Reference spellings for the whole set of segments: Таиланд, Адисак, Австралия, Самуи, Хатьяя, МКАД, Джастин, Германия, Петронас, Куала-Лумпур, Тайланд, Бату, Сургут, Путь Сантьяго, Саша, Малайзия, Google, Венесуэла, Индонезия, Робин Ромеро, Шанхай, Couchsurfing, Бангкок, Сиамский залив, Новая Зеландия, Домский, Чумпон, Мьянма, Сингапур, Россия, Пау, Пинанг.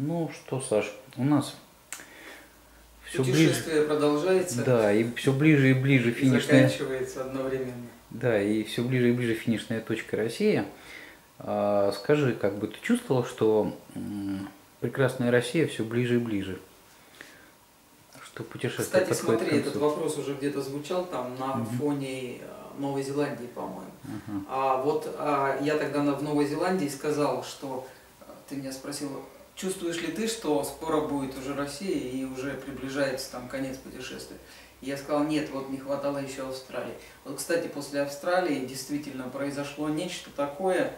Ну что, Саш, у нас все путешествие ближе... продолжается. Да, и все ближе и ближе финишная. И заканчивается одновременно. Да, и все ближе и ближе финишная точка Россия. Скажи, как бы ты чувствовал, что прекрасная Россия все ближе и ближе? Что путешествие подходит к концу? Кстати, смотри, этот вопрос уже где-то звучал там на фоне Новой Зеландии, по-моему. Я тогда в Новой Зеландии сказал, что ты меня спросил, чувствуешь ли ты, что скоро будет уже Россия и уже приближается там конец путешествия. И я сказал, нет, вот не хватало еще Австралии. Вот, кстати, после Австралии действительно произошло нечто такое,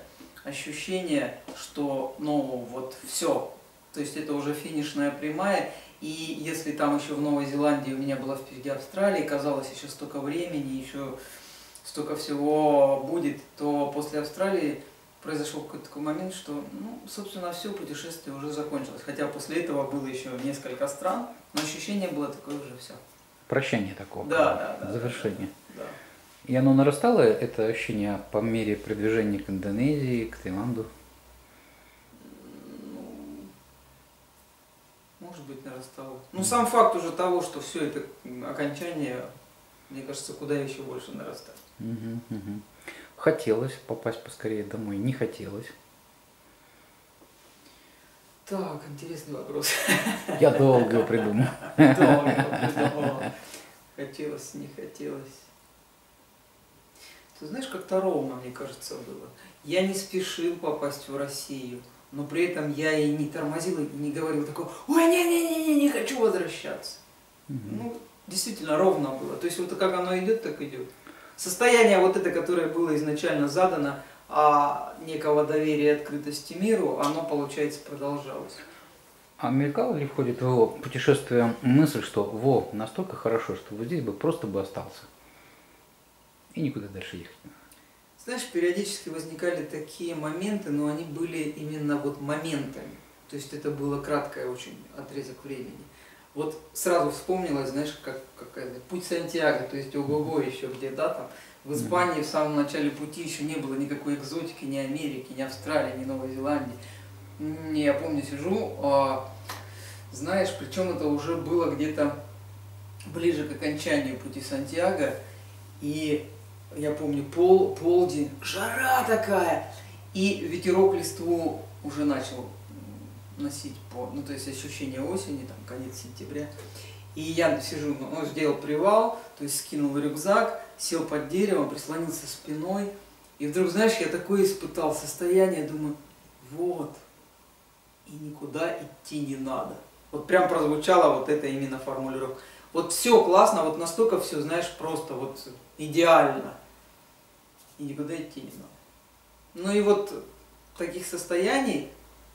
ощущение, что, ну, вот все. То есть это уже финишная прямая. И если там еще в Новой Зеландии у меня была впереди Австралия, казалось, еще столько времени, еще столько всего будет, то после Австралии произошел какой-то такой момент, что, ну, собственно, все путешествие уже закончилось. Хотя после этого было еще несколько стран, но ощущение было такое уже все. Прощание такого. Да, да, да. Завершение. Да. И оно нарастало, это ощущение, по мере продвижения к Индонезии, к Таиланду? Может быть, нарастало. Ну, сам факт уже того, что все это окончание, мне кажется, куда еще больше нарастать. Хотелось попасть поскорее домой, не хотелось. Так, интересный вопрос. Я долго придумал. Хотелось, не хотелось. Ты знаешь, как-то ровно, мне кажется, было. Я не спешил попасть в Россию. Но при этом я и не тормозил, и не говорил такого, ой, не хочу возвращаться. Ну, действительно, ровно было. То есть вот как оно идет, так идет. Состояние вот это, которое было изначально задано, некого доверия и открытости миру, оно, получается, продолжалось. А мелькало ли входит в его путешествие мысль, что во, настолько хорошо, что вот здесь бы просто бы остался и никуда дальше ехать не надо? Знаешь, периодически возникали такие моменты, но они были именно вот моментами. То есть это было краткое очень отрезок времени. Вот сразу вспомнилось, знаешь, как Путь Сантьяго, то есть ого-го еще где-то, да, там. В Испании в самом начале пути еще не было никакой экзотики, ни Америки, ни Австралии, ни Новой Зеландии. Я помню, сижу, знаешь, причем это уже было где-то ближе к окончанию Пути Сантьяго, и... Я помню, полдень, жара такая, и ветерок листву уже начал носить, ну то есть ощущение осени, там конец сентября. И я сижу, ну, сделал привал, то есть скинул рюкзак, сел под деревом, прислонился спиной, и вдруг, знаешь, я такое испытал состояние, думаю, вот, и никуда идти не надо. Вот прям прозвучала вот эта именно формулировка. Вот все классно, вот настолько все, знаешь, просто вот идеально. И никуда идти не надо. Ну и вот таких состояний,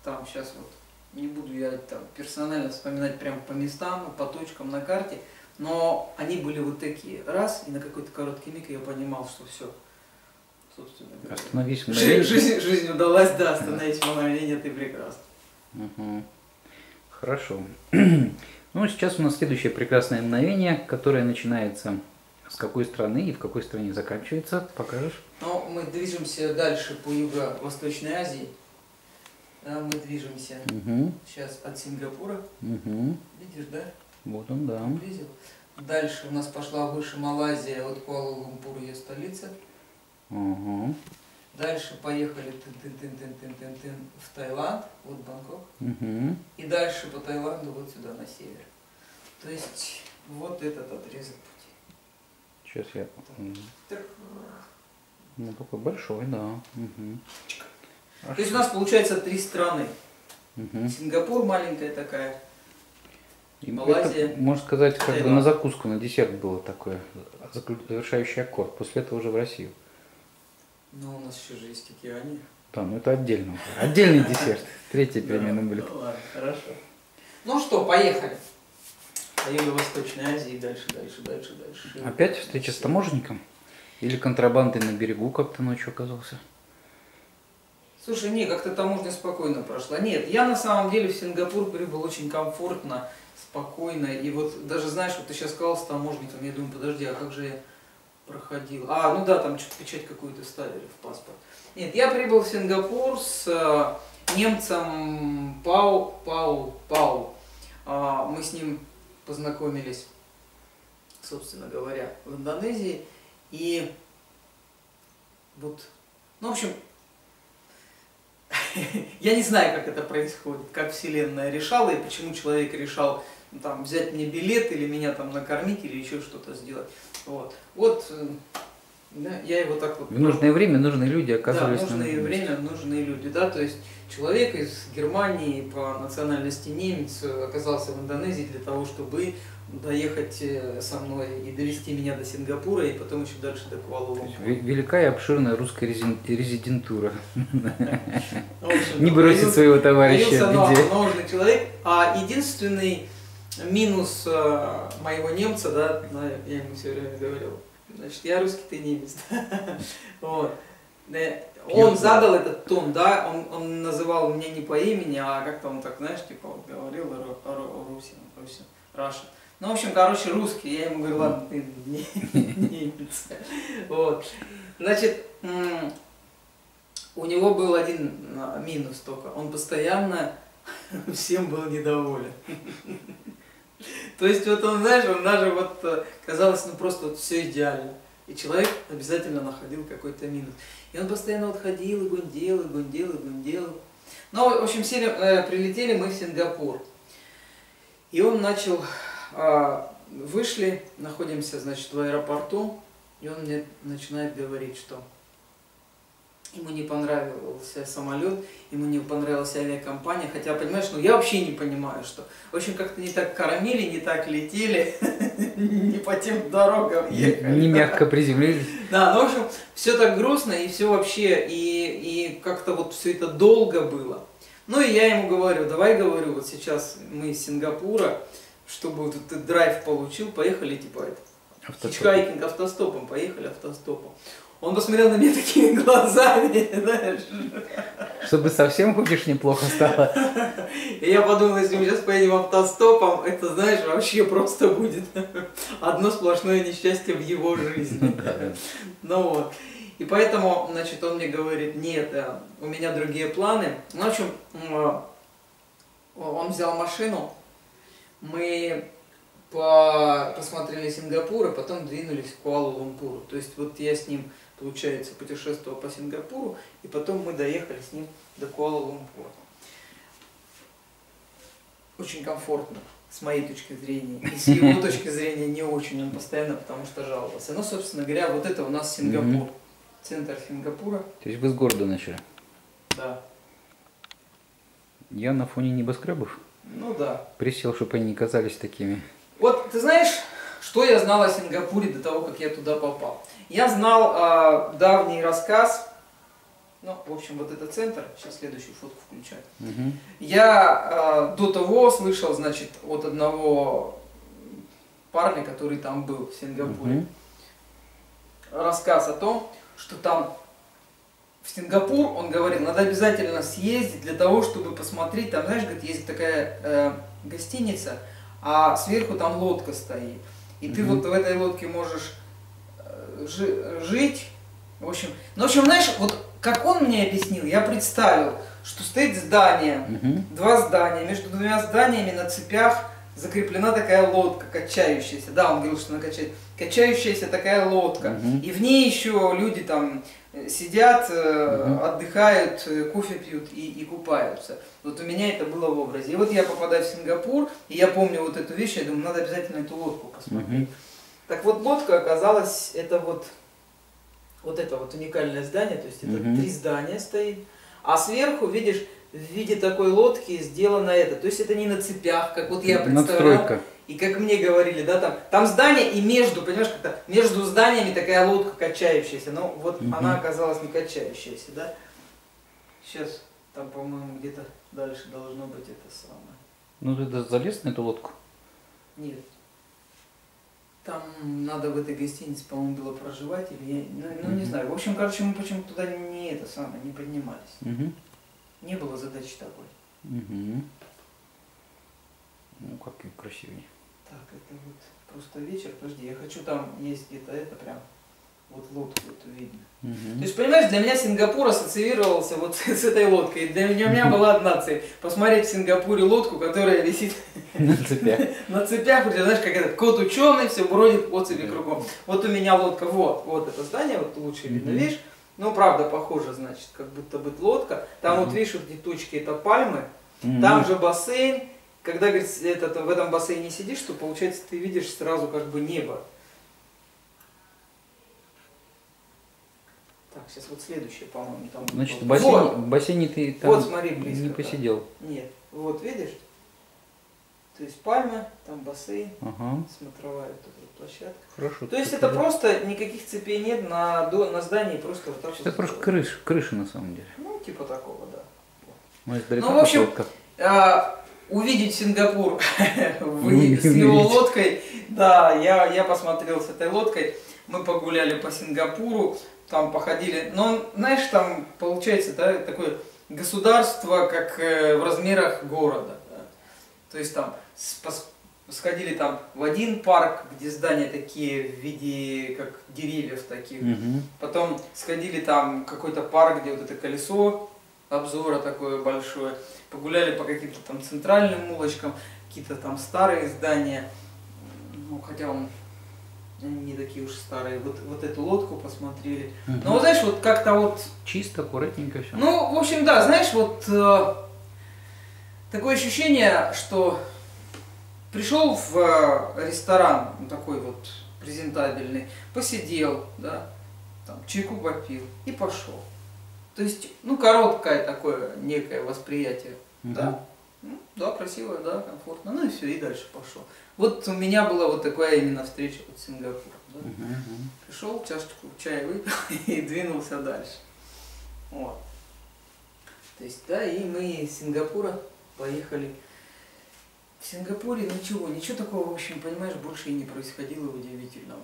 там сейчас вот, не буду я там персонально вспоминать прямо по местам, по точкам на карте, но они были вот такие. Раз, и на какой-то короткий миг я понимал, что все. Собственно, остановись, жизнь удалась, да, остановись в мгновение, ты прекрасна. Хорошо. Ну, сейчас у нас следующее прекрасное мгновение, которое начинается с какой страны и в какой стране заканчивается. Покажешь? Ну, мы движемся дальше по Юго-Восточной Азии. Мы движемся сейчас от Сингапура. Видишь, да? Вот он, да. Приблизил. Дальше у нас пошла выше Малайзия, вот Куала-Лумпур, ее столица. Дальше поехали в Таиланд, вот Бангкок, и дальше по Таиланду вот сюда, на север. То есть вот этот отрезок пути. Сейчас я... Ну, такой большой, да. То есть у нас получается три страны. Сингапур маленькая такая, и Малайзия. Это, можно сказать, как бы на закуску, на десерт было такое, завершающий аккорд, после этого уже в Россию. Ну, у нас еще же есть океания. Да, ну это отдельно. Отдельный десерт. Третья перемена блюд. Ну ладно, хорошо. Ну что, поехали. По Юго-Восточной Азии, дальше. Опять встреча с таможенником? Или контрабандой на берегу как-то ночью оказался? Слушай, не, как-то таможня спокойно прошла. Нет, я на самом деле в Сингапур прибыл очень комфортно, спокойно. И вот даже, знаешь, вот ты сейчас сказал с таможенником, я думаю, подожди, а как же я... проходил. Ну да, там что-то печать какую-то ставили в паспорт. Нет, я прибыл в Сингапур с немцем Пау. Мы с ним познакомились, собственно говоря, в Индонезии. И вот, ну, в общем, я не знаю, как это происходит, как Вселенная решала и почему человек решал там взять мне билет или меня там накормить или еще что-то сделать. Вот, да, я его так вот... В нужное время нужные люди оказывались. Да, в нужное время нужные люди, да, то есть человек из Германии по национальности немец оказался в Индонезии для того, чтобы доехать со мной и довести меня до Сингапура, и потом еще дальше до Куала-Лумпура. Велика и обширная русская резидентура. Не бросит своего товарища в беде. Нужный человек, а единственный минус моего немца, да, я ему все время говорил, значит, я русский, ты немец. Он задал этот тон, да, он называл меня не по имени, а как-то он так, знаешь, типа говорил Русин, Раша. Ну, в общем, короче, русский, я ему говорю, ладно, ты немец. Вот. Значит, у него был один минус только, он постоянно всем был недоволен. То есть вот он, знаешь, он даже вот, казалось, ну просто вот все идеально. И человек обязательно находил какой-то минус. И он постоянно вот ходил, и гундел. Ну, в общем, прилетели мы в Сингапур. И он начал, вышли, находимся, значит, в аэропорту, и он мне начинает говорить, что ему не понравился самолет, ему не понравилась авиакомпания, хотя, понимаешь, ну я вообще не понимаю, что, в общем, как-то не так кормили, не так летели, не по тем дорогам ехали. Не мягко приземлились. Да, ну, в общем, все так грустно, и все вообще, и как-то вот все это долго было. Ну и я ему говорю, давай, говорю, вот сейчас мы из Сингапура, чтобы вот этот драйв получил, поехали, типа, это, хичхайкинг автостопом, поехали автостопом. Он посмотрел на меня такими глазами, знаешь. Чтобы совсем, хочешь, неплохо стало. И я подумал, если мы сейчас поедем автостопом, это, знаешь, вообще просто будет одно сплошное несчастье в его жизни. Ну вот. И поэтому, значит, он мне говорит, нет, у меня другие планы. Ну, в общем, он взял машину, мы посмотрели Сингапур, а потом двинулись к Куала-Лумпуру. То есть вот я с ним, получается, путешествовал по Сингапуру, и потом мы доехали с ним до Куала-Лумпура. Очень комфортно, с моей точки зрения, и с его точки зрения не очень, он постоянно потому что жаловался. Ну, собственно говоря, вот это у нас Сингапур. Центр Сингапура. То есть вы с города начали? Да. Я на фоне небоскребов? Ну да. Присел, чтобы они не казались такими. Вот ты знаешь, что я знал о Сингапуре до того, как я туда попал? Я знал давний рассказ, ну, в общем, вот этот центр, сейчас следующую фотку включаю. Угу. Я до того слышал, значит, от одного парня, который там был в Сингапуре, угу, рассказ о том, что там в Сингапур, он говорит, надо обязательно съездить для того, чтобы посмотреть, там, знаешь, говорит, есть такая гостиница, а сверху там лодка стоит, и ты вот в этой лодке можешь жить, в общем, ну, в общем, знаешь, вот как он мне объяснил, я представил, что стоит здание, два здания, между двумя зданиями на цепях закреплена такая лодка, качающаяся, да, он говорил, что она качающаяся такая лодка, и в ней еще люди там сидят, отдыхают, кофе пьют и купаются. Вот у меня это было в образе. И вот я попадаю в Сингапур, и я помню вот эту вещь, я думаю, надо обязательно эту лодку посмотреть. Так вот, лодка оказалась, это вот это вот уникальное здание, то есть это три здания стоит, а сверху, видишь, в виде такой лодки сделано это. То есть это не на цепях, как вот я представлял. Надстройка. И как мне говорили, да, там здание и между, понимаешь, как-то между зданиями такая лодка качающаяся. Но вот она оказалась не качающаяся, да. Сейчас там, по-моему, где-то дальше должно быть это самое. Ну ты даже залез на эту лодку? Нет. Там надо в этой гостинице, по-моему, было проживать или я, ну не знаю. В общем, короче, мы почему-то туда не поднимались. Не было задачи такой. Ну, как и красивее. Так, это вот просто вечер. Подожди, я хочу, там есть где-то это прям. вот лодку эту видно. То есть, понимаешь, для меня Сингапур ассоциировался вот с этой лодкой. Для меня, у меня была одна цель. Посмотреть в Сингапуре лодку, которая висит на цепях. На цепях, знаешь, как этот кот ученый, все бродит по цепи кругом. Вот у меня лодка, вот это здание, вот лучше видно, видишь? Ну, правда, похоже, значит, как будто бы лодка. Там вот, видишь, вот эти точки, это пальмы. Там же бассейн. Когда, говорит, в этом бассейне сидишь, то, получается, ты видишь сразу как бы небо. Так, сейчас вот следующее, по-моему, там... Значит, в бассейне, вот. В бассейне ты там вот, смотри, близко, не посидел. Там. Нет, вот видишь, то есть пальма, там бассейн, смотровая площадка. Хорошо. То есть это просто никаких цепей нет на здании, просто вот так вот. Это просто крыша на самом деле. Ну, типа такого, да. Ну, в общем, увидеть Сингапур с его лодкой, да, я посмотрел с этой лодкой, мы погуляли по Сингапуру. Там походили, но, знаешь, там получается, да, такое государство, как в размерах города, да? То есть там сходили там в один парк, где здания такие в виде, как деревьев таких, потом сходили там в какой-то парк, где вот это колесо обзора такое большое, погуляли по каким-то там центральным улочкам, какие-то там старые здания, ну, хотя он... не такие уж старые, вот эту лодку посмотрели. Но вот, знаешь, вот как-то вот... Чисто, аккуратненько все. Ну, в общем, да, знаешь, вот такое ощущение, что пришел в ресторан, ну, такой вот презентабельный, посидел, да, там, чайку попил и пошел. То есть, ну, короткое такое некое восприятие, да. Ну, да, красиво, да, комфортно, ну и все, и дальше пошел. Вот у меня была вот такая именно встреча вот с Сингапуром. Да? Пришел, чашечку чая выпил и двинулся дальше. Вот. То есть, да, и мы из Сингапура поехали. В Сингапуре ничего такого, в общем, понимаешь, больше и не происходило удивительного.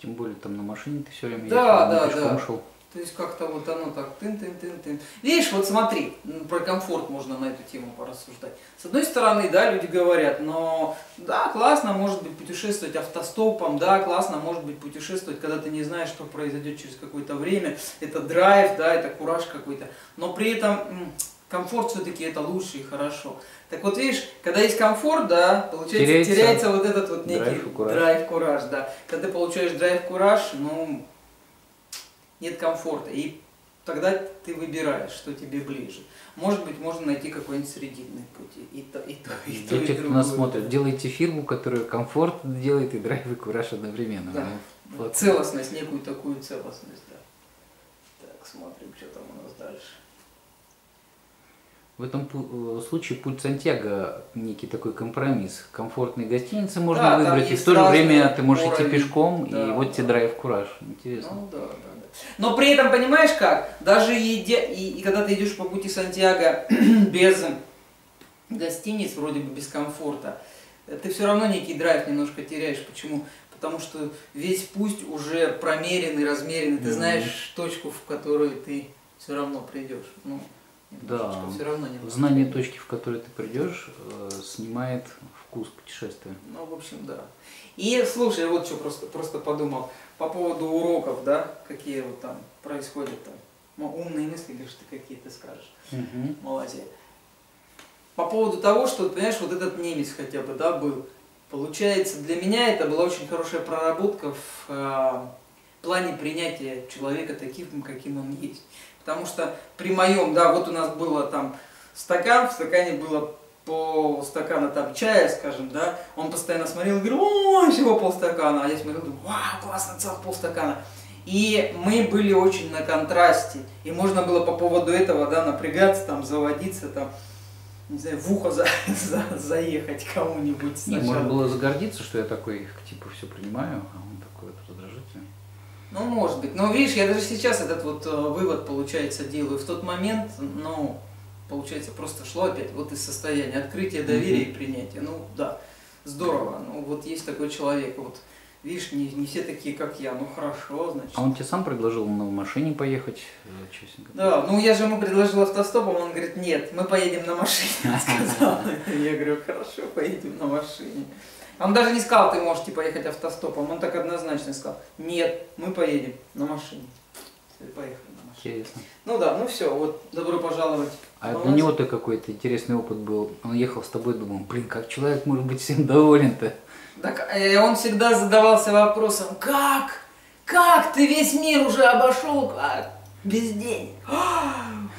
Тем более там на машине ты все время пешком шел. То есть как-то вот оно так тын-тын-тын-тын. Видишь, вот смотри, про комфорт можно на эту тему порассуждать. С одной стороны, да, люди говорят, но да, классно может быть путешествовать автостопом, да, классно может быть путешествовать, когда ты не знаешь, что произойдет через какое-то время. Это драйв, да, это кураж какой-то. Но при этом комфорт все-таки это лучше и хорошо. Так вот видишь, когда есть комфорт, да, получается, теряется вот этот вот некий драйв-кураж, да. Когда ты получаешь драйв-кураж, ну... Нет комфорта, и тогда ты выбираешь, что тебе ближе. Может быть, можно найти какой-нибудь срединный путь. И то, и те, кто нас смотрит, делайте фирму, которая комфорт делает и драйв, и кураж одновременно. Да. Вот. Целостность, некую такую целостность, да. Так, смотрим, что там у нас дальше. В этом случае путь Сантьяго некий такой компромисс. Комфортные гостиницы можно выбрать, и в то же время ты можешь идти пешком, да, и вот тебе драйв-кураж. Интересно. Ну, да. Но при этом, понимаешь как, даже и когда ты идешь по пути Сантьяго без гостиниц, вроде бы без комфорта, ты все равно некий драйв немножко теряешь. Почему? Потому что весь путь уже промеренный, размеренный, ты знаешь точку, в которую ты все равно придешь. Ну, да, знание точки, в которой ты придешь, снимает вкус путешествия. Ну, в общем, да. И, слушай, вот что просто подумал по поводу уроков, да, какие вот там происходят. Там. Ну, умные мысли, лишь ты какие-то скажешь. Молодец. По поводу того, что, понимаешь, вот этот немец хотя бы, да, был. Получается, для меня это была очень хорошая проработка в плане принятия человека таким, каким он есть. Потому что при моем, да, вот у нас было там стакан, в стакане было полстакана там чая, скажем, да, он постоянно смотрел и говорил, о, всего полстакана, а я смотрел, думаю, вау, классно, целых полстакана. И мы были очень на контрасте, и можно было по поводу этого, да, напрягаться, там, заводиться, там, не знаю, в ухо заехать кому-нибудь сначала. Можно было загордиться, что я такой, типа, все принимаю, а он такой вот раздражительный. Ну, может быть. Но видишь, я даже сейчас этот вот вывод, получается, делаю. В тот момент, ну, получается, просто шло опять вот из состояния открытия, доверия и принятия. Ну, да, здорово. Ну, вот есть такой человек. Вот, видишь, не все такие, как я. Ну, хорошо, значит. А он тебе сам предложил на машине поехать? Да, ну, я же ему предложил автостопом, он говорит, нет, мы поедем на машине, сказал. Я говорю, хорошо, поедем на машине. Он даже не сказал, ты можешь типа ехать автостопом, он так однозначно сказал, нет, мы поедем на машине. Поехали на машине. Интересно. Ну да, ну все, вот, добро пожаловать. А у него-то какой-то интересный опыт был, он ехал с тобой, думал, блин, как человек может быть всем доволен-то? Так он всегда задавался вопросом, как ты весь мир уже обошел, как? Без денег.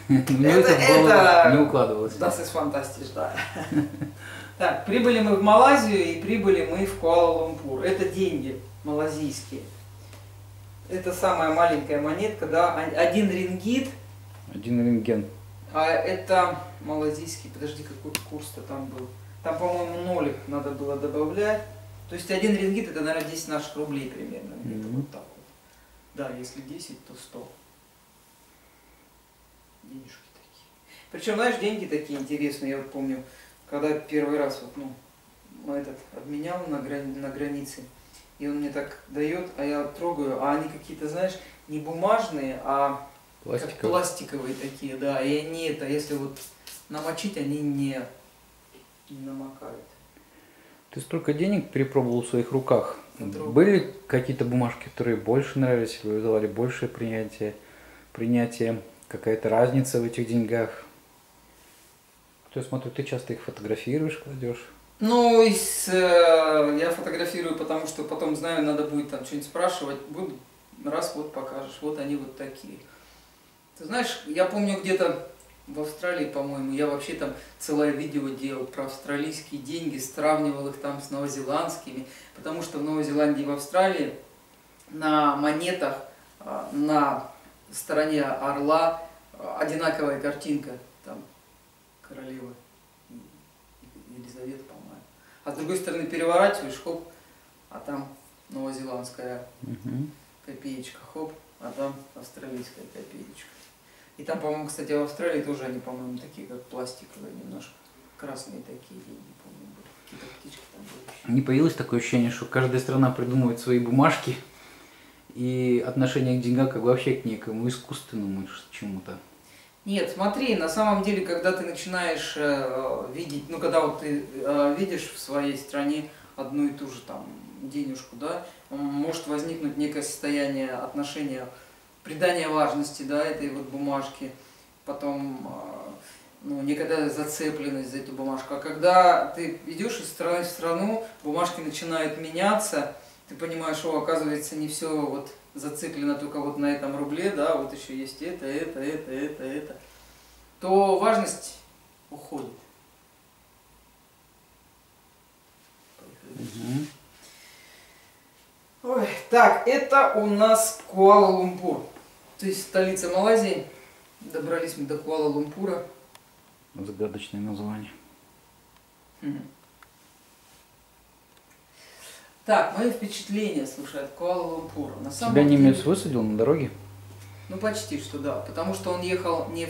Это не укладывалось. Да, из фантастики, да. Так, прибыли мы в Малайзию и прибыли мы в Куала-Лумпур. Это деньги малазийские. Это самая маленькая монетка, да, 1 рингит. 1 рентген. А это малазийский, подожди, какой курс-то там был? Там, по-моему, нолик надо было добавлять. То есть 1 рингит это, наверное, 10 наших рублей примерно. Mm-hmm. Это вот так вот. Да, если 10, то 100. Денежки такие. Причем, знаешь, деньги такие интересные, я вот помню. Когда первый раз вот, ну, этот обменял на границе, и он мне так дает, а я трогаю, а они какие-то, знаешь, не бумажные, а пластиковые, как пластиковые такие, да, и они это, если вот намочить, они не намокают. Ты столько денег перепробовал в своих руках. Были какие-то бумажки, которые больше нравились, вызывали большее принятие, какая-то разница в этих деньгах? То есть, смотрю, ты часто их фотографируешь, кладешь? Ну, я фотографирую, потому что потом, знаю, надо будет там что-нибудь спрашивать. Буду, раз вот покажешь, вот они вот такие. Ты знаешь, я помню где-то в Австралии, по-моему, я вообще там целое видео делал про австралийские деньги, сравнивал их там с новозеландскими, потому что в Новой Зеландии и в Австралии на монетах, на стороне орла одинаковая картинка. Там королева Елизавета, по-моему. А с другой стороны переворачиваешь, хоп, а там новозеландская копеечка, хоп, а там австралийская копеечка. И там, по-моему, кстати, в Австралии тоже они, по-моему, такие, как пластиковые, немножко красные такие деньги, по-моему, были. Какие-то птички там были. Не появилось такое ощущение, что каждая страна придумывает свои бумажки и отношение к деньгам как вообще к некому искусственному чему-то? Нет, смотри, на самом деле, когда ты начинаешь видеть, ну, когда вот ты видишь в своей стране одну и ту же там денежку, да, может возникнуть некое состояние отношения, придания важности, да, этой вот бумажки, потом, ну, некая зацепленность за эту бумажку. А когда ты идешь из страны в страну, бумажки начинают меняться, ты понимаешь, что, оказывается, не все вот зациклено только вот на этом рубле, да, вот еще есть это, то важность уходит. Угу. Ой, так, это у нас Куала-Лумпур, то есть столица Малайзии. Добрались мы до Куала-Лумпура. Загадочное название. Угу. Так, мои впечатления, слушай, от Куала-Лумпура. Тебя немец высадил на дороге? Ну, почти что, да. Потому что он ехал не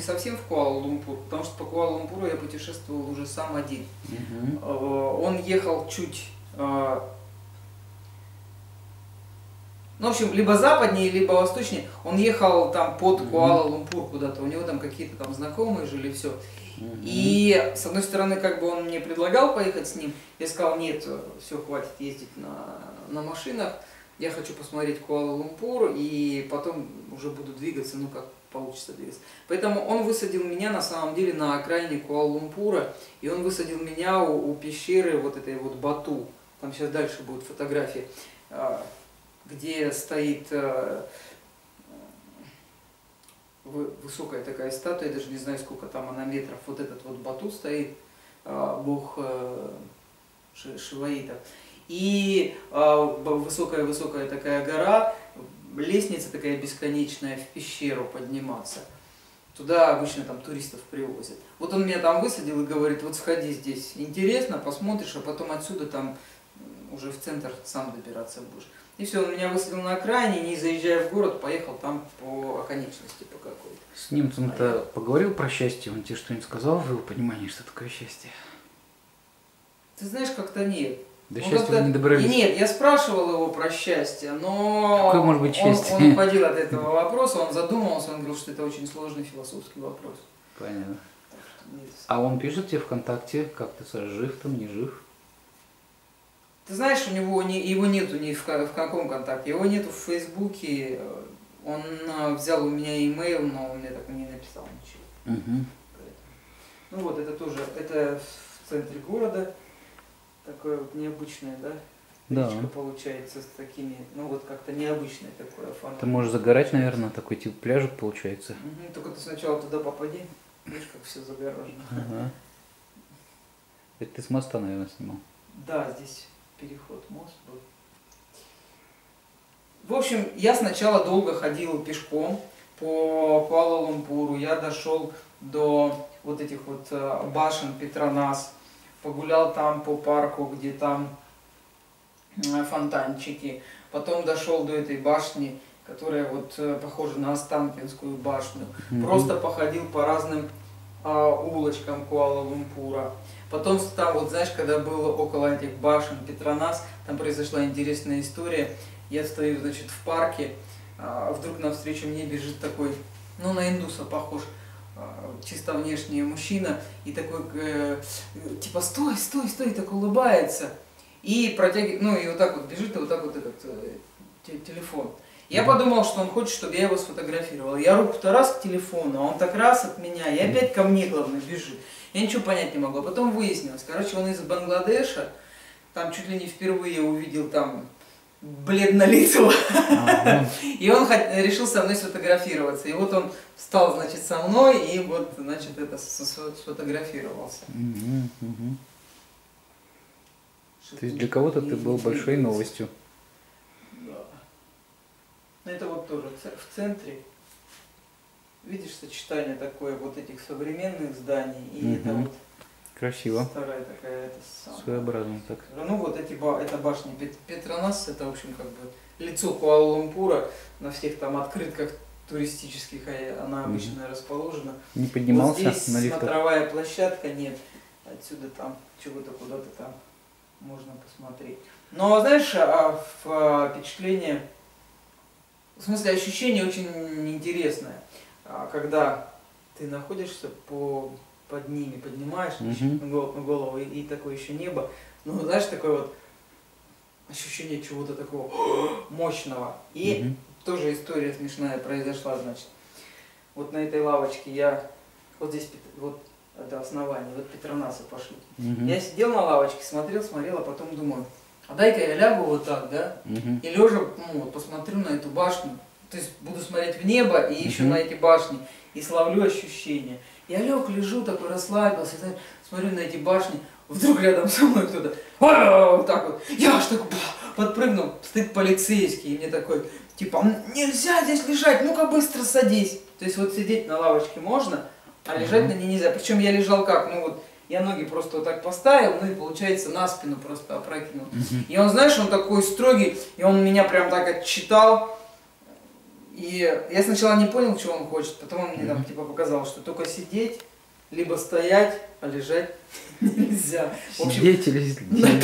совсем в Куала-Лумпур, потому что по Куала-Лумпуру я путешествовал уже сам один. Угу. Он ехал чуть... Ну, в общем, либо западнее, либо восточнее. Он ехал там под Куала-Лумпур куда-то. У него там какие-то там знакомые жили, все. И, с одной стороны, как бы он мне предлагал поехать с ним, я сказал, нет, все, хватит ездить на машинах, я хочу посмотреть Куала-Лумпур, и потом уже буду двигаться, ну, как получится двигаться. Поэтому он высадил меня, на самом деле, на окраине Куала-Лумпура, и он высадил меня у пещеры вот этой вот Бату, там сейчас дальше будут фотографии, где стоит... Высокая такая статуя, я даже не знаю, сколько там она метров. Вот этот вот Бату стоит, бог шиваитов. И высокая-высокая такая гора, лестница такая бесконечная в пещеру подниматься. Туда обычно там туристов привозят. Вот он меня там высадил и говорит, вот сходи здесь, интересно, посмотришь, а потом отсюда там уже в центр сам добираться будешь. И все, он меня высадил на окраине, не заезжая в город, поехал там по оконечности по какой-то. С немцем-то поговорил про счастье, он тебе что-нибудь сказал, в его понимании, что такое счастье? Ты знаешь, как-то нет. До счастья не добрались. Нет, я спрашивал его про счастье, но какое может быть счастье? Он уходил от этого вопроса, он задумался, он говорил, что это очень сложный философский вопрос. Понятно. А он пишет тебе ВКонтакте, как ты, Саша, жив там, не жив? Ты знаешь, у него его нету ни в каком контакте, его нету в Фейсбуке. Он взял у меня имейл, но он мне так и не написал ничего. Угу. Ну вот, это тоже, это в центре города, такое вот необычное, да? Да. Получается с такими, ну вот как-то необычное такое оформление. Ты можешь загорать, наверное, такой тип пляжик получается. Угу, только ты сначала туда попади, видишь, как все загорожено. Ага. Это ты с моста, наверное, снимал. Да, здесь переход, мост был. В общем, я сначала долго ходил пешком по Куала-Лумпуру, я дошел до вот этих вот башен Петронас, погулял там по парку, где там фонтанчики, потом дошел до этой башни, которая вот похожа на Останкинскую башню, просто походил по разным улочкам Куала-Лумпура. Потом там, вот знаешь, когда было около этих башен Петронас, там произошла интересная история. Я стою, значит, в парке, вдруг навстречу мне бежит такой, ну, на индуса похож, чисто внешний мужчина, и такой, типа, стой, стой, стой, так улыбается, и протягивает, ну, и вот так вот бежит, и вот так вот этот телефон. Я подумал, что он хочет, чтобы я его сфотографировал. Я руку-то раз к телефону, а он так раз от меня, и опять ко мне, главное, бежит. Я ничего понять не могу. А потом выяснилось, короче, он из Бангладеша, там чуть ли не впервые увидел там бледнолицего. Ага. И он решил со мной сфотографироваться. И вот он встал, значит, со мной и вот, значит, это сфотографировался. Угу, угу. То есть для кого-то ты был большой новостью. Да. Это вот тоже в центре. Видишь, сочетание такое вот этих современных зданий и это вот. Красиво. Старая такая, это самая. Своеобразно так. Ну вот эти, это башня Петронас, это в общем как бы лицо Куала-Лумпура, на всех там открытках туристических она обычно расположена. Не поднимался вот здесь на лифтах? Смотровая площадка, нет, отсюда там чего-то куда-то там можно посмотреть. Но знаешь, впечатление, в смысле ощущение очень интересное, когда ты находишься под ними, поднимаешь голову и такое еще небо, ну знаешь, такое вот ощущение чего-то такого мощного. И тоже история смешная произошла, значит, вот на этой лавочке я, вот здесь, вот это основание, вот Петронаса пошли. Я сидел на лавочке, смотрел, смотрел, а потом думаю, а дай-ка я лягу вот так, да, и лежа, ну, вот, посмотрю на эту башню, то есть буду смотреть в небо и еще на эти башни, и славлю ощущения. Я лег, лежу, такой расслабился, смотрю на эти башни, вдруг рядом со мной кто-то вот так вот, я аж так подпрыгнул, стоит полицейский, и мне такой, типа, нельзя здесь лежать, ну-ка быстро садись. То есть вот сидеть на лавочке можно, а лежать на ней нельзя. Причем я лежал как, ну вот, я ноги просто вот так поставил, ну и получается на спину просто опрокинул. И он, знаешь, он такой строгий, и он меня прям так отчитал. И я сначала не понял, чего он хочет, потом он мне там типа показал, что только сидеть, либо стоять, а лежать нельзя. Сидеть или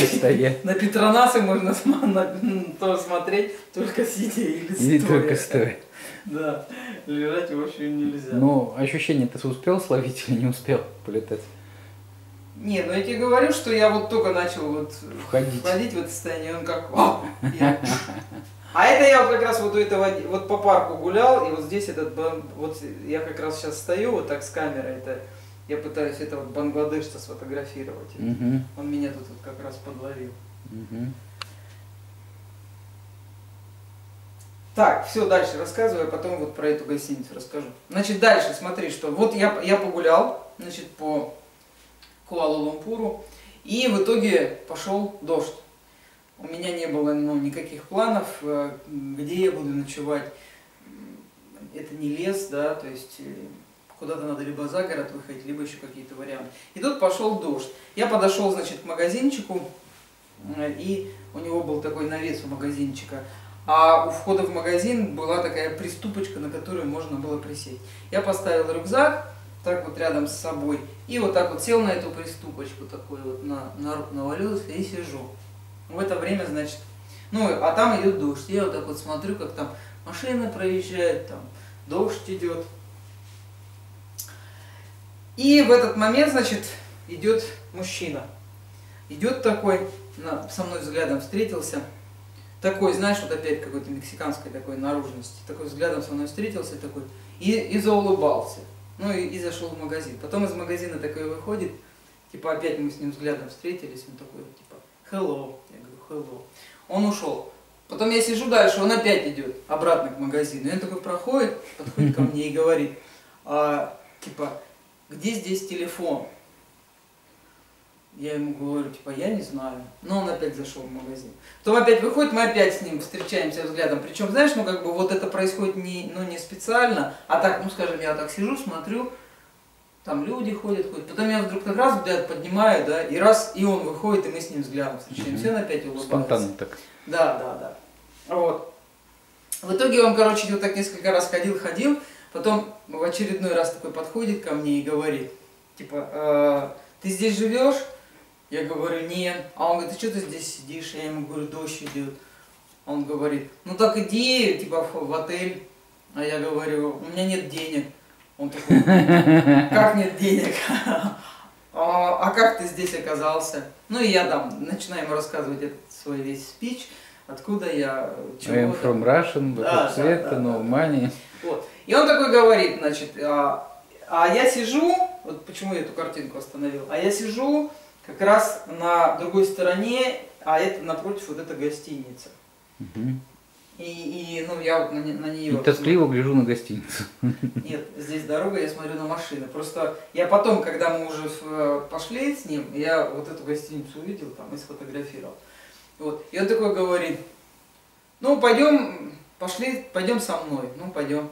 стоять. На Петронасе можно смотреть, только сидя или стоя. Или только стоя. Да, лежать вообще нельзя. Ну, ощущение ты успел словить или не успел полетать? Не, ну я тебе говорю, что я вот только начал вот входить в это состояние, он как... А это я вот как раз вот у этого, вот по парку гулял, и вот здесь этот, вот я как раз сейчас стою вот так с камерой, это, я пытаюсь этого вот бангладешца сфотографировать, он меня тут вот как раз подловил. Так, все, дальше рассказываю, а потом вот про эту гостиницу расскажу. Значит, дальше, смотри, что вот я погулял, значит, по Куала-Лумпуру, и в итоге пошел дождь. У меня не было, ну, никаких планов, где я буду ночевать. Это не лес, да, то есть куда-то надо либо за город выходить, либо еще какие-то варианты. И тут пошел дождь. Я подошел, значит, к магазинчику, и у него был такой навес у магазинчика. А у входа в магазин была такая приступочка, на которую можно было присесть. Я поставил рюкзак, так вот рядом с собой, и вот так вот сел на эту приступочку, такой вот на руку навалился и сижу. В это время, значит, ну, а там идет дождь. Я вот так вот смотрю, как там машины проезжают, там дождь идет. И в этот момент, значит, идет мужчина. Идет такой, со мной взглядом встретился. Такой, знаешь, вот опять какой-то мексиканской такой наружности. Такой взглядом со мной встретился такой и заулыбался. Ну и зашел в магазин. Потом из магазина такой выходит, типа опять мы с ним взглядом встретились. Он такой, типа, hello. Я говорю, hello. Он ушел. Потом я сижу дальше, он опять идет обратно к магазину. И он такой проходит, подходит ко мне и говорит, типа, где здесь телефон? Я ему говорю, типа, я не знаю. Но он опять зашел в магазин. Потом опять выходит, мы опять с ним встречаемся взглядом. Причем, знаешь, ну как бы вот это происходит не специально, а так, ну скажем, я так сижу, смотрю, там люди ходят. Потом я вдруг как раз взгляд поднимаю, да, и раз, и он выходит, и мы с ним взглядом встречаемся. И он опять улыбается. Спонтанно так. Да. Вот. В итоге он, короче, вот так несколько раз ходил. Потом в очередной раз такой подходит ко мне и говорит, типа, ты здесь живешь? Я говорю, нет. А он говорит, ты что ты здесь сидишь? Я ему говорю, дождь идет. Он говорит, ну так иди, типа, в отель. А я говорю, у меня нет денег. Он такой, как нет денег? А как ты здесь оказался? Ну и я там начинаю ему рассказывать этот свой весь спич, откуда я, чего. I am from Russian, but цвета, no money. Вот. И он такой говорит, значит, а я сижу, вот почему я эту картинку остановил, а я сижу как раз на другой стороне, а это напротив вот эта гостиница. Угу. И ну, я вот на нее... И тоскливо гляжу на гостиницу. Нет, здесь дорога, я смотрю на машину. Просто я потом, когда мы уже пошли с ним, я вот эту гостиницу увидел там и сфотографировал. Вот. И он такой говорит, ну пойдем, пойдем со мной, ну пойдем.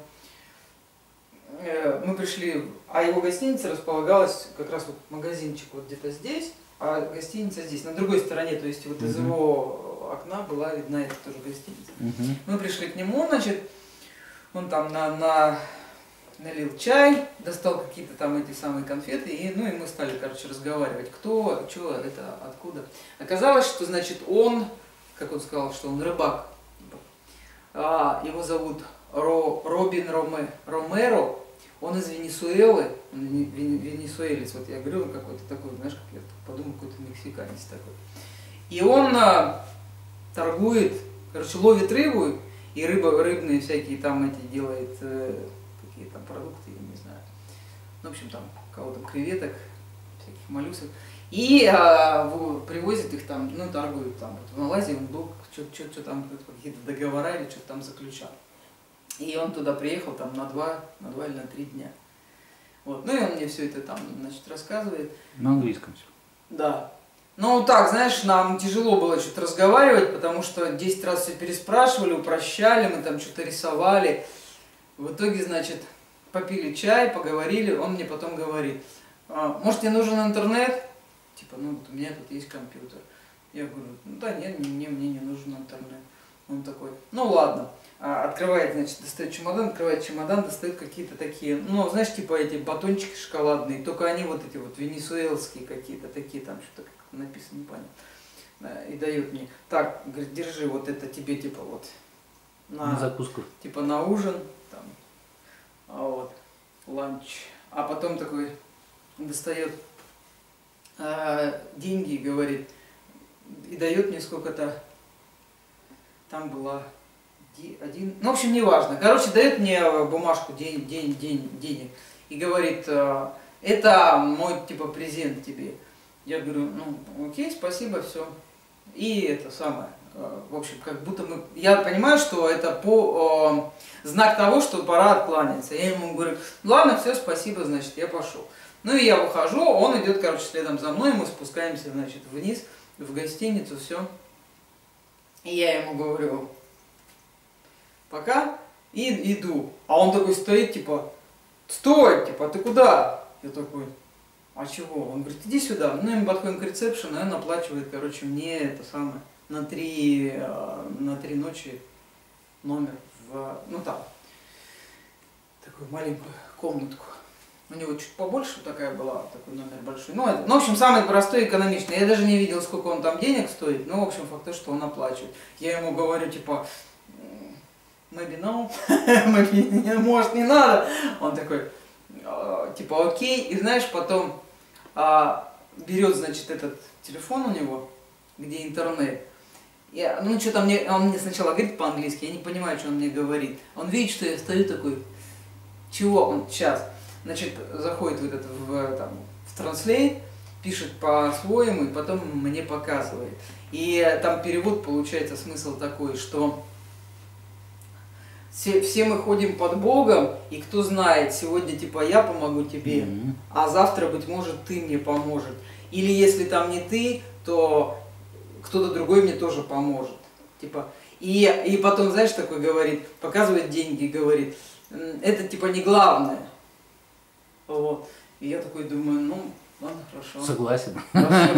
Мы пришли, а его гостиница располагалась как раз вот магазинчик вот где-то здесь, а гостиница здесь, на другой стороне, то есть вот из его окна была видна эта тоже гостиница. Мы пришли к нему, значит, он там налил чай, достал какие-то там эти самые конфеты, и мы стали, короче, разговаривать, кто, что, это, откуда. Оказалось, что, значит, он, как он сказал, что он рыбак, его зовут Робин Ромеро, он из Венесуэлы, он венесуэлец, вот я говорю, он какой-то такой, знаешь, как я подумал, какой-то мексиканец такой. И он торгует, короче, ловит рыбу, и рыбные всякие там эти делает, какие там продукты, я не знаю. Ну, в общем, там, кого там, креветок, всяких моллюсок. И привозит их там, ну, торгует там. Вот в Малайзии он был, что там, какие-то договора или что-то там заключал. И он туда приехал там на 2 или на 3 дня. Вот. Ну и он мне все это там, значит, рассказывает. На английском все. Да. Ну так, знаешь, нам тяжело было что-то разговаривать, потому что 10 раз все переспрашивали, упрощали, мы там что-то рисовали. В итоге, значит, попили чай, поговорили, он мне потом говорит, может, тебе нужен интернет? Типа, ну вот у меня тут есть компьютер. Я говорю, ну да нет, мне не нужен интернет. Он такой, ну ладно. Открывает, значит, достает чемодан, достает какие-то такие, ну, знаешь, типа эти батончики шоколадные, только они вот эти вот венесуэльские какие-то, такие там что-то написано, не понятно. И дает мне, так, говорит, держи, вот это тебе типа вот на закуску, типа на ужин, там, вот, ланч. А потом такой достает деньги и говорит, и дает мне сколько-то, там была... Один, ну, в общем, неважно. Короче, дает мне бумажку денег и говорит, это мой, типа, презент тебе. Я говорю, ну, окей, спасибо, все. И это самое, в общем, как будто мы... Я понимаю, что это по знак того, что пора откланяться. Я ему говорю, ладно, все, спасибо, значит, я пошел. Ну, и я выхожу, он идет, короче, следом за мной, мы спускаемся, значит, вниз, в гостиницу, все. И я ему говорю... Пока, и иду. А он такой стоит, типа, стой, типа, ты куда? Я такой, а чего? Он говорит, иди сюда. Ну, и мы подходим к ресепшену, и он оплачивает, короче, мне это самое, на 3 ночи номер в, ну, там, такую маленькую комнатку. У него чуть побольше такая была, такой номер большой. Ну, это, ну, в общем, самый простой и экономичный. Я даже не видел, сколько он там денег стоит, но, в общем, факт то, что он оплачивает. Я ему говорю, типа... Maybe no, может не надо. Он такой, типа окей, и знаешь, потом берет, значит, этот телефон у него, где интернет. Я, ну, что-то мне, он мне сначала говорит по-английски, я не понимаю, что он мне говорит. Он видит, что я стою такой, чего он сейчас? Значит, заходит вот это в транслейт, пишет по-своему и потом мне показывает. И там перевод получается смысл такой, что все мы ходим под Богом, и кто знает, сегодня типа я помогу тебе, а завтра, быть может, ты мне поможешь. Или если там не ты, то кто-то другой мне тоже поможет. Типа, и потом, знаешь, такой говорит, показывает деньги, говорит, это типа не главное. Вот. И я такой думаю, ну... Ладно, хорошо. Согласен. Хорошо.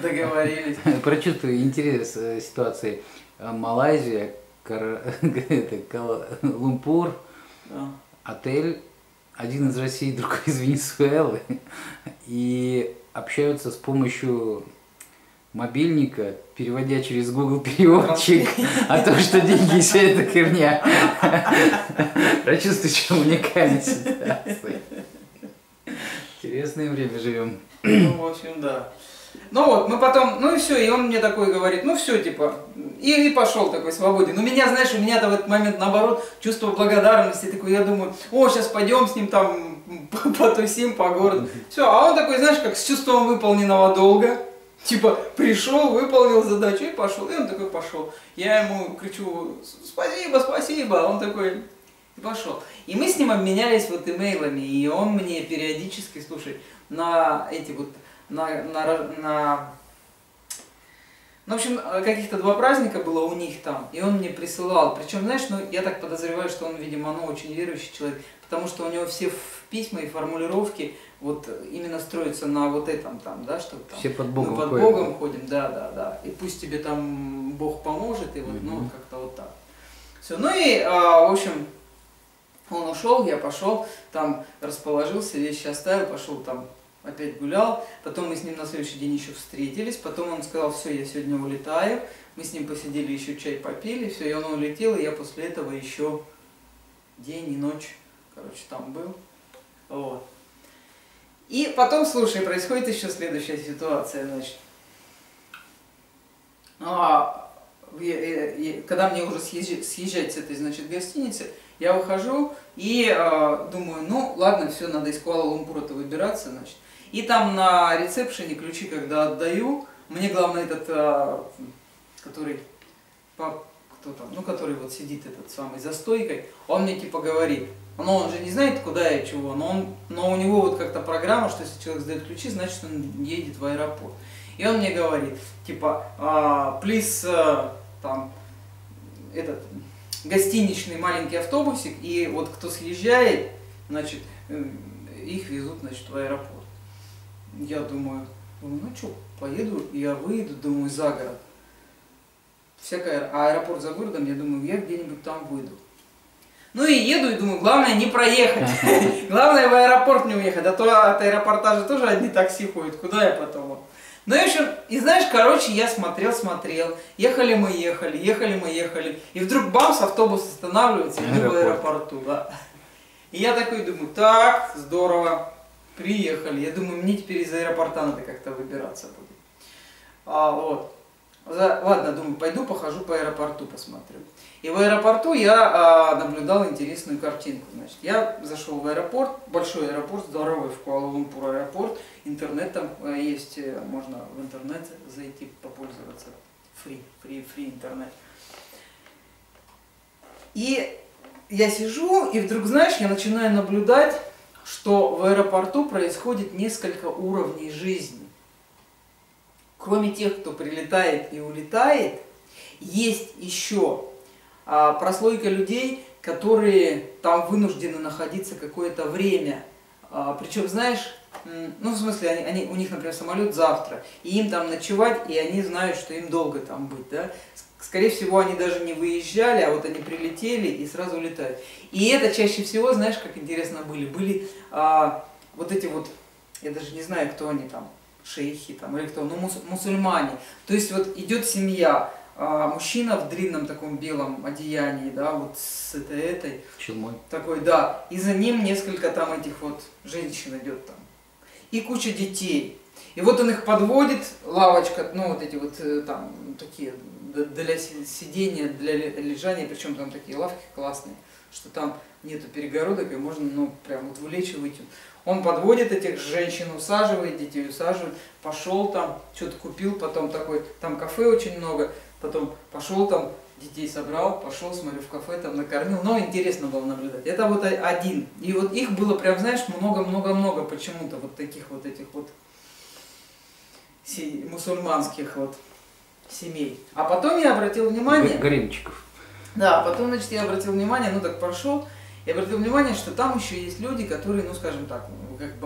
Договорились. Прочувствую интерес ситуации. Малайзия, Куала-Лумпур, да. Отель, один из России, другой из Венесуэлы. И общаются с помощью мобильника, переводя через Google переводчик, о том, что деньги вся эта херня. Прочувствую, что уникальная ситуация. Интересное время живем. Ну, в общем, да. Ну вот, мы потом, ну и все, и он мне такой говорит, ну все, типа, и пошел такой свободен. У меня, знаешь, у меня-то в этот момент, наоборот, чувство благодарности, такое, я думаю, о, сейчас пойдем с ним там потусим по городу. Все, а он такой, знаешь, как с чувством выполненного долга. Типа, пришел, выполнил задачу и пошел. И он такой пошел. Я ему кричу, спасибо, спасибо. А он такой... И пошел. И мы с ним обменялись вот имейлами, и он мне периодически, слушай, на эти вот, ну, в общем, каких-то два праздника было у них там, и он мне присылал. Причем, знаешь, ну, я так подозреваю, что он, видимо, ну, очень верующий человек, потому что у него все письма и формулировки вот именно строятся на вот этом там, да, что там. Все под Богом, мы под Богом ходим, да. И пусть тебе там Бог поможет, и вот, ну, как-то вот так. Все, ну и, в общем... Он ушел, я пошел, там расположился, вещи оставил, пошел там опять гулял. Потом мы с ним на следующий день еще встретились. Потом он сказал, все, я сегодня улетаю. Мы с ним посидели, еще чай попили, все, и он улетел. И я после этого еще день и ночь, короче, там был. Вот. И потом, слушай, происходит еще следующая ситуация, значит. Когда мне уже съезжать с этой, значит, гостиницы, я выхожу и думаю, ну ладно, все, надо из Куала-Лумпура-то выбираться, значит. И там на ресепшене ключи, когда отдаю, мне главное этот, который, кто там, ну который вот сидит этот самый за стойкой, он мне типа говорит, но он же не знает, куда я чего, но у него вот как-то программа, что если человек сдает ключи, значит он едет в аэропорт. И он мне говорит, типа, please, там, этот... гостиничный маленький автобусик, и вот кто съезжает, значит, их везут, значит, в аэропорт. Я думаю, ну что, поеду, я выеду, думаю, за город. Всякая аэропорт за городом, я думаю, я где-нибудь там выйду. Ну и еду, и думаю, главное не проехать. Главное в аэропорт не уехать, а то от аэропорта же тоже одни такси ходят, куда я потом... Ну и в общем, и знаешь, короче, я смотрел, ехали мы, и вдруг бамс, автобус останавливается, и мы в аэропорту, да. И я такой думаю, так, здорово, приехали, я думаю, мне теперь из аэропорта надо как-то выбираться будет. Вот. Ладно, думаю, пойду похожу по аэропорту, посмотрю. И в аэропорту я наблюдал интересную картинку. Значит, я зашел в аэропорт, большой аэропорт, здоровый в Куала-Лумпур аэропорт, интернет там есть, можно в интернет зайти, попользоваться, фри интернет. И я сижу, и вдруг, знаешь, я начинаю наблюдать, что в аэропорту происходит несколько уровней жизни. Кроме тех, кто прилетает и улетает, есть еще прослойка людей, которые там вынуждены находиться какое-то время. Причем, знаешь, ну в смысле, у них, например, самолет завтра, и им там ночевать, и они знают, что им долго там быть, да? Скорее всего, они даже не выезжали, а вот они прилетели и сразу улетают. И это чаще всего, знаешь, как интересно были вот эти вот, я даже не знаю, кто они там, шейхи там, или кто, ну мусульмане. То есть вот идет семья, мужчина в длинном таком белом одеянии, да, вот с этой челмой, такой, да, и за ним несколько там этих вот женщин идет там, и куча детей. И вот он их подводит, лавочка, ну вот эти вот там такие для сидения, для лежания, причем там такие лавки классные, что там нету перегородок и можно, ну, прям вот влечь и выйти. Он подводит этих женщин, усаживает, детей усаживает, пошел там, что-то купил, потом такой, там кафе очень много, потом пошел там, детей собрал, пошел, смотрю, в кафе там накормил, но интересно было наблюдать. Это вот один. И вот их было прям, знаешь, много-много-много почему-то вот таких вот этих вот мусульманских вот семей. А потом я обратил внимание... Гринчиков. Да, потом, значит, я обратил внимание, ну так пошел, я обратил внимание, что там еще есть люди, которые, ну скажем так, как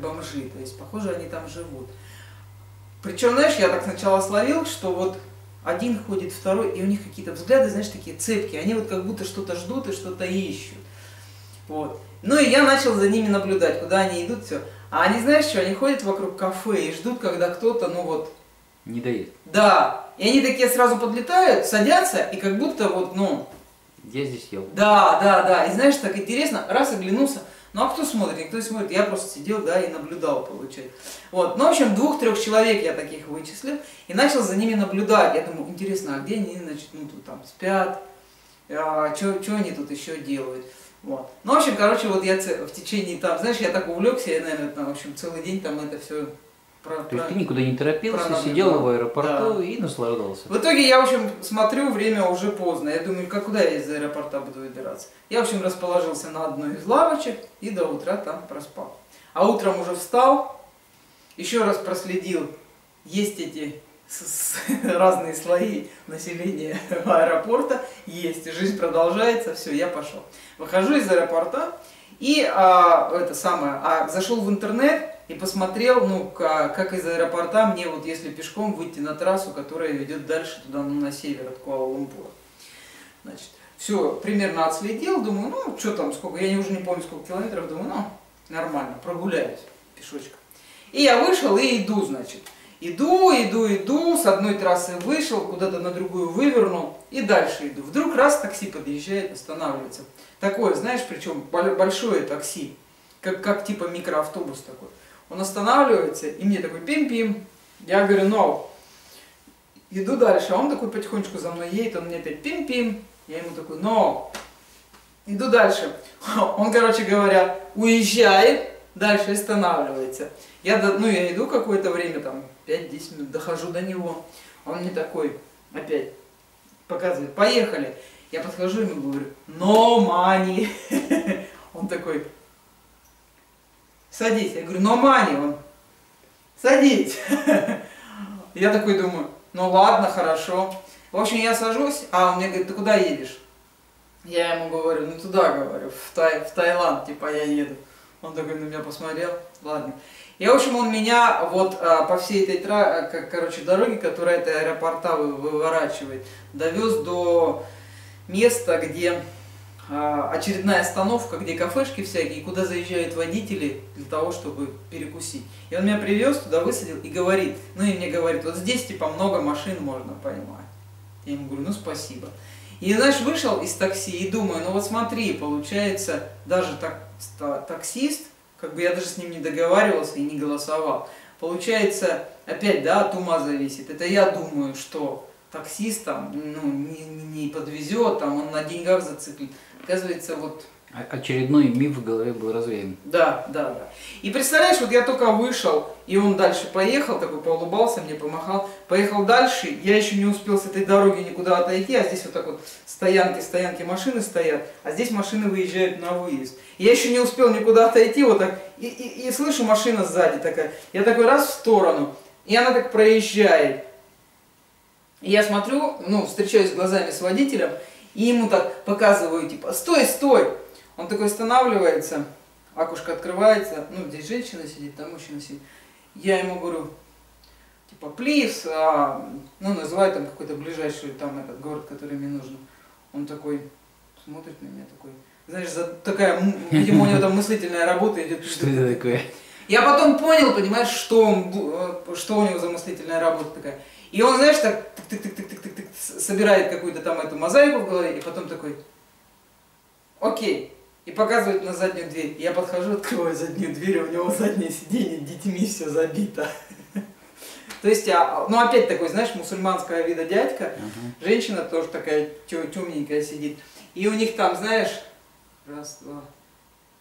бомжи, то есть, похоже, они там живут. Причем, знаешь, я так сначала словил, что вот один ходит, второй, и у них какие-то взгляды, знаешь, такие цепкие, они вот как будто что-то ждут и что-то ищут. Вот. Ну и я начал за ними наблюдать, куда они идут, все. А они, знаешь что, они ходят вокруг кафе и ждут, когда кто-то, ну вот... Не доест. Да. И они такие сразу подлетают, садятся, и как будто вот, ну... Я здесь ел. Да, да, да. И знаешь, так интересно, раз оглянулся, ну а кто смотрит? Никто не смотрит. Я просто сидел, да, и наблюдал, получается. Вот. Ну, в общем, 2-3 человек я таких вычислил, и начал за ними наблюдать. Я думаю, интересно, а где они, значит, ну, тут там спят, а, что они тут еще делают? Вот. Ну, в общем, короче, вот я в течение там, знаешь, я так увлекся, я, наверное, там, в общем, целый день там это все... То есть ты никуда не торопился, сидел в аэропорту, да, и наслаждался. В итоге я, в общем, смотрю, время уже поздно. Я думаю, как куда я из аэропорта буду выбираться? Я, в общем, расположился на одной из лавочек и до утра там проспал. А утром уже встал, еще раз проследил, есть эти разные слои населения аэропорта, есть, жизнь продолжается, все, я пошел. Выхожу из аэропорта и зашел в интернет. И посмотрел, ну, как из аэропорта мне, вот если пешком выйти на трассу, которая ведет дальше туда, ну, на север от Куала-Лумпура. Значит, все, примерно отследил, думаю, ну, что там, сколько, я уже не помню, сколько километров, думаю, ну, нормально, прогуляюсь пешочком. И я вышел и иду, значит, иду, с одной трассы вышел, куда-то на другую вывернул и дальше иду. Вдруг раз такси подъезжает, останавливается. Такое, знаешь, причем большое такси, как типа микроавтобус такой. Он останавливается, и мне такой пим-пим. Я говорю, no. Иду дальше, а он такой потихонечку за мной едет, он мне опять пим-пим. Я ему такой, no. Иду дальше. Он, короче говоря, уезжает, дальше останавливается. Я иду какое-то время, там, 5-10 минут, дохожу до него. Он мне такой опять показывает, поехали. Я подхожу ему и говорю, no money. Он такой... Садись. Я говорю, но мани, он. Садись. Я такой думаю, ну ладно, хорошо. В общем, я сажусь, а он мне говорит, ты куда едешь? Я ему говорю, ну туда, говорю, в Таиланд, типа я еду. Он такой на меня посмотрел, ладно. И, в общем, он меня вот по всей этой дороге, которая это аэропорта выворачивает, довез до места, где... очередная остановка, где кафешки всякие, куда заезжают водители для того, чтобы перекусить. И он меня привез, туда высадил и говорит, ну и мне говорит, вот здесь типа много машин можно поймать. Я ему говорю, ну спасибо. И, знаешь, вышел из такси и думаю, ну вот смотри, получается, даже таксист, как бы я даже с ним не договаривался и не голосовал, получается, опять, да, от ума зависит. Это я думаю, что... таксист там, ну, не подвезет, там, он на деньгах зациклит. Оказывается, вот... Очередной миф в голове был развеян. Да, да, да. И представляешь, вот я только вышел, и он дальше поехал, такой поулыбался, мне помахал, поехал дальше, я еще не успел с этой дороги никуда отойти, а здесь вот так вот стоянки машины стоят, а здесь машины выезжают на выезд. Я еще не успел никуда отойти, вот так, и слышу, машина сзади такая. Я такой раз в сторону, и она так проезжает. И я смотрю, ну, встречаюсь глазами с водителем, и ему так показываю, типа, стой, стой! Он такой останавливается, окошко открывается, ну, здесь женщина сидит, там мужчина сидит. Я ему говорю, типа, плиз, ну, называй там какой-то ближайший, там, этот город, который мне нужен. Он такой, смотрит на меня, такой, знаешь, видимо, у него там мыслительная работа идет. Что это такое? Я потом понял, понимаешь, что у него за мыслительная работа такая. И он, знаешь, так тык-тык-тык-тык-тык-тык собирает какую-то там эту мозаику в голове, и потом такой, окей, И показывает на заднюю дверь. Я подхожу, открываю заднюю дверь, у него заднее сиденье, детьми все забито. То есть, ну опять такой, знаешь, мусульманского вида дядька, женщина тоже такая темненькая сидит. И у них там, знаешь, раз, два,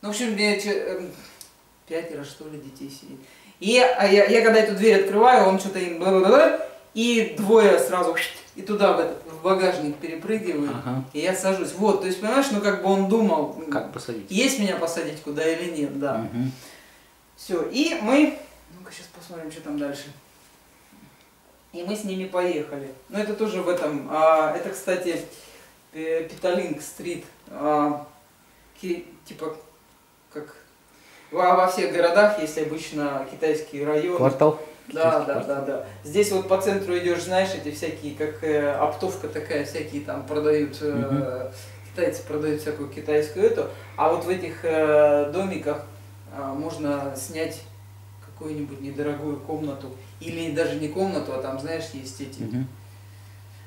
ну в общем, 5 раз что ли детей сидит. И я когда эту дверь открываю, он что-то им бла-бла-бла, и двое сразу и туда в этот багажник перепрыгивают, и я сажусь. Вот, то есть, понимаешь, ну как бы он думал, как посадить? Есть меня посадить куда или нет, да. Все, и мы, ну-ка сейчас посмотрим, что там дальше. И мы с ними поехали. Ну это тоже в этом, это, кстати, Петалинг-стрит, типа, как во всех городах есть обычно китайские районы. Квартал? Да, да, да, да. Здесь вот по центру идешь, знаешь, эти всякие, как оптовка такая, всякие там продают, китайцы продают всякую китайскую эту, а вот в этих домиках можно снять какую-нибудь недорогую комнату, или даже не комнату, а там, знаешь, есть эти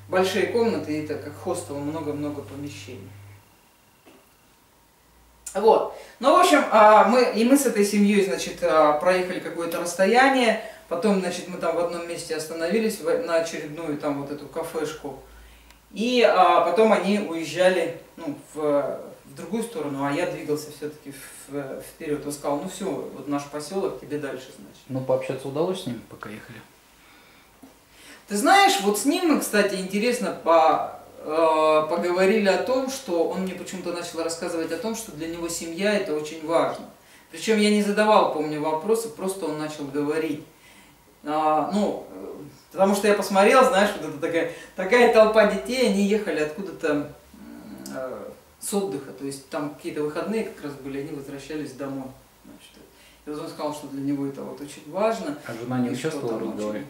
большие комнаты, и это как хостел, много-много помещений. Вот. Ну, в общем, мы с этой семьей, значит, проехали какое-то расстояние, потом, значит, мы там в одном месте остановились на очередную там вот эту кафешку, и потом они уезжали, ну, в другую сторону, а я двигался все-таки вперед. Он сказал, ну все, вот наш поселок, тебе дальше, значит. Ну, пообщаться удалось с ним, пока ехали? Ты знаешь, вот с ним мы, кстати, интересно поговорили о том, что он мне почему-то начал рассказывать о том, что для него семья это очень важно. Причем я не задавал, помню, вопросы, просто он начал говорить. Ну, потому что я посмотрел, знаешь, вот это такая толпа детей, они ехали откуда-то с отдыха, то есть там какие-то выходные как раз были, они возвращались домой. Значит. И вот он сказал, что для него это вот очень важно. А жена не участвовала в разговоре?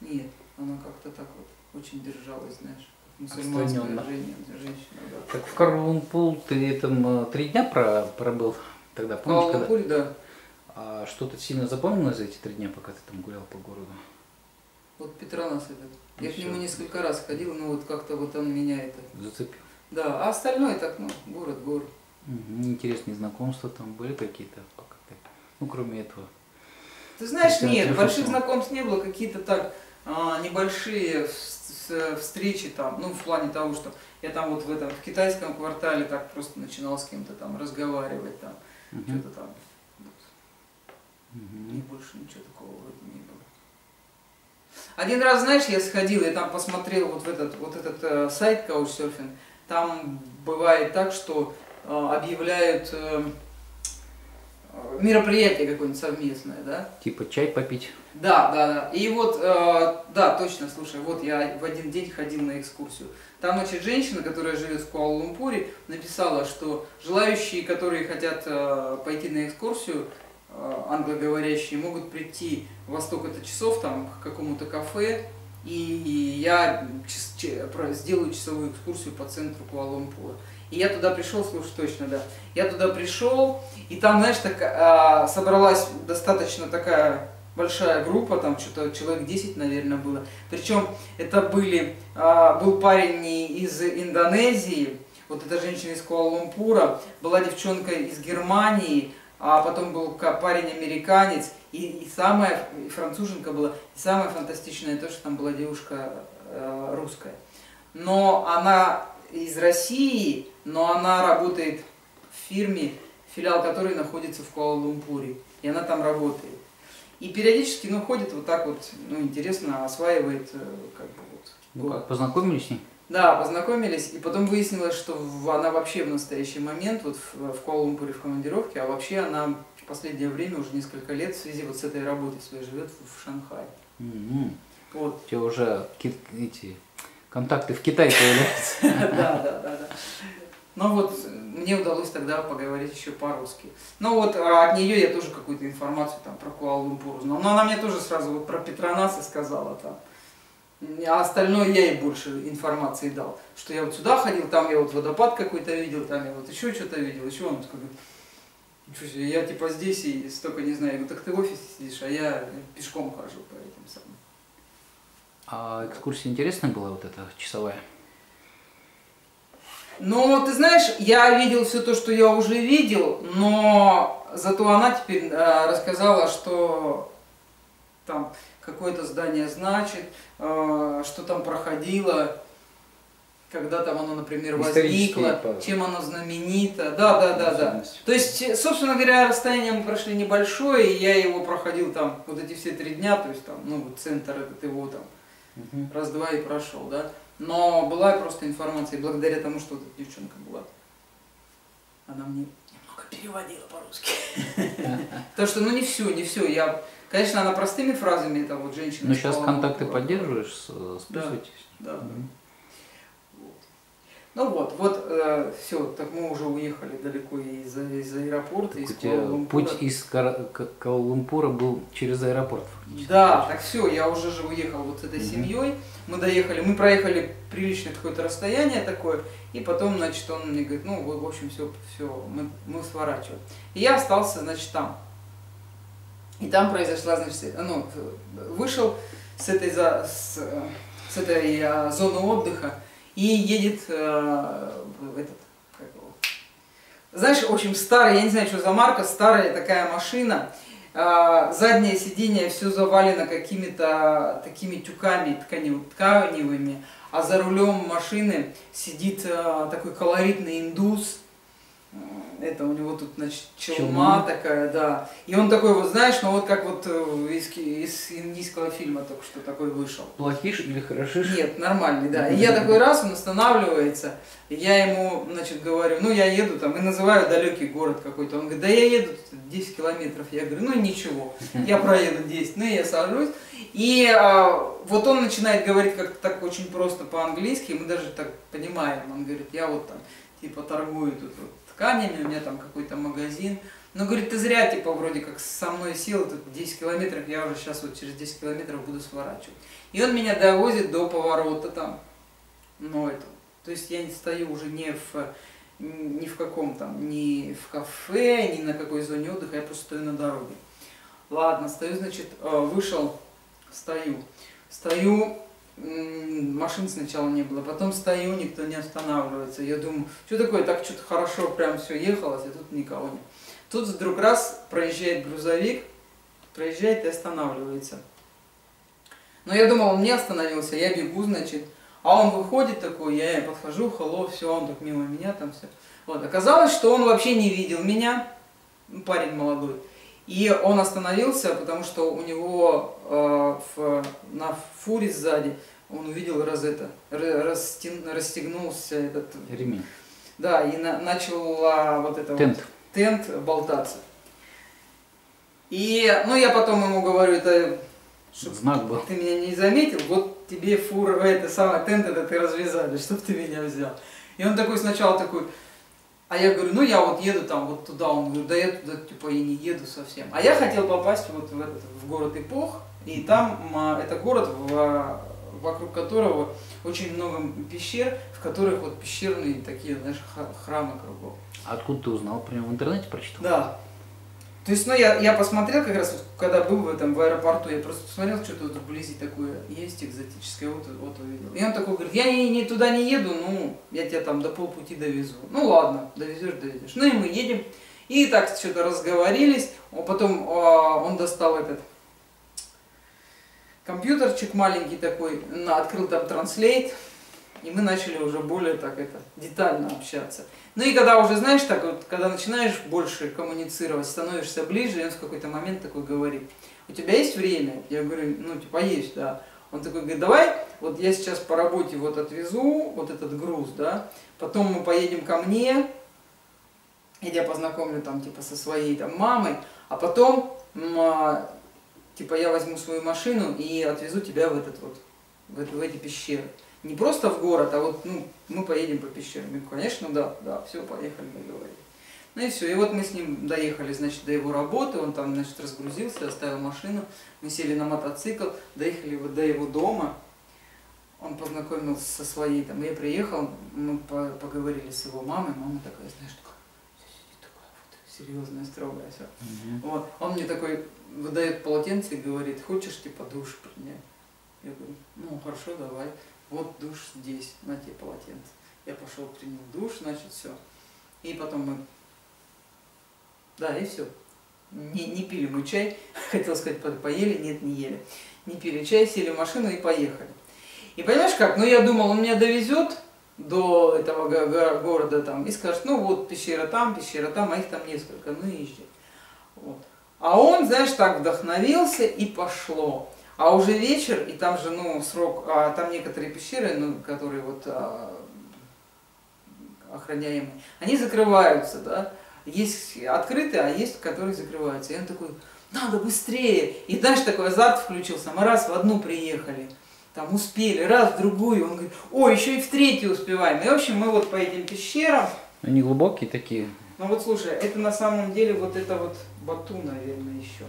Нет, она как-то так вот очень держалась, знаешь. Мусульманская женщина, да. Так в Куала-Лумпур ты там 3 дня пробыл тогда, помнишь? В Куала-Лумпуре, да. А что-то сильно запомнилось за эти 3 дня, пока ты там гулял по городу? Вот Петронас этот. Ну, я к нему несколько раз ходил, но вот как-то вот он меня это... Зацепил? Да, а остальное так, ну, город. Интересные знакомства там были какие-то, ну, кроме этого? Ты знаешь, нет, больших знакомств не было, какие-то так небольшие встречи там, ну, в плане того, что я там вот в китайском квартале так просто начинал с кем-то там разговаривать, там, что-то там. Вот. И больше ничего такого вроде не было. Один раз, знаешь, я сходил и там посмотрел вот этот сайт Couchsurfing. Там бывает так, что объявляют мероприятие какое-нибудь совместное, да? Типа чай попить? Да, да, да. И вот, да, точно, слушай, вот я в один день ходил на экскурсию. Там, значит, женщина, которая живет в Куала-Лумпуре, написала, что желающие, которые хотят пойти на экскурсию, англоговорящие, могут прийти во столько-то часов там к какому-то кафе, и я сделаю часовую экскурсию по центру Куала-Лумпура. И я туда пришел, слушай, точно, да. Я туда пришел, и там, знаешь, так собралась достаточно такая большая группа, там что-то человек 10, наверное, было. Причем это был парень из Индонезии, вот эта женщина из Куала-Лумпура, была девчонка из Германии, а потом был парень-американец, и самая француженка была, и самое фантастичное то, что там была девушка русская. Но она из России, но она работает в фирме, филиал которой находится в Куала-Лумпуре, и она там работает. И периодически, ну, ходит вот так вот, ну, интересно, осваивает, как бы, вот. Ну, как, познакомились с ней? Да, познакомились, и потом выяснилось, что она вообще в настоящий момент вот в Куала-Лумпуре в командировке, а вообще она в последнее время, уже несколько лет, в связи вот с этой работой своей, живет в Шанхае. Вот. У тебя уже эти контакты в Китае появляются. Да, да, да. Но вот мне удалось тогда поговорить еще по-русски. Ну вот от нее я тоже какую-то информацию там про Куала-Лумпур узнал. Но она мне тоже сразу вот про Петронаса сказала там. А остальное я ей больше информации дал. Что я вот сюда ходил, там я вот водопад какой-то видел, там я вот еще что-то видел, еще он сказал, ничего себе, я типа здесь и столько не знаю. Я говорю, так ты в офисе сидишь, а я пешком хожу по этим самым. А экскурсия интересная была вот эта часовая? Ну, ты знаешь, я видел все то, что я уже видел, но зато она теперь рассказала, что там какое-то здание значит, что там проходило, когда там оно, например, возникло, чем оно знаменито. Да. То есть, собственно говоря, расстояние мы прошли небольшое, и я его проходил там вот эти все 3 дня, то есть там, ну, центр этот его там раз-два и прошел, да. Но была просто информация, и благодаря тому, что вот эта девчонка была, она мне немного переводила по-русски. Потому что, ну, не все. Я, конечно, она простыми фразами, это вот женщина. Но сейчас контакты поддерживаешь, списывайтесь. Да. Ну вот, все, так мы уже уехали далеко из аэропорта, из Куала-Лумпура. Путь из Куала-Лумпура был через аэропорт. Да, так все, я уже же уехал вот с этой семьей. Мы доехали, мы проехали приличное какое-то расстояние такое, и потом, значит, он мне говорит, ну, в общем, все, мы сворачиваем. И я остался, значит, там. И там произошла, значит, ну, вышел с этой зоны отдыха. И едет знаешь, очень старая, я не знаю, что за марка, старая такая машина. Заднее сиденье все завалено какими-то такими тюками тканевыми, а за рулем машины сидит такой колоритный индус. Это у него тут, значит, челма такая, да. И он такой, вот знаешь, ну вот как вот из индийского фильма только что такой вышел. Плохиш или хорошиш? Нет, нормальный, да. И я такой раз, он останавливается, и я ему, значит, говорю, ну я еду там, и называю далекий город какой-то. Он говорит, да я еду 10 километров. Я говорю, ну ничего, я проеду 10. Ну и я сажусь. И вот он начинает говорить как-то так очень просто по-английски, мы даже так понимаем. Он говорит, я вот там, типа, торгую тут вот тканями, у меня там какой-то магазин. Но, говорит, ты зря, типа, вроде как со мной сел, тут 10 километров, я уже сейчас вот через 10 километров буду сворачивать. И он меня довозит до поворота там, но это, то есть я не стою уже ни в каком там, ни в кафе, ни на какой зоне отдыха, я просто стою на дороге. Ладно, стою, значит, вышел, стою. Машин сначала не было, потом стою, никто не останавливается. Я думаю, что такое, так что-то хорошо прям все ехалось, а тут никого нет. Тут вдруг раз проезжает грузовик, проезжает и останавливается. Но я думал, он не остановился, я бегу, значит. А он выходит такой, я подхожу, hello, все, он так мимо меня там все. Вот, оказалось, что он вообще не видел меня, парень молодой. И он остановился, потому что у него на фуре сзади он увидел расстегнулся этот ремень. Да, и начал вот это тент болтаться. И, ну, я потом ему говорю, это знак был. Ты меня не заметил, вот тебе тент этот ты развязали, чтоб ты меня взял. И он такой сначала такой. А я говорю, ну я вот еду там вот туда, он говорит, да я туда типа и не еду совсем. А я хотел попасть вот в город Эпох, и там это город, вокруг которого очень много пещер, в которых вот пещерные такие, знаешь, храмы кругом. А откуда ты узнал? Прямо в интернете прочитал? Да. То есть, ну я посмотрел как раз, вот, когда был в аэропорту, я просто посмотрел, что-то вот вблизи такое есть экзотическое, вот увидел. И он такой говорит, я не туда не еду, ну я тебя там до полпути довезу. Ну ладно, довезешь. Ну и мы едем. И так что-то разговорились, потом он достал этот компьютерчик маленький такой, открыл там транслейт. И мы начали уже более так детально общаться. Ну и когда уже, знаешь, так вот, когда начинаешь больше коммуницировать, становишься ближе, и он в какой-то момент такой говорит, у тебя есть время? Я говорю, ну типа есть, да. Он такой говорит, давай, вот я сейчас по работе вот отвезу вот этот груз, да, потом мы поедем ко мне, я тебя познакомлю там типа со своей там мамой, а потом типа я возьму свою машину и отвезу тебя в эти пещеры. Не просто в город, а вот, ну, мы поедем по пещерам. Я говорю, конечно, да, все, поехали, договорились. Ну и все, и вот мы с ним доехали, значит, до его работы, он там, значит, разгрузился, оставил машину, мы сели на мотоцикл, доехали вот до его дома, он познакомился со своей, там, я приехал, мы поговорили с его мамой, мама такая, знаешь, серьезная, строгая, все. Вот, он мне такой выдает полотенце и говорит, хочешь, типа, душ принять? Я говорю, ну, хорошо, давай. Вот душ здесь, на тебе полотенце. Я пошел, принял душ, значит, все. И потом мы... Да, и все. Не пили мы чай, хотел сказать, поели, нет, не ели. Не пили чай, сели в машину и поехали. И понимаешь как, ну я думал, он меня довезет до этого города там и скажет, ну вот пещера там, а их там несколько, ну езжай. Вот. А он, знаешь, так вдохновился и пошло. А уже вечер, и там же, ну, срок, а там некоторые пещеры, ну, которые вот охраняемые, они закрываются, да. Есть открытые, а есть, которые закрываются. И он такой, надо быстрее. И знаешь, такой азарт включился. Мы раз в одну приехали, там успели, раз в другую. Он говорит, о, еще и в третью успеваем. И в общем, мы вот по этим пещерам. Они глубокие такие. Ну вот слушай, это на самом деле вот это вот Бату, наверное, еще.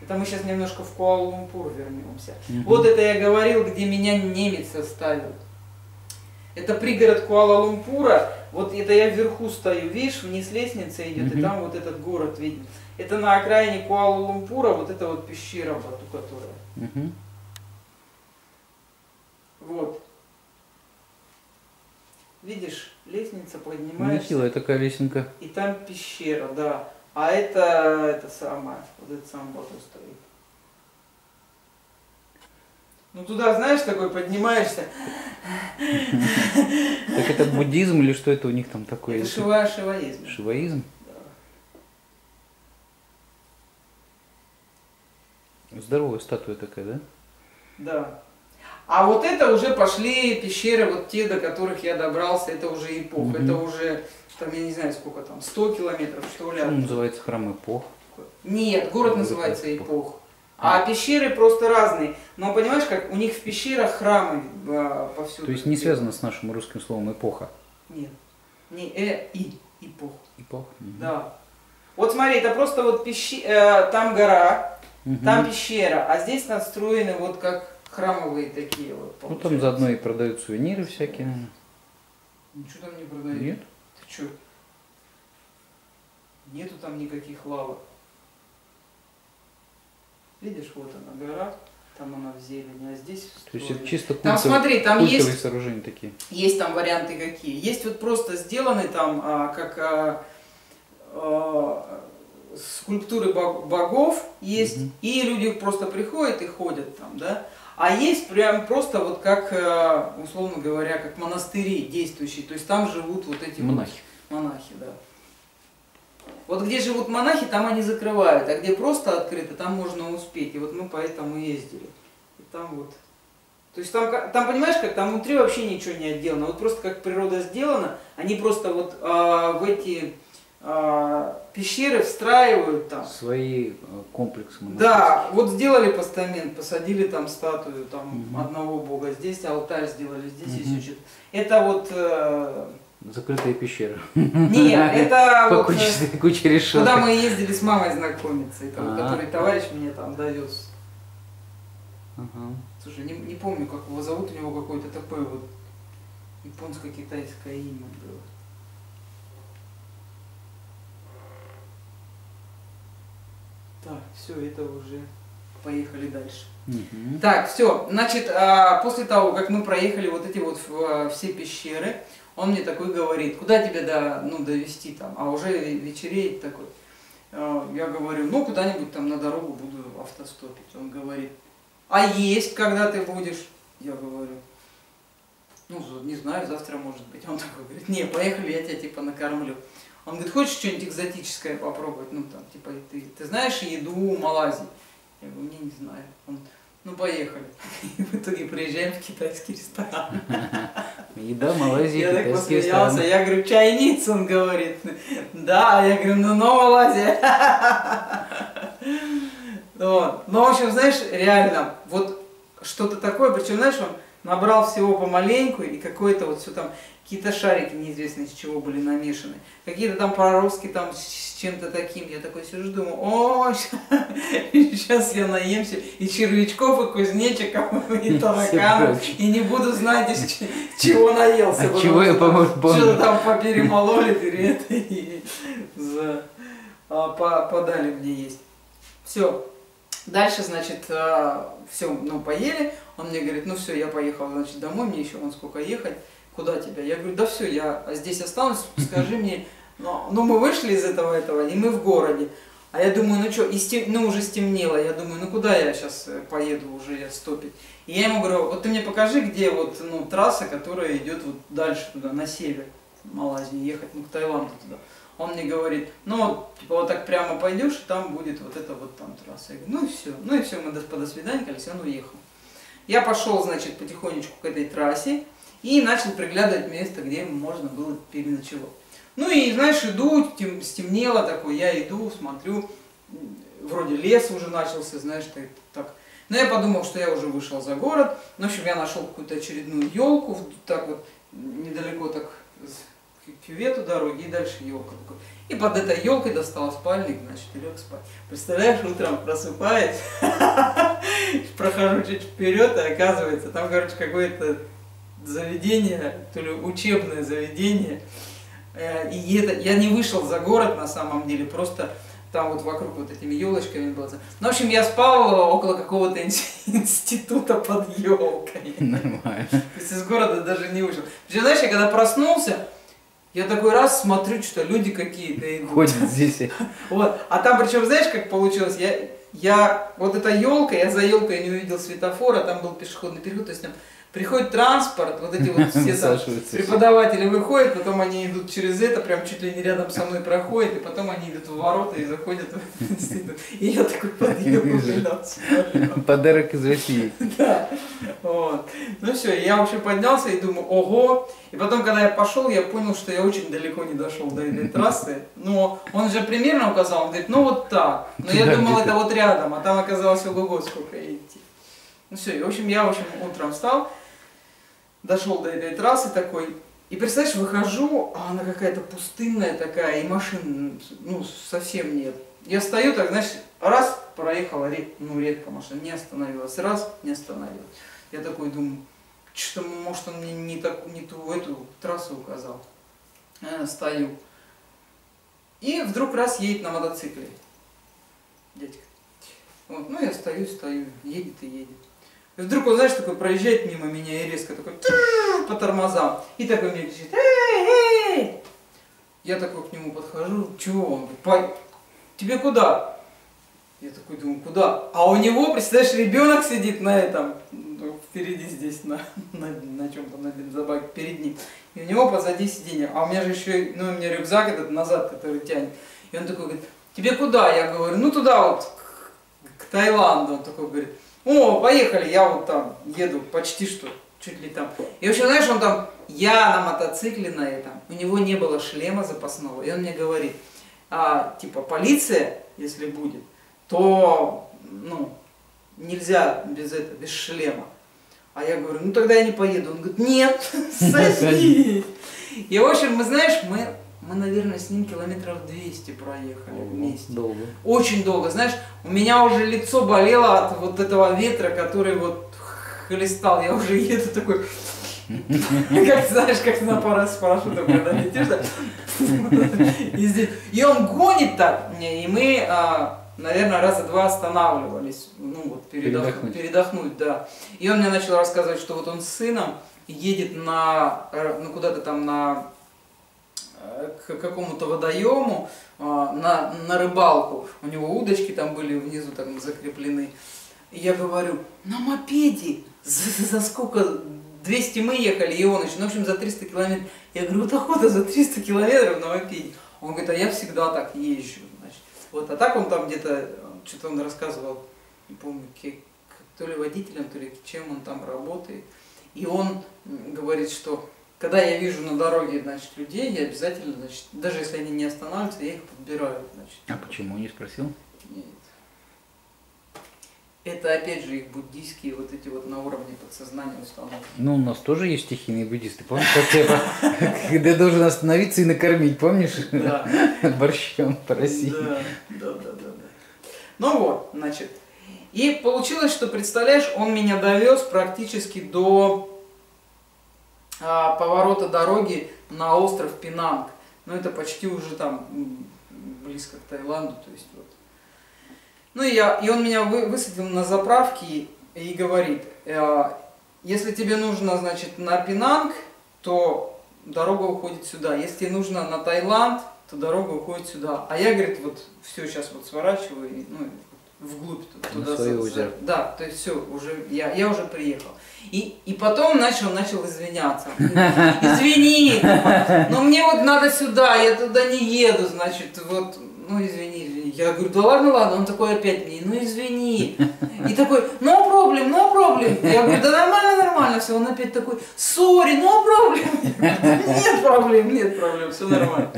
Это мы сейчас немножко в Куала-Лумпур вернемся. Вот это я говорил, где меня немец оставил. Это пригород Куала-Лумпура. Вот это я вверху стою, видишь, вниз лестница идет, и там вот этот город виден. Это на окраине Куала-Лумпура, вот это вот пещера Бату, которая. Вот. Видишь, лестница поднимается. Веселая такая лесенка. И там пещера, да. А это самое, вот это сам Бату стоит. Ну туда, знаешь, такой поднимаешься. Так это буддизм или что это у них там такое? Это шиваизм. Шиваизм? Да. Здоровая статуя такая, да? Да. А вот это уже пошли пещеры, вот те, до которых я добрался, это уже эпох. Это уже, там, я не знаю, сколько там, 100 километров, что ли. Он называется храм эпох. Нет, город называется эпох. А пещеры просто разные. Но понимаешь, как у них в пещерах храмы повсюду. То есть не связано с нашим русским словом эпоха? Нет. Не эпох. Эпох? Да. Вот смотри, это просто вот пещера, там гора, там пещера, а здесь настроены вот как храмовые такие вот. Получается. Ну там заодно и продают сувениры всякие. Ничего там не продают. Нет? Ты что? Нету там никаких лавок. Видишь, вот она гора, там она в зелени, а здесь... То есть это чисто культовые, там, смотри, там культовые есть, сооружения такие. Есть там варианты какие. Есть вот просто сделаны там, как скульптуры богов есть, и люди просто приходят и ходят там, да. А есть прям просто вот как, условно говоря, как монастыри действующие, то есть там живут вот эти монахи. Вот, монахи, да. Вот где живут монахи, там они закрывают, а где просто открыто, там можно успеть. И вот мы поэтому ездили. И там вот. То есть там понимаешь, как там внутри вообще ничего не отделано. Вот просто как природа сделана, они просто вот в эти пещеры встраивают там. Свои комплексы. Да, вот сделали постамент, посадили там статую там, одного бога, здесь алтарь сделали, здесь еще что-то. Это вот... Закрытые пещеры. Нет, это вот, куча решеток. Куда мы ездили с мамой знакомиться, который товарищ мне там довез. Слушай, не помню, как его зовут, у него какое-то такое вот японско-китайское имя было. Так, все, это уже поехали дальше. Так, все, значит, после того, как мы проехали вот эти вот все пещеры, он мне такой говорит, куда тебя довести там, а уже вечереет такой. Я говорю, ну куда-нибудь там на дорогу буду автостопить. Он говорит, а есть когда ты будешь? Я говорю, ну не знаю, завтра может быть. Он такой говорит, не, поехали, я тебя типа накормлю. Он говорит, хочешь что-нибудь экзотическое попробовать? Ну там, типа, ты знаешь еду Малайзии? Я говорю, не знаю. Он, ну поехали. И в итоге приезжаем в китайский ресторан. Еда, Малайзия, я так посмеялся, я говорю, чайниц, он говорит. Да, я говорю, ну, Малайзия. Вот. Ну, в общем, знаешь, реально, вот что-то такое, причем, знаешь, он набрал всего помаленьку, и какое-то вот все там, какие-то шарики неизвестные из чего были намешаны, какие-то там проростки там с чем-то таким, я такой сижу, думаю, о, сейчас я наемся и червячков, и кузнечиков, и тараканов, и не буду знать, из чего наелся, чего я что-то там поперемололи, и подали мне есть. Все. Дальше, значит, все, ну, поели, он мне говорит, ну все, я поехал, значит, домой, мне еще вон сколько ехать, куда тебя? Я говорю, да все, я здесь останусь, скажи мне. Но мы вышли из этого, и мы в городе. А я думаю, ну что, ну уже стемнело, я думаю, ну куда я сейчас поеду уже стопить? И я ему говорю, вот ты мне покажи, где вот ну, трасса, которая идет вот дальше туда, на север Малайзии, ехать ну, к Таиланду туда. Он мне говорит, ну вот, типа, вот так прямо пойдешь, и там будет вот эта вот там трасса. Я говорю, ну и все, мы до свидания, Алексей, он уехал. Я пошел, значит, потихонечку к этой трассе и начал приглядывать место, где можно было переночевать. Ну и, знаешь, иду, стемнело такое, я иду, смотрю, вроде лес уже начался, знаешь, так. Но я подумал, что я уже вышел за город, ну, в общем, я нашел какую-то очередную елку, так вот, недалеко так, к кювету дороги, и дальше елка. И под этой елкой достал спальник, значит, и лег спать. Представляешь, утром просыпаюсь, прохожу чуть вперед, и оказывается, там, короче, какое-то заведение, то ли учебное заведение. И это, я не вышел за город на самом деле, просто там вот вокруг вот этими елочками было. Ну, в общем, я спал около какого-то института под елкой. Нормально. То есть из города даже не вышел. Причем, знаешь, я когда проснулся, я такой раз смотрю, что люди какие-то идут. Ходят здесь. Вот. А там, причем, знаешь, как получилось? Я вот эта елка, я за елкой не увидел светофора, там был пешеходный переход, то есть там... Приходит транспорт, вот эти вот все там преподаватели выходят, потом они идут через это, прям чуть ли не рядом со мной проходят, и потом они идут в ворота и заходят в этот институт. И я такой поднялся. Подарок из России. Да. Вот. Ну все, я вообще поднялся и думаю, ого. И потом, когда я пошел, я понял, что я очень далеко не дошел до этой трассы. Но он же примерно указал, он говорит, ну вот так. Но я думал, это вот рядом, а там оказалось ого-го сколько идти. Ну все, и, в общем, утром встал. Дошел до этой трассы такой, и представляешь, выхожу, а она какая-то пустынная такая, и машин, ну, совсем нет. Я стою так, знаешь, раз, проехала, ну, редко машина, не остановилась, раз, не остановилась. Я такой думаю, что-то, может, он мне не ту трассу указал. Стою. И вдруг раз едет на мотоцикле. Дядька. Вот, ну, я стою, едет и едет. И вдруг он, знаешь, такой проезжает мимо меня и резко такой по тормозам. И такой мне кричит, эй, эй! Я такой к нему подхожу, чего? Он говорит, тебе куда? Я такой думаю, куда? А у него, представляешь, ребенок сидит на этом, впереди здесь, на чем-то, на бензобаке, перед ним. И у него позади сиденье. А у меня же еще, ну, у меня рюкзак этот назад, который тянет. И он такой говорит, тебе куда? Я говорю, ну туда вот, к Таиланду. Он такой говорит, о, поехали, я вот там еду, почти что, чуть ли там. И вообще, знаешь, он там, я на мотоцикле на этом, у него не было шлема запасного. И он мне говорит, типа, полиция, если будет, то, ну, нельзя без шлема. А я говорю, ну тогда я не поеду. Он говорит, нет, садись. И, в общем, мы, знаешь, мы, наверное, с ним километров 200 проехали вместе. Долго. Очень долго. Знаешь, у меня уже лицо болело от вот этого ветра, который вот хлестал. Я уже еду такой, как, знаешь, как на парашютах, когда летишь. И он гонит так. И мы, наверное, раза два останавливались. Ну вот, передохнуть, да. И он мне начал рассказывать, что вот он с сыном едет на, ну куда-то там на... к какому-то водоему на рыбалку. У него удочки там были внизу там закреплены. И я говорю, на мопеде за сколько? 200 мы ехали, и он еще. Ну, в общем, за 300 километров. Я говорю, вот охота за 300 километров на мопеде. Он говорит, а я всегда так езжу. Значит. Вот, а так он там где-то, что-то он рассказывал, не помню, то ли водителем, то ли чем он там работает. И он говорит, что когда я вижу на дороге, значит, людей, я обязательно, значит, даже если они не останавливаются, я их подбираю, значит. А почему? Не спросил? Нет. Это, опять же, их буддийские вот эти вот на уровне подсознания установки. Ну, у нас тоже есть стихийные буддисты, помнишь, когда я должен остановиться и накормить, помнишь? Да. Борщом по России. Да. Ну вот, значит. И получилось, что, представляешь, он меня довез практически до... поворота дороги на остров Пинанг. Ну, это почти уже там близко к Таиланду, то есть вот. Ну, и он меня высадил на заправке и говорит, если тебе нужно, значит, на Пинанг, то дорога уходит сюда. Если нужно на Таиланд, то дорога уходит сюда. А я, говорит, вот все сейчас вот сворачиваю, и, ну, вглубь туда. Да, то есть все, уже я уже приехал. И потом начал извиняться. Извини, но мне вот надо сюда, я туда не еду, значит, вот, ну извини. Я говорю, да ладно, он такой опять мне, ну извини. И такой, no problem. Я говорю, да нормально, все. Он опять такой, sorry, no problem. Нет проблем, все нормально.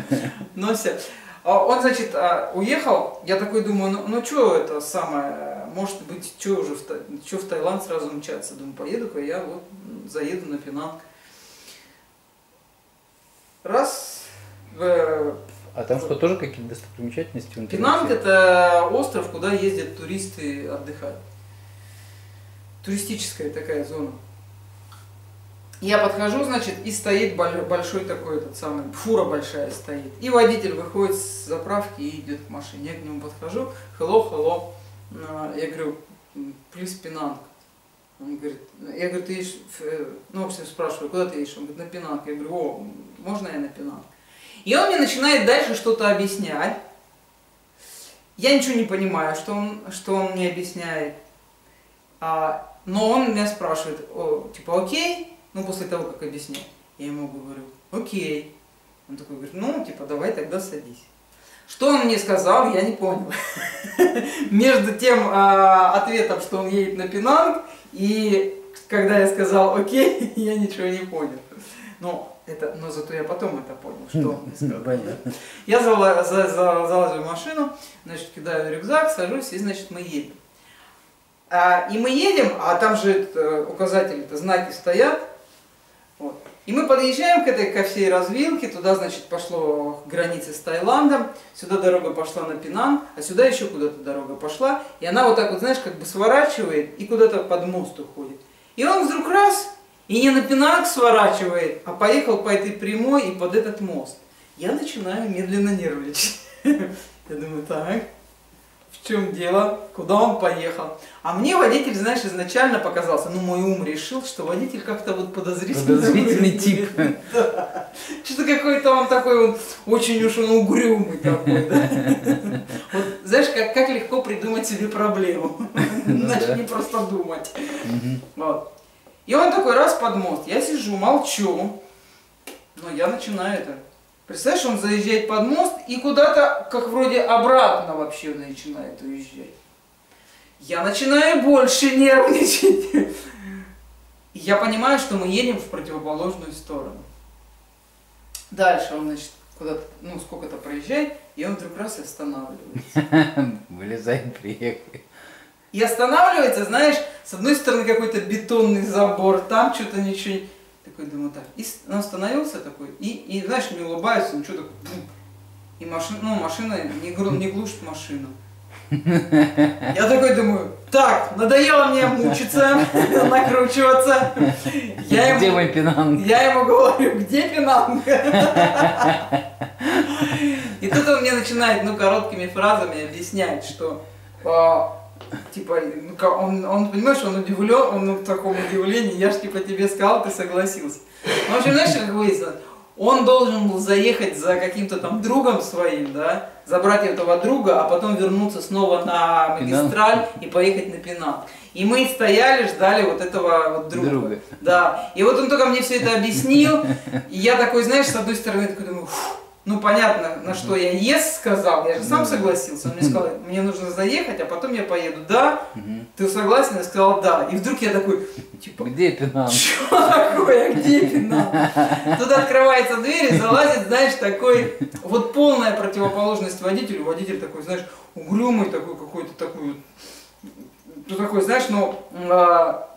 Но все. Он, значит, уехал, я такой думаю, ну что это самое, может быть, что уже в Таиланд сразу мчаться, думаю, поеду-ка я вот заеду на Пинанг. Раз. А там что, тоже какие-то достопримечательности? Пинанг — это остров, куда ездят туристы отдыхать. Туристическая такая зона. Я подхожу, значит, и стоит большой такой этот самый, фура большая стоит. И водитель выходит с заправки и идет к машине. Я к нему подхожу, hello. Я говорю, please Пинанг. Он говорит, я говорю, ты едешь, ну, все спрашиваю, куда ты едешь? Он говорит, на Пинанг. Я говорю, о, можно я на Пинанг? И он мне начинает дальше что-то объяснять. Я ничего не понимаю, что он мне объясняет. Но он меня спрашивает, типа, окей? Ну, после того, как объяснил, я ему говорю, окей. Он такой говорит, ну, типа, давай тогда садись. Что он мне сказал, я не понял. Между тем ответом, что он едет на Пинанг, и когда я сказал окей, я ничего не понял. Но зато я потом это понял, что он мне сказал. Я залажу машину, значит, кидаю рюкзак, сажусь, и, значит, мы едем. И мы едем, а там же указатели-то, знаки стоят. Вот. И мы подъезжаем ко всей развилке, туда, значит, пошло граница с Таиландом, сюда дорога пошла на Пинанг, а сюда еще куда-то дорога пошла, и она вот так вот, знаешь, как бы сворачивает и куда-то под мост уходит. И он вдруг раз, и не на Пинанг сворачивает, а поехал по этой прямой и под этот мост. Я начинаю медленно нервничать. Я думаю, так, в чем дело, куда он поехал? А мне водитель, знаешь, изначально показался, ну мой ум решил, что водитель как-то вот подозрительный тип. Да. Что-то какой-то он такой, вот, очень уж он угрюмый такой. Да? Вот, знаешь, как легко придумать себе проблему. Начни просто думать. Вот. И он такой раз под мост. Я сижу, молчу, но я начинаю это. Представляешь, он заезжает под мост и куда-то, как вроде обратно вообще начинает уезжать. Я начинаю больше нервничать. Я понимаю, что мы едем в противоположную сторону. Дальше он, значит, куда-то, ну, сколько-то проезжает, и он вдруг раз и останавливается. Вылезай, приехали. И останавливается, знаешь, с одной стороны какой-то бетонный забор, там что-то ничего не... Такой, думаю, так. И он остановился такой, и знаешь, не улыбается, ну что такое, и машина, ну, машина не глушит машину. Я такой думаю, так, надоело мне мучиться, накручиваться. Где мой Пинанг? Я ему говорю, где Пинанг? И тут он мне начинает, ну, короткими фразами объяснять, что... Типа, он, понимаешь, он удивлен, он в таком удивлении, я ж типа тебе сказал, ты согласился. В общем, знаешь, как выяснилось, он должен был заехать за каким-то там другом своим, да, забрать этого друга, а потом вернуться снова на магистраль и поехать на Пинанг. И мы стояли, ждали вот этого вот друга. Да, и вот он только мне все это объяснил, и я такой, знаешь, с одной стороны, такой думаю, ну понятно, на что я yes сказал, я же сам согласился, он мне сказал, мне нужно заехать, а потом я поеду, да, ты согласен, я сказал, да, и вдруг я такой, типа, где Пинанг? Что такое, где Пинанг? Тут открывается дверь и залазит, знаешь, такой, вот полная противоположность водителю, водитель такой, знаешь, угрюмый такой, какой-то такой, ну такой, знаешь, но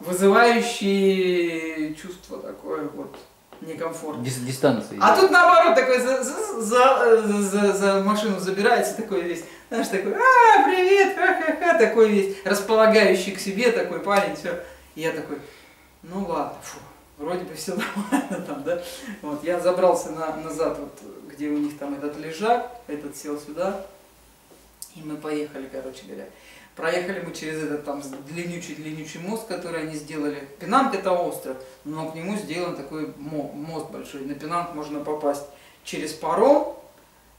вызывающий чувство такое вот. Некомфортно. Дистанция. А тут наоборот такой за машину забирается, такой весь, знаешь, такой, привет, ха-ха-ха, такой весь, располагающий к себе такой парень, все. И я такой, ну ладно, фу, вроде бы все нормально там, да. Вот, я забрался назад, вот, где у них там этот лежак, этот сел сюда, и мы поехали, короче говоря. Проехали мы через этот там длиннючий мост, который они сделали. Пинанг — это остров, но к нему сделан такой мост большой. На Пинанг можно попасть через паром.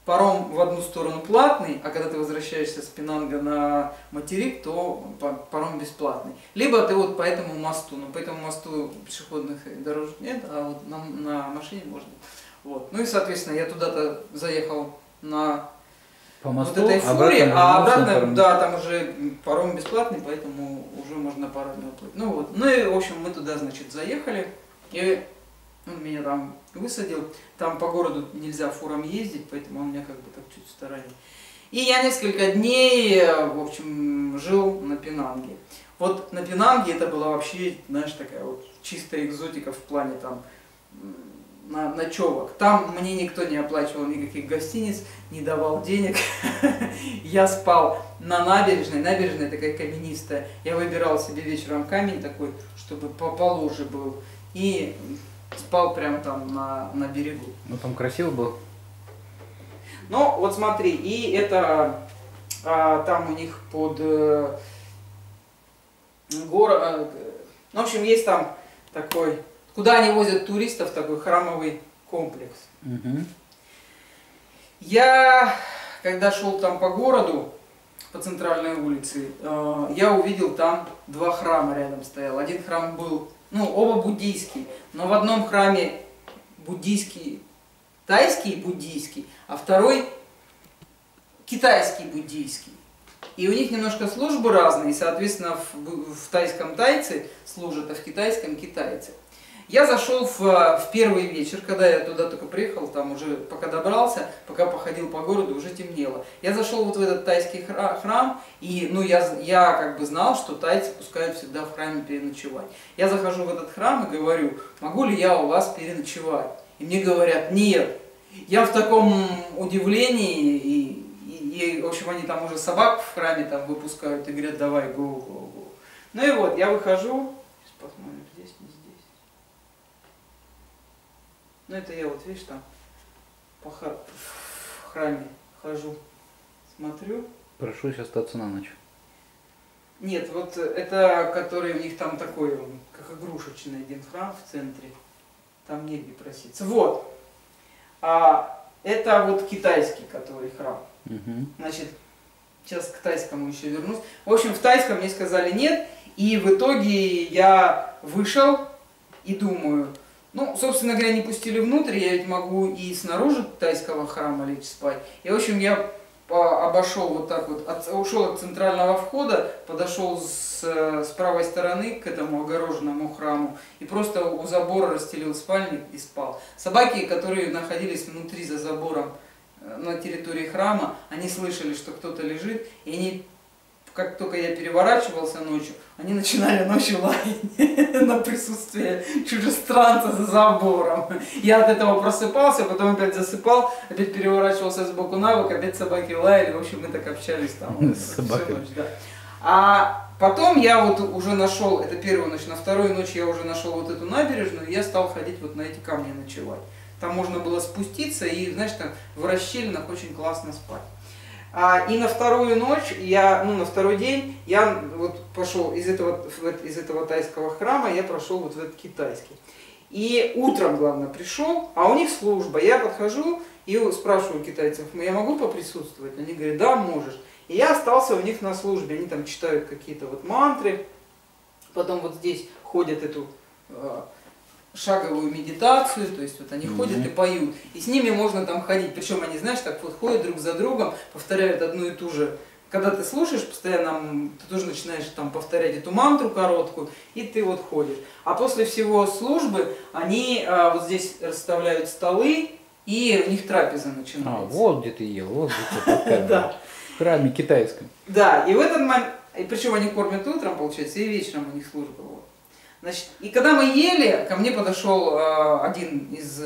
Паром в одну сторону платный, а когда ты возвращаешься с Пинанга на материк, то паром бесплатный. Либо ты вот по этому мосту, но по этому мосту пешеходных дорожек нет, а вот на машине можно. Вот. Ну и, соответственно, я туда-то заехал на по мосту, вот этой фуре, а обратно, да, там уже паром бесплатный, поэтому уже можно парадно плыть. Ну вот, ну и, в общем, мы туда, значит, заехали, и он меня там высадил. Там по городу нельзя фуром ездить, поэтому он меня как бы так чуть старанил. И я несколько дней, в общем, жил на Пинанге. Вот на Пинанге это была вообще, знаешь, такая вот чистая экзотика в плане там ночевок. Там мне никто не оплачивал никаких гостиниц, не давал денег. Я спал на набережной. Набережная такая каменистая. Я выбирал себе вечером камень такой, чтобы поположе был. И спал прямо там на берегу. Ну там красиво было. Ну вот смотри, и это там у них под город. В общем, есть там такой, куда они возят туристов, такой храмовый комплекс. Угу. Я, когда шел там по городу, по центральной улице, я увидел там два храма рядом стоял. Один храм был, ну, оба буддийские, но в одном храме буддийский, тайский буддийский, а второй китайский буддийский. И у них немножко службы разные, соответственно, в тайском тайцы служат, а в китайском китайцы. Я зашел в первый вечер, когда я туда только приехал, там уже пока добрался, пока походил по городу, уже темнело. Я зашел вот в этот тайский храм, и ну, я как бы знал, что тайцы пускают всегда в храме переночевать. Я захожу в этот храм и говорю, могу ли я у вас переночевать? И мне говорят, нет. Я в таком удивлении, и в общем, они там уже собак в храме там выпускают и говорят, давай, гоу. Ну и вот, я выхожу, сейчас посмотрим, здесь, не здесь. Ну это я вот, видишь, там по храме хожу, смотрю. Прошусь остаться на ночь. Нет, вот это, который у них там такой, как игрушечный один храм в центре. Там негде проситься. Вот. А это вот китайский, который храм. Угу. Значит, сейчас к тайскому еще вернусь. В общем, в тайском мне сказали нет. И в итоге я вышел и думаю... Ну, собственно говоря, не пустили внутрь, я ведь могу и снаружи тайского храма лечь спать. И, в общем, я обошел вот так вот, ушел от центрального входа, подошел с правой стороны к этому огороженному храму и просто у забора расстелил спальник и спал. Собаки, которые находились внутри за забором на территории храма, они слышали, что кто-то лежит, и они... Как только я переворачивался ночью, они начинали ночью лаять на присутствие чужестранца за забором. Я от этого просыпался, потом опять засыпал, опять переворачивался сбоку на бок, опять собаки лаяли. В общем, мы так общались там всю ночь. Да. А потом я вот уже нашел, это первую ночь, на вторую ночь я уже нашел вот эту набережную, и я стал ходить вот на эти камни ночевать. Там можно было спуститься и, знаешь, там в расщелинах очень классно спать. И на вторую ночь, на второй день я вот пошел из этого тайского храма, я прошел вот в этот китайский. И утром, главное, пришел, а у них служба. Я подхожу и спрашиваю китайцев, я могу поприсутствовать? Они говорят, да, можешь. И я остался у них на службе. Они там читают какие-то вот мантры, потом вот здесь ходят эту... шаговую медитацию, то есть вот они ходят и поют, и с ними можно там ходить, причем они, знаешь, так вот ходят друг за другом, повторяют одну и ту же, когда ты слушаешь постоянно, ты тоже начинаешь там повторять эту мантру короткую, и ты вот ходишь, а после всего службы они вот здесь расставляют столы, и у них трапеза начинается. А, вот где ты ел, вот где ты, да, в храме китайском. Да, и в этот момент, причем они кормят утром, получается, и вечером у них служба. Значит, и когда мы ели, ко мне подошел один из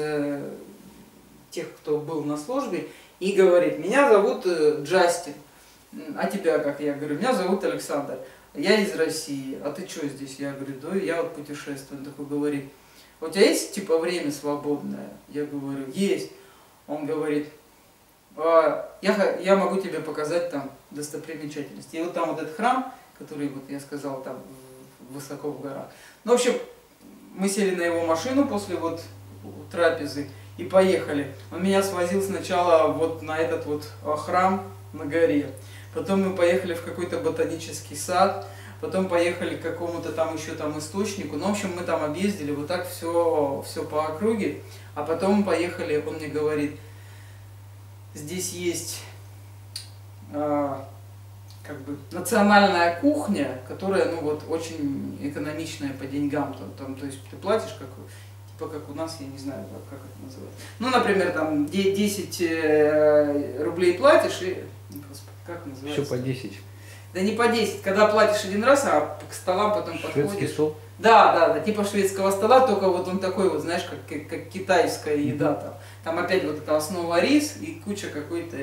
тех, кто был на службе, и говорит, меня зовут Джастин, а тебя как? Я говорю, меня зовут Александр, я из России, а ты что здесь? Я говорю, да, я вот путешествую. Он такой говорит, у тебя есть типа время свободное? Я говорю, есть. Он говорит, я могу тебе показать там достопримечательности. И вот там вот этот храм, который, вот я сказал, там высоко в горах. Ну, в общем, мы сели на его машину после вот трапезы и поехали. Он меня свозил сначала вот на этот вот храм на горе. Потом мы поехали в какой-то ботанический сад. Потом поехали к какому-то там еще там источнику. Ну, в общем, мы там объездили вот так все по округе. А потом поехали, он мне говорит, здесь есть как бы национальная кухня, которая, ну, вот, очень экономичная по деньгам. Там, то есть ты платишь, как, типа, как у нас, я не знаю, как это называется. Ну, например, там 10 рублей платишь и... Господи, как называется? Все по 10. Да не по 10, когда платишь один раз, а к столам потом подходишь. Шведский стол? Да, типа шведского стола, только вот он такой вот, знаешь, как китайская еда там. Там опять вот эта основа рис и куча какой-то...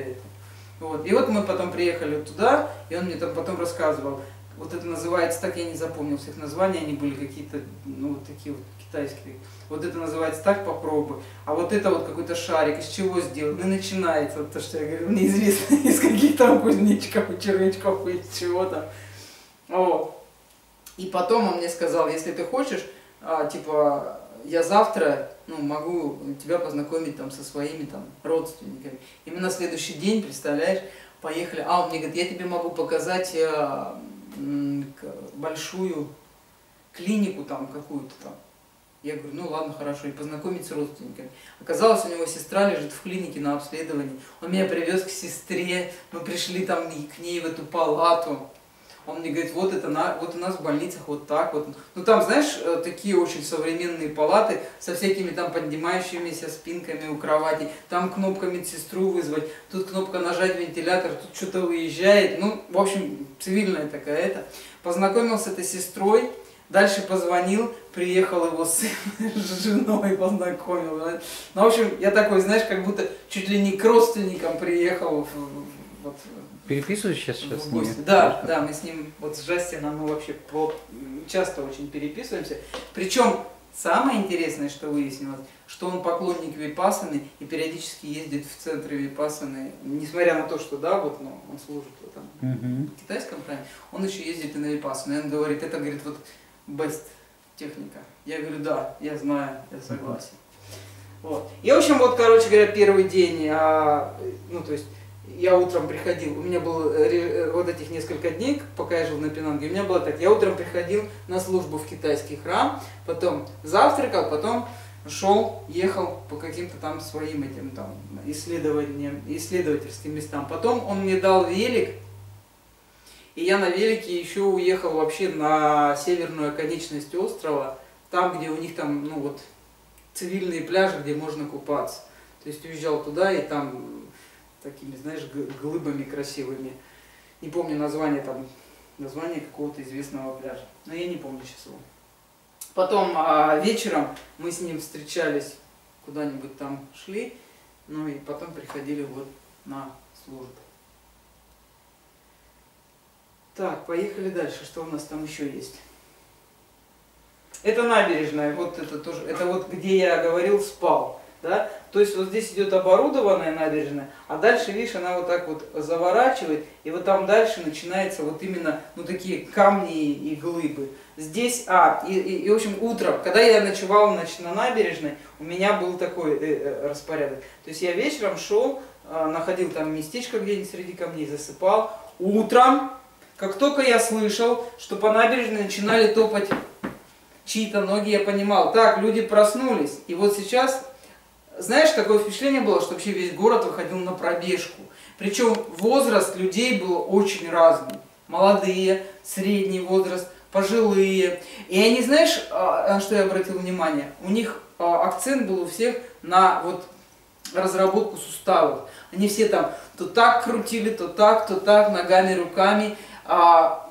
Вот. И вот мы потом приехали туда, и он мне там потом рассказывал. Вот это называется, так я не запомнил, всех названий, они были какие-то, ну, вот такие вот китайские. Вот это называется так, попробуй. А вот это вот какой-то шарик, из чего сделан? Ну, начинается вот то, что я говорю, неизвестно, из каких там кузнечиков и червячков, и чего там. Вот. И потом он мне сказал, если ты хочешь, типа, я завтра, ну, могу тебя познакомить там со своими там родственниками. И мы на следующий день, представляешь, поехали. А он мне говорит, я тебе могу показать большую клинику там какую-то там. Я говорю, ну ладно, хорошо, и познакомить с родственниками. Оказалось, у него сестра лежит в клинике на обследовании. Он меня привез к сестре, мы пришли там к ней в эту палату. Он мне говорит, вот это вот у нас в больницах вот так вот. Ну там, знаешь, такие очень современные палаты со всякими там поднимающимися спинками у кровати. Там кнопка медсестру вызвать, тут кнопка нажать вентилятор, тут что-то выезжает. Ну, в общем, цивильная такая это. Познакомился с этой сестрой. Дальше позвонил, приехал его сын с женой, познакомил. Ну, в общем, я такой, знаешь, как будто чуть ли не к родственникам приехал. Вот, переписываюсь сейчас в гости. Да, мы с ним, вот с Джастином, мы вообще часто очень переписываемся. Причем самое интересное, что выяснилось, что он поклонник Випассаны и периодически ездит в центр Випассаны, несмотря на то, что, да, вот, ну, он служит вот там, в китайском храме, он еще ездит и на Випассану. И он говорит, это, говорит, вот... Best техника. Я говорю, да, я знаю, я согласен. Вот. И в общем, вот, короче говоря, первый день, ну то есть я утром приходил, у меня было вот этих несколько дней, пока я жил на Пинанге, у меня было так, я утром приходил на службу в китайский храм, потом завтракал, потом ехал по каким-то там своим этим там исследовательским местам. Потом он мне дал велик. И я на велике еще уехал вообще на северную оконечность острова, там, где у них там, ну вот, цивильные пляжи, где можно купаться. То есть уезжал туда и там такими, знаешь, глыбами красивыми. Не помню название там, название какого-то известного пляжа, но я не помню сейчас его. Потом вечером мы с ним встречались, куда-нибудь там шли, ну и потом приходили вот на службу. Так, поехали дальше. Что у нас там еще есть? Это набережная, вот это тоже, это вот где я говорил спал, да? То есть вот здесь идет оборудованная набережная, а дальше, видишь, она вот так вот заворачивает, и вот там дальше начинается вот именно, ну, такие камни и глыбы. Здесь, в общем, утром, когда я ночевал на набережной, у меня был такой распорядок. То есть я вечером шел, находил там местечко где-нибудь среди камней, засыпал, утром... Как только я слышал, что по набережной начинали топать чьи-то ноги, я понимал, так, люди проснулись. И вот сейчас, знаешь, такое впечатление было, что вообще весь город выходил на пробежку. Причем возраст людей был очень разный. Молодые, средний возраст, пожилые. И они, знаешь, на что я обратил внимание? У них акцент был у всех на вот разработку суставов. Они все там то так крутили, то так, ногами, руками.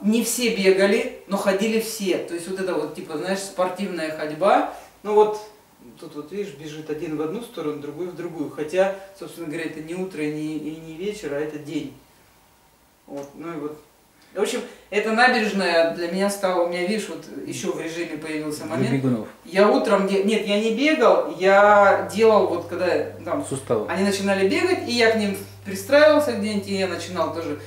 Не все бегали, но ходили все. То есть вот это вот, типа, знаешь, спортивная ходьба. Ну вот, тут вот, видишь, бежит один в одну сторону, другой в другую. Хотя, собственно говоря, это не утро и не вечер, а это день. Вот, ну и вот. В общем, эта набережная для меня стала, у меня, видишь, вот еще в режиме появился момент. Я утром, нет, я не бегал, я делал вот, когда там, суставы. Они начинали бегать, и я к ним пристраивался где-нибудь, и я начинал тоже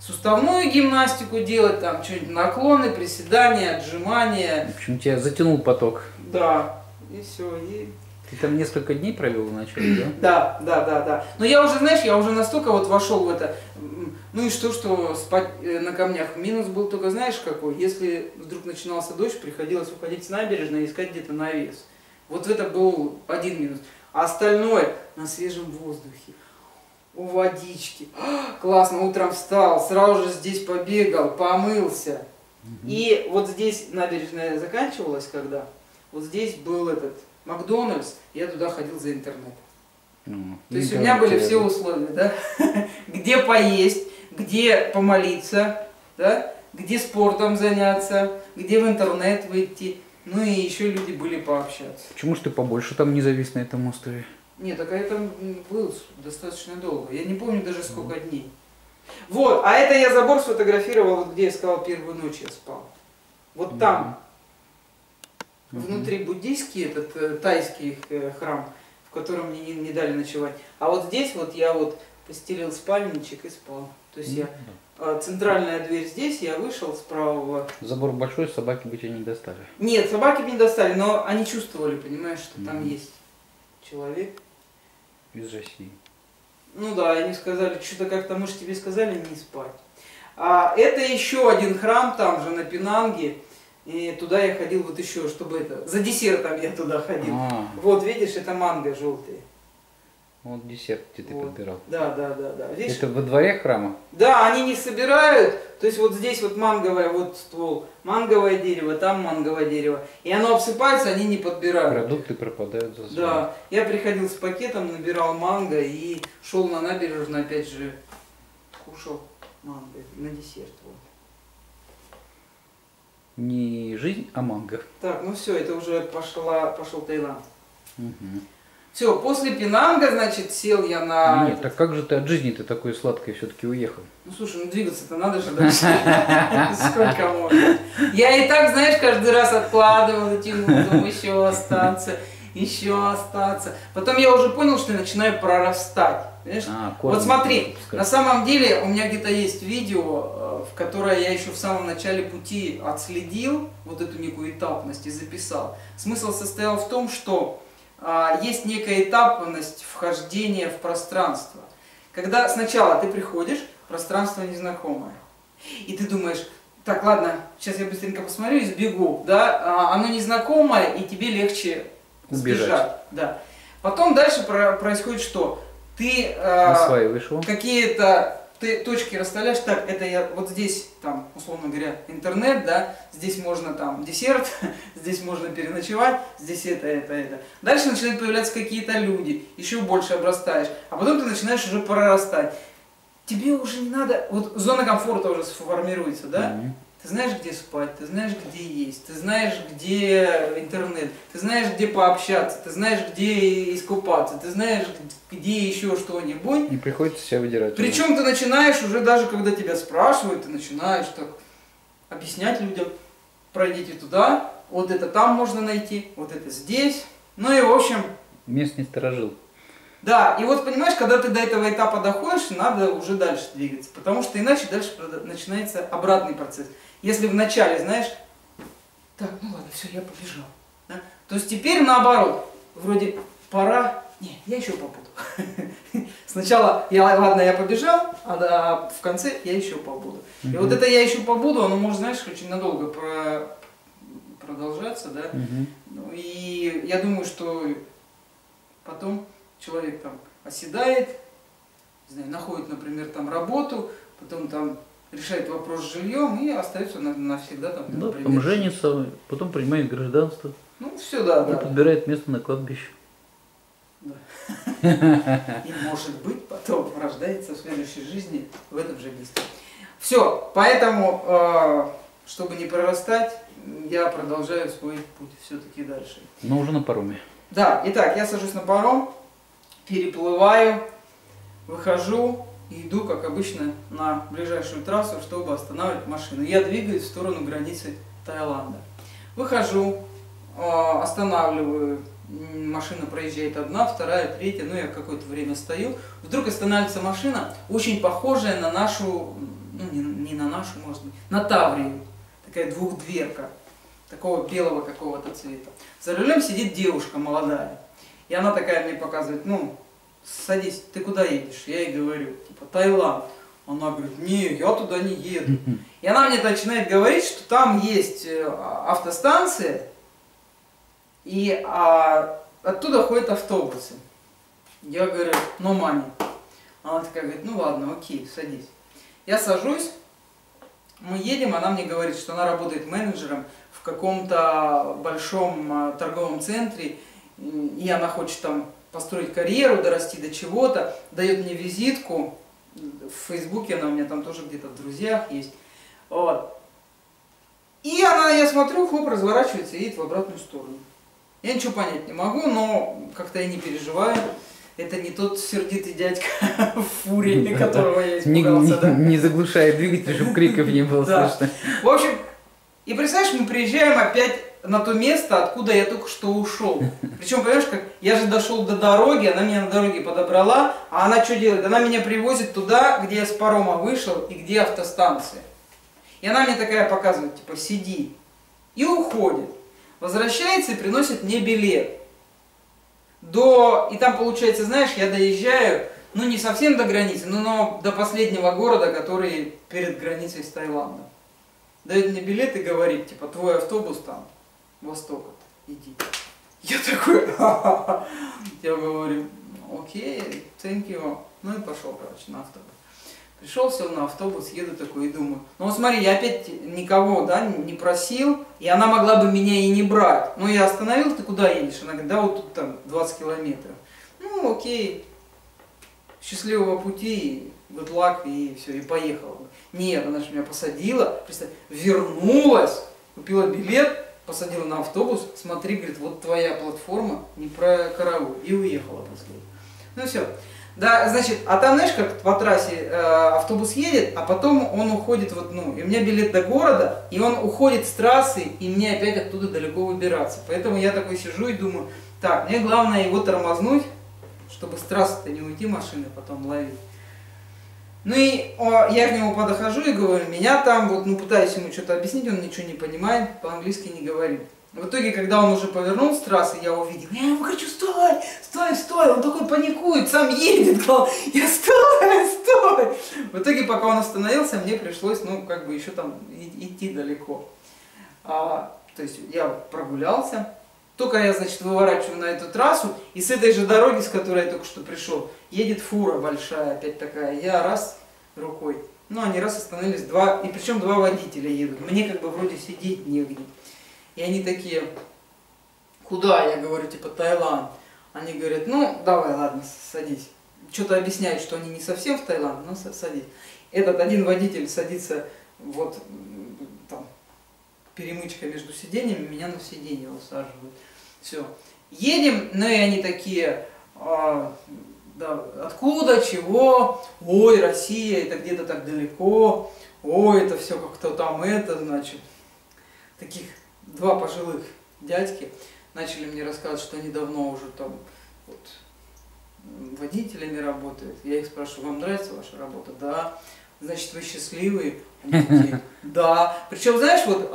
суставную гимнастику делать, там что-нибудь наклоны, приседания, отжимания. В общем, тебя затянул поток. Да, и все. И... Ты там несколько дней провел вначале, да? Да. Но я уже, знаешь, я уже настолько вот вошел в это. Ну и что, что спать на камнях? Минус был только, знаешь, какой? Если вдруг начинался дождь, приходилось уходить с набережной и искать где-то навес. Вот это был один минус. А остальное на свежем воздухе, у водички. Классно, утром встал, сразу же здесь побегал, помылся. И вот здесь набережная заканчивалась, когда вот здесь был этот Макдональдс, я туда ходил за интернет. То есть у меня были все условия, да? Где поесть, где помолиться, да? Где спортом заняться, где в интернет выйти. Ну и еще люди были пообщаться. Почему ж ты побольше там не завис на этом острове? Нет, так я там был достаточно долго. Я не помню даже сколько дней. Вот, а это я забор сфотографировал, вот где я сказал, первую ночь я спал. Вот там. Внутри буддийский, этот тайский храм, в котором мне не дали ночевать. А вот здесь вот я вот постелил спальничек и спал. То есть я, центральная дверь здесь, я вышел с правого. Забор большой, собаки бы тебя не достали. Нет, собаки бы не достали, но они чувствовали, понимаешь, что там есть человек. Из России. Ну да, они сказали, что-то как-то, может, тебе сказали не спать. А это еще один храм, там же на Пинанге. И туда я ходил вот еще, чтобы это, за десертом я туда ходил. Вот видишь, это манго желтые. Вот десерт где ты подбирал. Да. Видишь? Это во дворе храма? Да, они не собирают. То есть вот здесь вот манговое, вот ствол, манговое дерево, там манговое дерево. И оно обсыпается, они не подбирают. Продукты пропадают за собой. Да, я приходил с пакетом, набирал манго и шел на набережную, опять же, кушал манго на десерт. Вот. Не жизнь, а манго. Так, ну все, это уже пошел Таиланд. Все, после Пинанга, значит, сел я на... Нет, так как же ты от жизни-то такой сладкой все-таки уехал? Ну слушай, ну двигаться-то надо же дальше. Сколько можно. Я и так, знаешь, каждый раз откладывал, тянула, думаю, еще остаться. Потом я уже понял, что я начинаю прорастать. Вот смотри, на самом деле у меня где-то есть видео, в которое я еще в самом начале пути отследил вот эту некую этапность и записал. Смысл состоял в том, что есть некая этапность вхождения в пространство. Когда сначала ты приходишь, пространство незнакомое, и ты думаешь, так, ладно, сейчас я быстренько посмотрю и сбегу, да, оно незнакомое, и тебе легче сбежать. Да. Потом дальше происходит что? Ты какие-то точки расставляешь, так, это я вот здесь, там, условно говоря, интернет, да, здесь можно там десерт, здесь можно переночевать, здесь это. Дальше начинают появляться какие-то люди, еще больше обрастаешь, а потом ты начинаешь уже прорастать. Тебе уже не надо, вот зона комфорта уже сформируется, да? Ты знаешь, где спать, ты знаешь, где есть, ты знаешь, где интернет, ты знаешь, где пообщаться, ты знаешь, где искупаться, ты знаешь, где еще что-нибудь. Не приходится себя выдирать. Причем ты начинаешь уже даже, когда тебя спрашивают, ты начинаешь так объяснять людям, пройдите туда, вот это там можно найти, вот это здесь, ну и в общем... Местный сторожил. Да, и вот понимаешь, когда ты до этого этапа доходишь, надо уже дальше двигаться, потому что иначе дальше начинается обратный процесс. Если вначале, знаешь, так, ну ладно, все, я побежал, да? То есть теперь наоборот, вроде пора, не, я еще побуду. Сначала, ладно, я побежал, а в конце я еще побуду. И вот это я еще побуду, оно может, знаешь, очень надолго продолжаться, да, ну и я думаю, что потом... Человек там оседает, не знаю, находит, например, там работу, потом там решает вопрос с жильем и остается навсегда там. Да, потом женится, потом принимает гражданство. Ну все, да. И подбирает место на кладбище. Да. И может быть потом рождается в следующей жизни в этом же месте. Все, поэтому, чтобы не прорастать, я продолжаю свой путь все-таки дальше. Но уже на пароме. Да, итак, я сажусь на паром. Переплываю, выхожу и иду, как обычно, на ближайшую трассу, чтобы останавливать машину. Я двигаюсь в сторону границы Таиланда. Выхожу, останавливаю, машина проезжает одна, вторая, третья, ну я какое-то время стою. Вдруг останавливается машина, очень похожая на нашу, ну не на нашу, может быть, на Таврию, такая двухдверка, такого белого какого-то цвета. За рулем сидит девушка молодая, и она такая мне показывает, ну, садись, ты куда едешь? Я ей говорю, типа, Таиланд. Она говорит, не, я туда не еду. И она мне начинает говорить, что там есть автостанция, и оттуда ходят автобусы. Я говорю, no money. Она такая говорит, ну ладно, окей, садись. Я сажусь, мы едем, она мне говорит, что она работает менеджером в каком-то большом торговом центре, и она хочет там построить карьеру, дорасти до чего-то, дает мне визитку. В Фейсбуке она у меня там тоже где-то в друзьях есть. Вот. И она, я смотрю, хлоп, разворачивается и едет в обратную сторону. Я ничего понять не могу, но как-то я не переживаю. Это не тот сердитый дядька в фуре, которого я испугался. Да? Не заглушая двигатель, чтобы криков не было слышно. В общем, и представляешь, мы приезжаем опять на то место, откуда я только что ушел. Причем, понимаешь, как я же дошел до дороги, она меня на дороге подобрала, а она что делает? Она меня привозит туда, где я с парома вышел и где автостанция. И она мне такая показывает, типа, сиди. И уходит. Возвращается и приносит мне билет. И там, получается, знаешь, я доезжаю, ну не совсем до границы, но до последнего города, который перед границей с Таиландом. Дает мне билет и говорит, типа, твой автобус там. Восток, иди. Я такой, ха-ха-ха. Я говорю, окей, thank you. Ну и пошел, короче, на автобус. Пришел, сел на автобус, еду такой и думаю, ну вот смотри, я опять никого, да, не просил, и она могла бы меня и не брать. Но я остановил, ты куда едешь? Она говорит, да вот тут там 20 километров. Ну окей, счастливого пути, good luck, и все, и поехала. Нет, она же меня посадила, представь, вернулась, купила билет, посадила на автобус, смотри, говорит, вот твоя платформа, не про караул, и уехала после. Ну все. Да, значит, а там, знаешь, как по трассе автобус едет, а потом он уходит, вот, ну, и у меня билет до города, и он уходит с трассы, и мне опять оттуда далеко выбираться. Поэтому я такой сижу и думаю, так, мне главное его тормознуть, чтобы с трассы-то не уйти машины, потом ловить. Ну и я к нему подхожу и говорю, меня там, вот, ну, пытаюсь ему что-то объяснить, он ничего не понимает, по-английски не говорит. В итоге, когда он уже повернул с трассы, я увидел, я ему хочу, стой, стой, стой, он такой паникует, сам едет, говорил, я стой, стой. В итоге, пока он остановился, мне пришлось, ну, как бы еще там идти далеко. То есть я прогулялся. Только я, значит, выворачиваю на эту трассу, и с этой же дороги, с которой я только что пришел, едет фура большая, опять такая. Я раз рукой. Ну, они раз остановились, два, и причем два водителя едут. Мне как бы вроде сидеть негде. И они такие, куда? Я говорю, типа, Таиланд. Они говорят, ну, давай, ладно, садись. Что-то объясняют, что они не совсем в Таиланд, но садись. Этот один водитель садится вот там, перемычка между сиденьями, меня на сиденье усаживают. Все. Едем, ну и они такие, да, откуда, чего, ой, Россия, это где-то так далеко, ой, это все как-то там, это, значит, таких два пожилых дядьки начали мне рассказывать, что они давно уже там вот, водителями работают. Я их спрашиваю, вам нравится ваша работа? Да. Значит, вы счастливые? Они такие, да. Причем, знаешь, вот,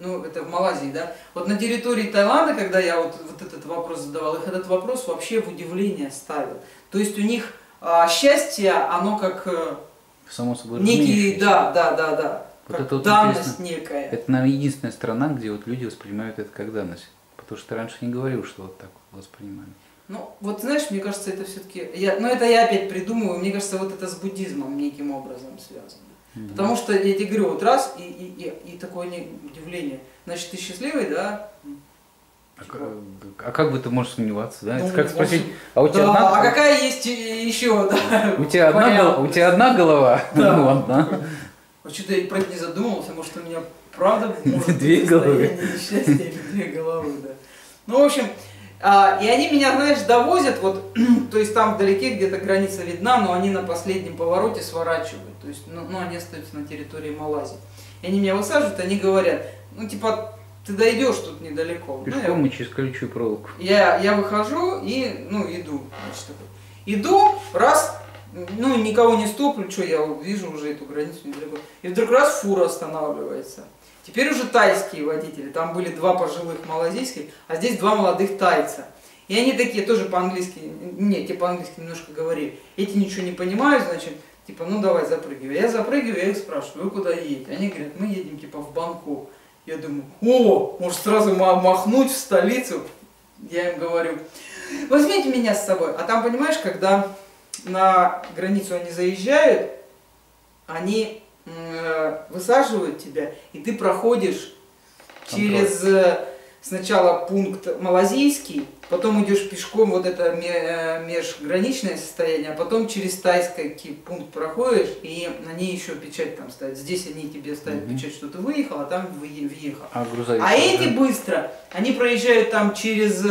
ну, это в Малайзии, да? Вот на территории Таиланда, когда я вот этот вопрос задавал, их этот вопрос вообще в удивление ставил. То есть у них счастье, оно как само собой некий, да. Как это вот данность некая. Это, наверное, единственная страна, где вот люди воспринимают это как данность. Потому что раньше не говорил, что вот так воспринимали. Ну, вот знаешь, мне кажется, это все-таки... Ну, это я опять придумываю, мне кажется, вот это с буддизмом неким образом связано. Mm-hmm. Потому что, я тебе говорю, вот раз, и такое удивление. Значит, ты счастливый, да? А как бы ты можешь сомневаться, да? Ну, это как спросить, а у тебя да, одна... А какая есть еще, да? У тебя одна голова? Да. Ну, одна. Что-то я про это не задумывался, может, у меня правда может две головы. Несчастья или две головы, да. Ну, в общем, и они меня, знаешь, довозят, вот, то есть там вдалеке где-то граница видна, но они на последнем повороте сворачивают, то есть, ну, они остаются на территории Малайзии. И они меня высаживают, они говорят, ну, типа, ты дойдешь тут недалеко. Пешком и через колючую проволоку. Я выхожу и, ну, иду, значит, такой. Иду, раз, Ну, никого не стоплю, что я вижу уже эту границу недалеко. И вдруг раз фура останавливается. Теперь уже тайские водители, там были два пожилых малазийских, а здесь два молодых тайца. И они такие тоже по-английски, те по-английски немножко говорили. Эти ничего не понимают, значит, типа, ну давай запрыгивай. Я запрыгиваю, я их спрашиваю, вы куда едете? Они говорят, мы едем типа в Бангкок. Я думаю, о, может сразу махнуть в столицу? Я им говорю, возьмите меня с собой. А там, понимаешь, когда на границу они заезжают, они высаживают тебя, и ты проходишь через сначала пункт малазийский, потом идешь пешком, вот это межграничное состояние, а потом через тайский пункт проходишь, и на ней еще печать там ставят. Здесь они тебе ставят печать, что ты выехал, а там въехал. А эти быстро, они проезжают там через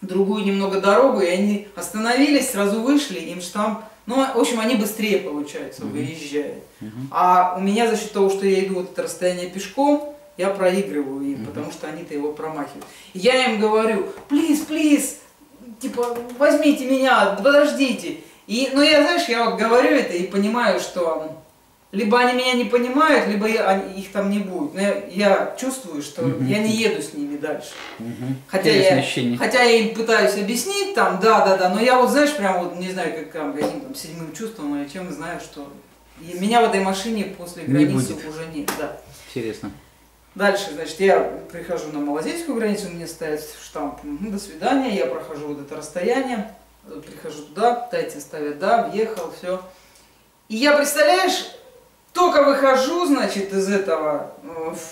другую немного дорогу, и они остановились, сразу вышли, им штамп. Ну, в общем, они быстрее, получается, выезжают. А у меня за счет того, что я иду вот это расстояние пешком, я проигрываю им, потому что они-то его промахивают. И я им говорю, плиз, типа, возьмите меня, подождите. И, ну, я, знаешь, я вот говорю это и понимаю, что либо они меня не понимают, либо их там не будет. Но я чувствую, что я не еду с ними дальше. Хотя я им пытаюсь объяснить, там, да, но я вот, знаешь, прям вот не знаю, как там, каким там седьмым чувством, или чем, знаю, что и меня в этой машине после границы уже нет. Да. Интересно. Дальше, значит, я прихожу на малазийскую границу, мне ставят штамп, до свидания, я прохожу вот это расстояние, прихожу туда, тайцы ставят, да, въехал, все. И я, представляешь, только выхожу, значит, из этого,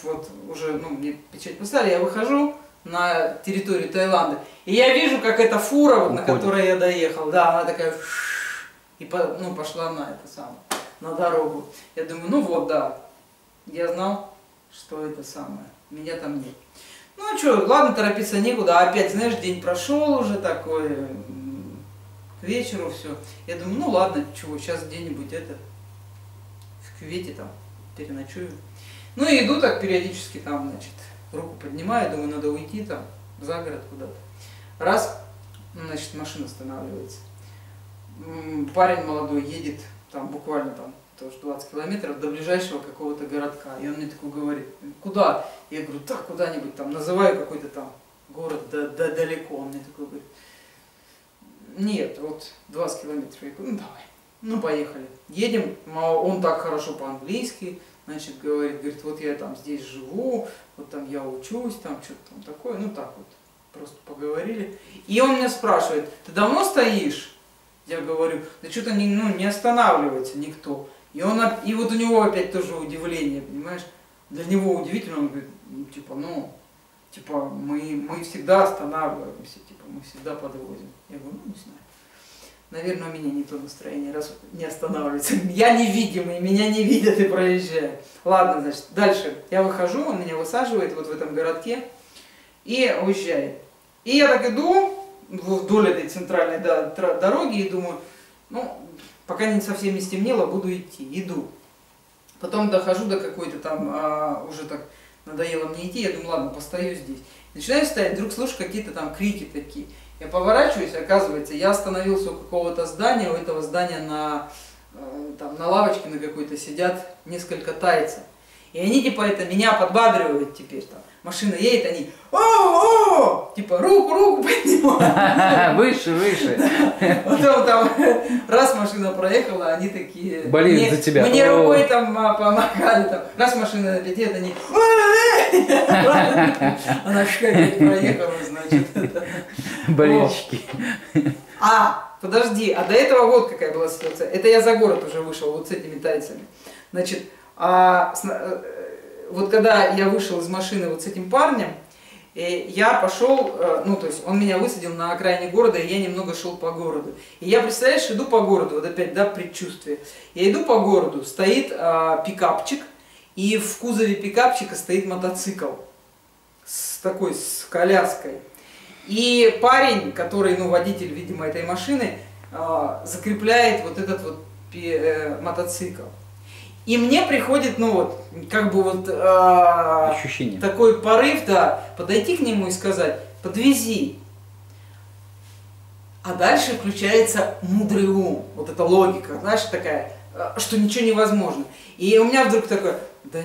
вот уже, ну, мне печать поставили, я выхожу на территорию Таиланда, и я вижу, как эта фура, вот, на которой я доехал, да, она такая, и ну, пошла на это самое, на дорогу. Я думаю, ну вот, да, я знал, что это самое, меня там нет. Ну что, ладно, торопиться некуда, а опять, знаешь, день прошел уже такой, к вечеру все. Я думаю, ну ладно, чего, сейчас где-нибудь это, в кювете там переночую. Ну и иду так периодически там, значит, руку поднимаю, думаю, надо уйти там, за город куда-то. Раз, значит, машина останавливается. Парень молодой едет там буквально там, тоже 20 километров до ближайшего какого-то городка. И он мне такой говорит, куда? Я говорю, так куда-нибудь там, называю какой-то там город далеко. Он мне такой говорит, нет, вот 20 километров. Я говорю, ну давай, ну поехали. Едем, он так хорошо по-английски, значит, говорит, вот я там здесь живу, вот там я учусь, там что-то там такое, ну так вот, просто поговорили. И он меня спрашивает, ты давно стоишь? Я говорю, да что-то не останавливается никто. И вот у него опять тоже удивление, понимаешь? Для него удивительно, он говорит, типа, мы всегда останавливаемся, типа, мы всегда подвозим. Я говорю, ну, не знаю. Наверное, у меня не то настроение, раз не останавливается. Я невидимый, меня не видят и проезжают. Ладно, значит, дальше. Я выхожу, он меня высаживает вот в этом городке и уезжает. И я так иду вдоль этой центральной дороги и думаю, ну, пока не совсем не стемнело, буду идти. Иду. Потом дохожу до какой-то там, уже так надоело мне идти, я думаю, ладно, постою здесь. Начинаю стоять, вдруг слышу какие-то там крики такие. Я поворачиваюсь, оказывается, я остановился у какого-то здания, у этого здания там, на лавочке на какой-то сидят несколько тайцев. И они типа это меня подбадривают теперь там. Машина едет, они о-о-о! Типа руку поднимают. Выше. Потом там раз машина проехала, они такие. Болеют за тебя. Мне рукой там помогали. Раз машина летит, они. Она шкафет проехала, значит. Болельщики. Подожди, а до этого вот какая была ситуация. Это я за город уже вышел, вот с этими тайцами. Значит, вот когда я вышел из машины вот с этим парнем, я пошел, ну то есть он меня высадил на окраине города, и я немного шел по городу. И я, представляешь, иду по городу, вот опять, да, предчувствие. Я иду по городу, стоит пикапчик, и в кузове пикапчика стоит мотоцикл с коляской. И парень, который, ну, водитель, видимо, этой машины, закрепляет вот этот вот мотоцикл. И мне приходит, ну вот, как бы вот ощущение. Такой порыв, да, подойти к нему и сказать, подвези. А дальше включается мудрый ум, вот эта логика, знаешь, такая, что ничего невозможно. И у меня вдруг такое, да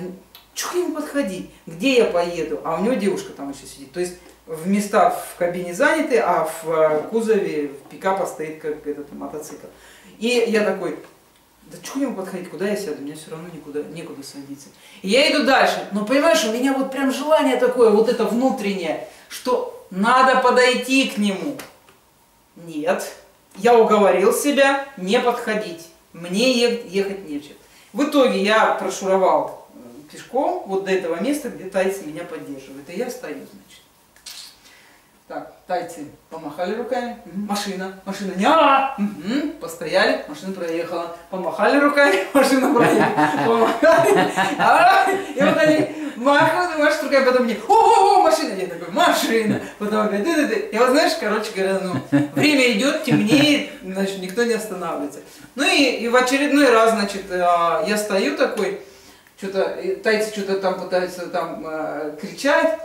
чё к нему подходить, где я поеду, а у него девушка там еще сидит. То есть в места в кабине заняты, а в кузове пикапа стоит как этот мотоцикл. И я такой, да чё к нему подходить, куда я сяду, мне все равно некуда садиться. И я иду дальше, но понимаешь, у меня вот прям желание такое, вот это внутреннее, что надо подойти к нему. Нет, я уговорил себя не подходить, мне ехать нечем. В итоге я прошуровал пешком вот до этого места, где тайцы меня поддерживают, и я встаю, значит. Так, тайцы помахали руками, машина, ня, постояли, машина проехала, помахали руками, машина проехала, помахали, и вот они машут руками, потом мне, о-о-о, машина, я такой, машина, потом опять, и вот знаешь, короче говоря, ну, время идет, темнеет, значит, никто не останавливается. Ну и в очередной раз, значит, я стою такой, что-то, тайцы что-то там пытаются там кричать,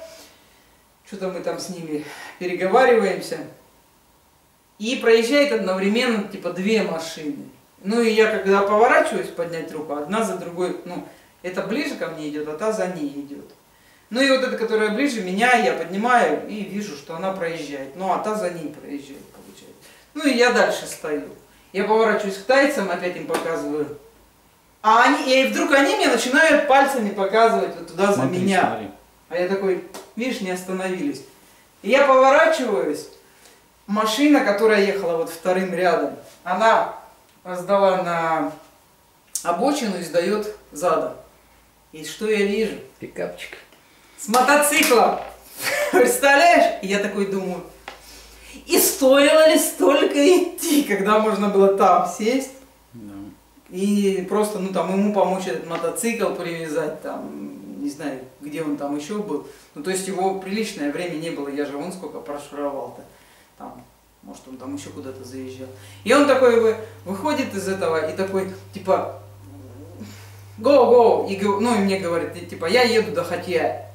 что-то мы там с ними переговариваемся. И проезжает одновременно, типа, две машины. Ну и я, когда поворачиваюсь поднять руку, одна за другой, ну, это ближе ко мне идет, а та за ней идет. Ну и вот эта, которая ближе меня, я поднимаю и вижу, что она проезжает. Ну а та за ней проезжает, получается. Ну и я дальше стою. Я поворачиваюсь к тайцам, опять им показываю. А они, и вдруг они мне начинают пальцами показывать вот туда, смотри, за меня. Смотри. А я такой, видишь, не остановились. И я поворачиваюсь, машина, которая ехала вот вторым рядом, она сдала на обочину и сдает задом. И что я вижу? Пикапчик. С мотоциклом. Представляешь? И я такой думаю, и стоило ли столько идти, когда можно было там сесть? No. И просто, ну там, ему помочь этот мотоцикл привязать там. Не знаю, где он там еще был. Ну, то есть его приличное время не было. Я же вон сколько прошуровал-то. Там, может, он там еще куда-то заезжал. И он такой выходит из этого и такой, типа, go, go. И, ну, и мне говорит, и, типа, я еду до Хатьяя.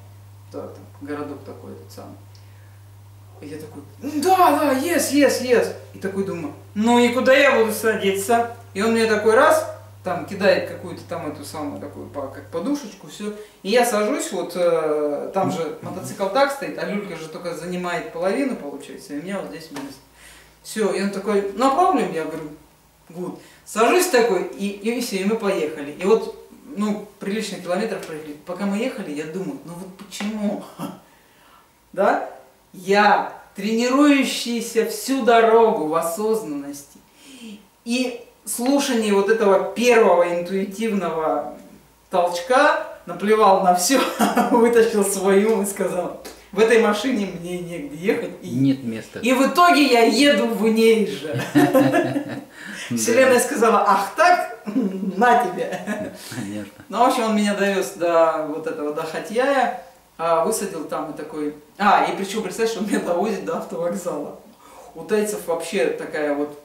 Да, там, городок такой, этот самый. И я такой, да, yes. И такой думаю, ну и куда я буду садиться? И он мне такой раз, там кидает какую-то там эту самую такую, как подушечку, все. И я сажусь, вот там же мотоцикл так стоит, а люлька же только занимает половину, получается, и у меня вот здесь минус. Все, и он такой, no problem, я говорю, good. Сажусь такой, и все, и мы поехали. И вот, ну, приличный километр проехали. Пока мы ехали, я думаю, ну вот почему? Да? Я тренирующийся всю дорогу в осознанности. И слушание вот этого первого интуитивного толчка, наплевал на все, вытащил свою и сказал, в этой машине мне негде ехать. И нет места. И в итоге я еду в ней же. Вселенная сказала, ах так, на тебя. Понятно. Ну, в общем, он меня довез до вот этого, до Хатьяя, высадил там и такой... А, и причем, представляешь, он меня довозит до автовокзала. У тайцев вообще такая вот...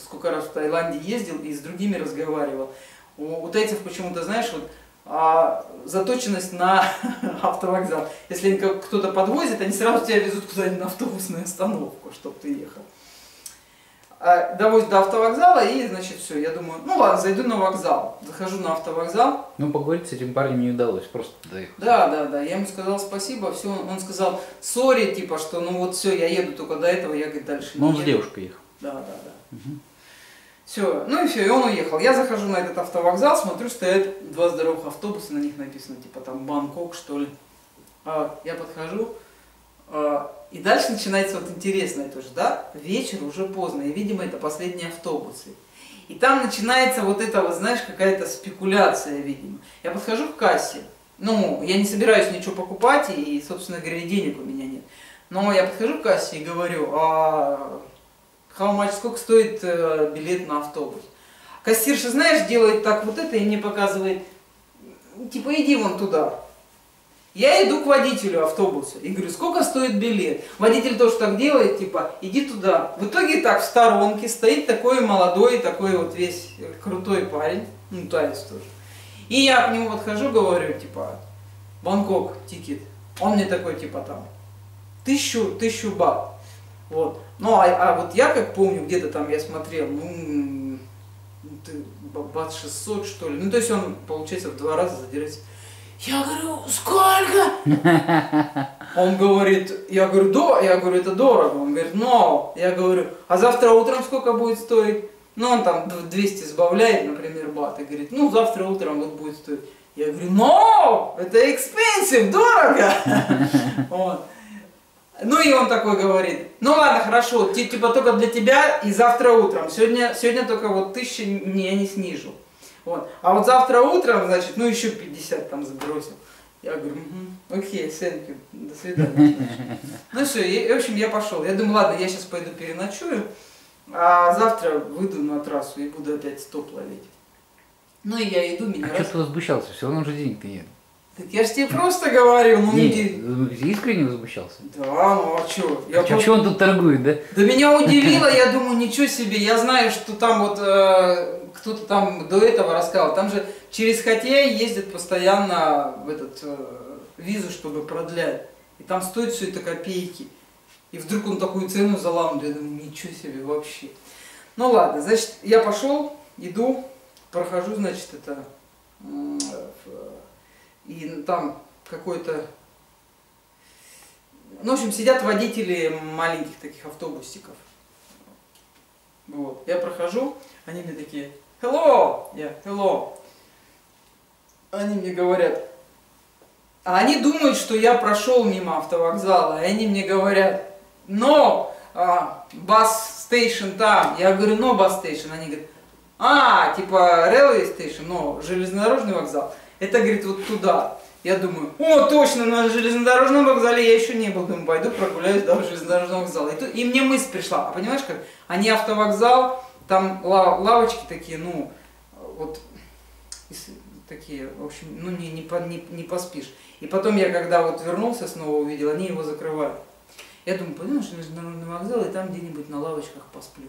Сколько раз в Таиланде ездил и с другими разговаривал. У тайцев почему-то, знаешь, вот, заточенность на автовокзал. Если кто-то подвозит, они сразу тебя везут куда-нибудь на автобусную остановку, чтобы ты ехал. Довозят до автовокзала и, значит, все. Я думаю, ну ладно, зайду на вокзал. Захожу на автовокзал. Ну, поговорить с этим парнем не удалось, просто доехал. Да. Я ему сказал спасибо, все. Он сказал, сори, типа, что ну вот все, я еду только до этого, я, говорит, дальше не еду. Ну, он с девушкой ехал. Да. Угу. Все, ну и все, и он уехал. Я захожу на этот автовокзал, смотрю, стоят два здоровых автобуса, на них написано, типа там Бангкок, что ли. Я подхожу, и дальше начинается вот интересное тоже, да? Вечер уже поздно, и, видимо, это последние автобусы. И там начинается вот это, вот, знаешь, какая-то спекуляция, видимо. Я подхожу к кассе, ну, я не собираюсь ничего покупать, и, собственно говоря, денег у меня нет. Но я подхожу к кассе и говорю, сколько стоит билет на автобус? Кассирша, знаешь, делает так вот это и мне показывает, типа, иди вон туда. Я иду к водителю автобуса и говорю, сколько стоит билет? Водитель тоже так делает, типа, иди туда. В итоге так в сторонке стоит такой молодой, такой вот весь крутой парень, ну, таец тоже. И я к нему подхожу, говорю, типа, Бангкок, тикет. Он мне такой, типа, там, тысячу бат. Вот. Ну, а вот я как помню, где-то там я смотрел, ну, 2600 что ли. Ну, то есть он, получается, в 2 раза задержится. Я говорю, сколько? Он говорит, я говорю, это дорого. Он говорит, но. Я говорю, а завтра утром сколько будет стоить? Ну, он там 200 сбавляет, например, бат. И говорит, ну, завтра утром вот будет стоить. Я говорю, но, это expensive, дорого. Вот. Ну и он такой говорит, ну ладно, хорошо, типа только для тебя и завтра утром. Сегодня только вот 1000 я не снижу. Вот. А вот завтра утром, значит, ну еще 50 там забросил. Я говорю, угу, окей, thank you, до свидания. Ну все, и, в общем, я пошел. Я думаю, ладно, я сейчас пойду переночую, а завтра выйду на трассу и буду опять стоп ловить. Ну и я иду, меня... А раз... что ты возмущался? Все равно уже денег-то нет. Так я ж тебе просто говорил, ну не... Искренне возмущался? Да, ну а что? Чего он тут торгует, да? Да меня удивило, я думаю, ничего себе, я знаю, что там вот кто-то там до этого рассказал, там же через Хатьяя ездят постоянно в этот визу, чтобы продлять, и там стоит все это копейки, и вдруг он такую цену заламывает, я думаю, ничего себе вообще. Ну ладно, значит, я пошел, иду, прохожу, значит, это... И там какой-то... Ну, в общем, сидят водители маленьких таких автобусиков. Вот. Я прохожу, они мне такие, hello, я, hello. Они мне говорят... А они думают, что я прошел мимо автовокзала, и они мне говорят, но bus station там. Я говорю, но bus station. Они говорят, а, типа railway station, но железнодорожный вокзал. Это, говорит, вот туда. Я думаю, о, точно, на железнодорожном вокзале я еще не был. Думаю, пойду прогуляюсь до железнодорожного вокзала. И мне мысль пришла. А понимаешь, как? Они автовокзал, там лавочки такие, ну, вот, такие, в общем, ну, не поспишь. И потом я, когда вот вернулся, снова увидел, они его закрывают. Я думаю, пойду на железнодорожный вокзал, и там где-нибудь на лавочках посплю.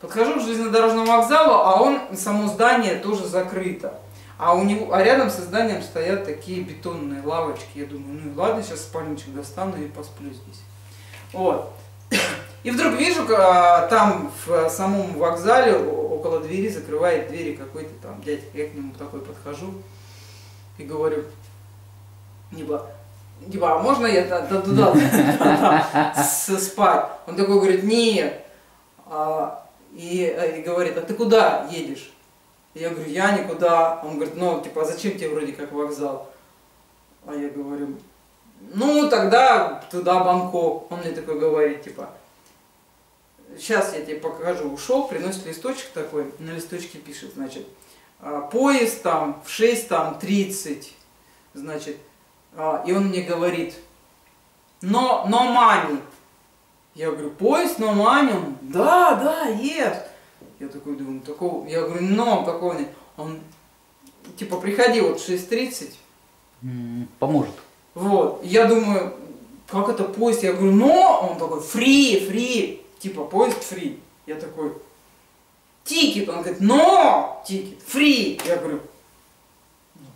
Подхожу к железнодорожному вокзалу, а он, само здание тоже закрыто. А рядом со зданием стоят такие бетонные лавочки. Я думаю, ну и ладно, сейчас спальничек достану и посплю здесь. Вот. И вдруг вижу, там в самом вокзале, около двери, закрывает двери какой-то там дядька. Я к нему такой подхожу и говорю, неба, а можно я туда спать? Он такой говорит, нет. И говорит, а ты куда едешь? Я говорю, я никуда. Он говорит, ну, типа, а зачем тебе вроде как вокзал? А я говорю, ну, тогда туда, Бангкок. Он мне такой говорит, типа, сейчас я тебе покажу. Ушел, приносит листочек такой, на листочке пишет, значит, поезд там в 6:30, значит, и он мне говорит, но мани. Я говорю, поезд, но мани? Он, да, есть. Я такой думаю, такого, я говорю, но такого нет. Он, типа, приходи вот в 6:30. Поможет. Вот, я думаю, как это поезд? Я говорю, но, он такой, фри, типа, поезд фри. Я такой, тикет, он говорит, но, тикет, фри. Я говорю,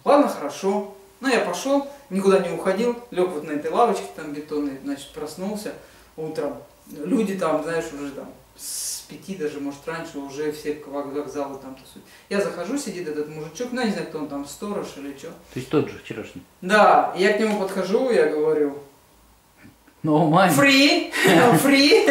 ладно, хорошо. Ну, я пошел, никуда не уходил, лег вот на этой лавочке там бетонной, значит, проснулся утром. Люди там, знаешь, уже там, с 5 даже, может, раньше уже все к вокзалу там тусуют. Я захожу, сидит этот мужичок, ну, я не знаю, кто он там, сторож или что. То есть тот же, вчерашний? Да, я к нему подхожу, я говорю, no money. Free,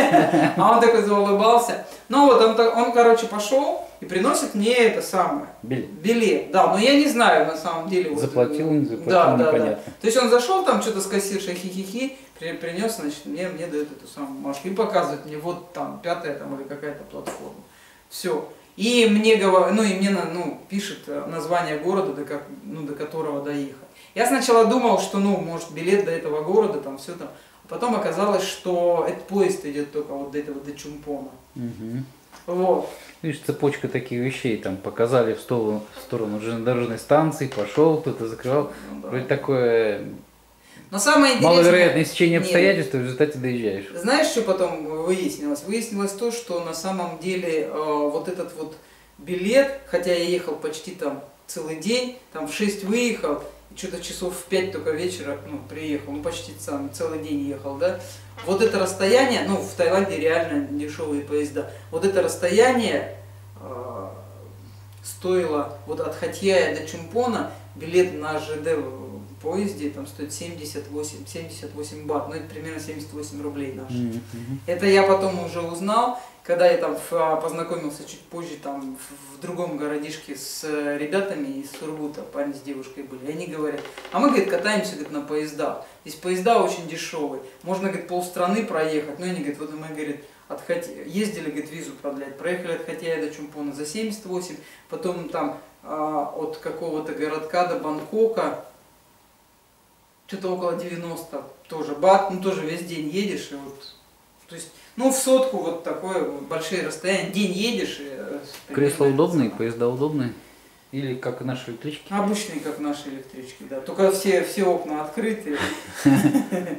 а он такой заулыбался. Ну вот, он, короче, пошел и приносит мне это самое. Билет, да, но я не знаю, на самом деле. Заплатил, вот, не заплатил, да, непонятно. Да. То есть он зашел там, что-то с кассиршей, хи-хи-хи. Принес, значит, мне дают эту самую бумажку и показывают мне, вот там 5-я там или какая-то платформа. Все. И мне говорят, ну и мне пишет название города, до которого доехать. Я сначала думал, что, ну, может, билет до этого города, там все там. А потом оказалось, что этот поезд идет только вот до этого, до Чумпона. Угу. Вот. Видишь, цепочка таких вещей, там показали в сторону железнодорожной станции, пошел, кто-то закрывал. Ну, да. Вроде такое. Но самое интересное... Маловероятное стечение обстоятельств, в результате доезжаешь. Знаешь, что потом выяснилось? Выяснилось то, что на самом деле вот этот вот билет, хотя я ехал почти там целый день, там в 6 выехал, что-то часов в 5 только вечера, ну, приехал, ну, почти сам, целый день ехал, да. Вот это расстояние, ну, в Таиланде реально дешевые поезда, вот это расстояние стоило, вот от Хатьяя до Чумпона билет на ЖД в поезде там стоит 78 бат, ну, это примерно 78 рублей наши. Это я потом уже узнал, когда я там познакомился чуть позже там в другом городишке с ребятами из Сургута, парень с девушкой были, они говорят, а мы, говорит, катаемся, говорит, на поездах, здесь поезда очень дешевые, можно, говорит, полстраны проехать, ну, они, говорят, вот мы, говорит, ездили, говорит, визу продлять, проехали от Хатьяя до Чумпона за 78, потом там от какого-то городка до Бангкока, что-то около 90 тоже бат, ну, тоже весь день едешь, и вот, то есть, ну, в сотку вот такое, большие расстояния, день едешь. И кресла удобные, поезда удобные? Или как наши электрички? Обычные, как наши электрички, да. Только все окна открыты.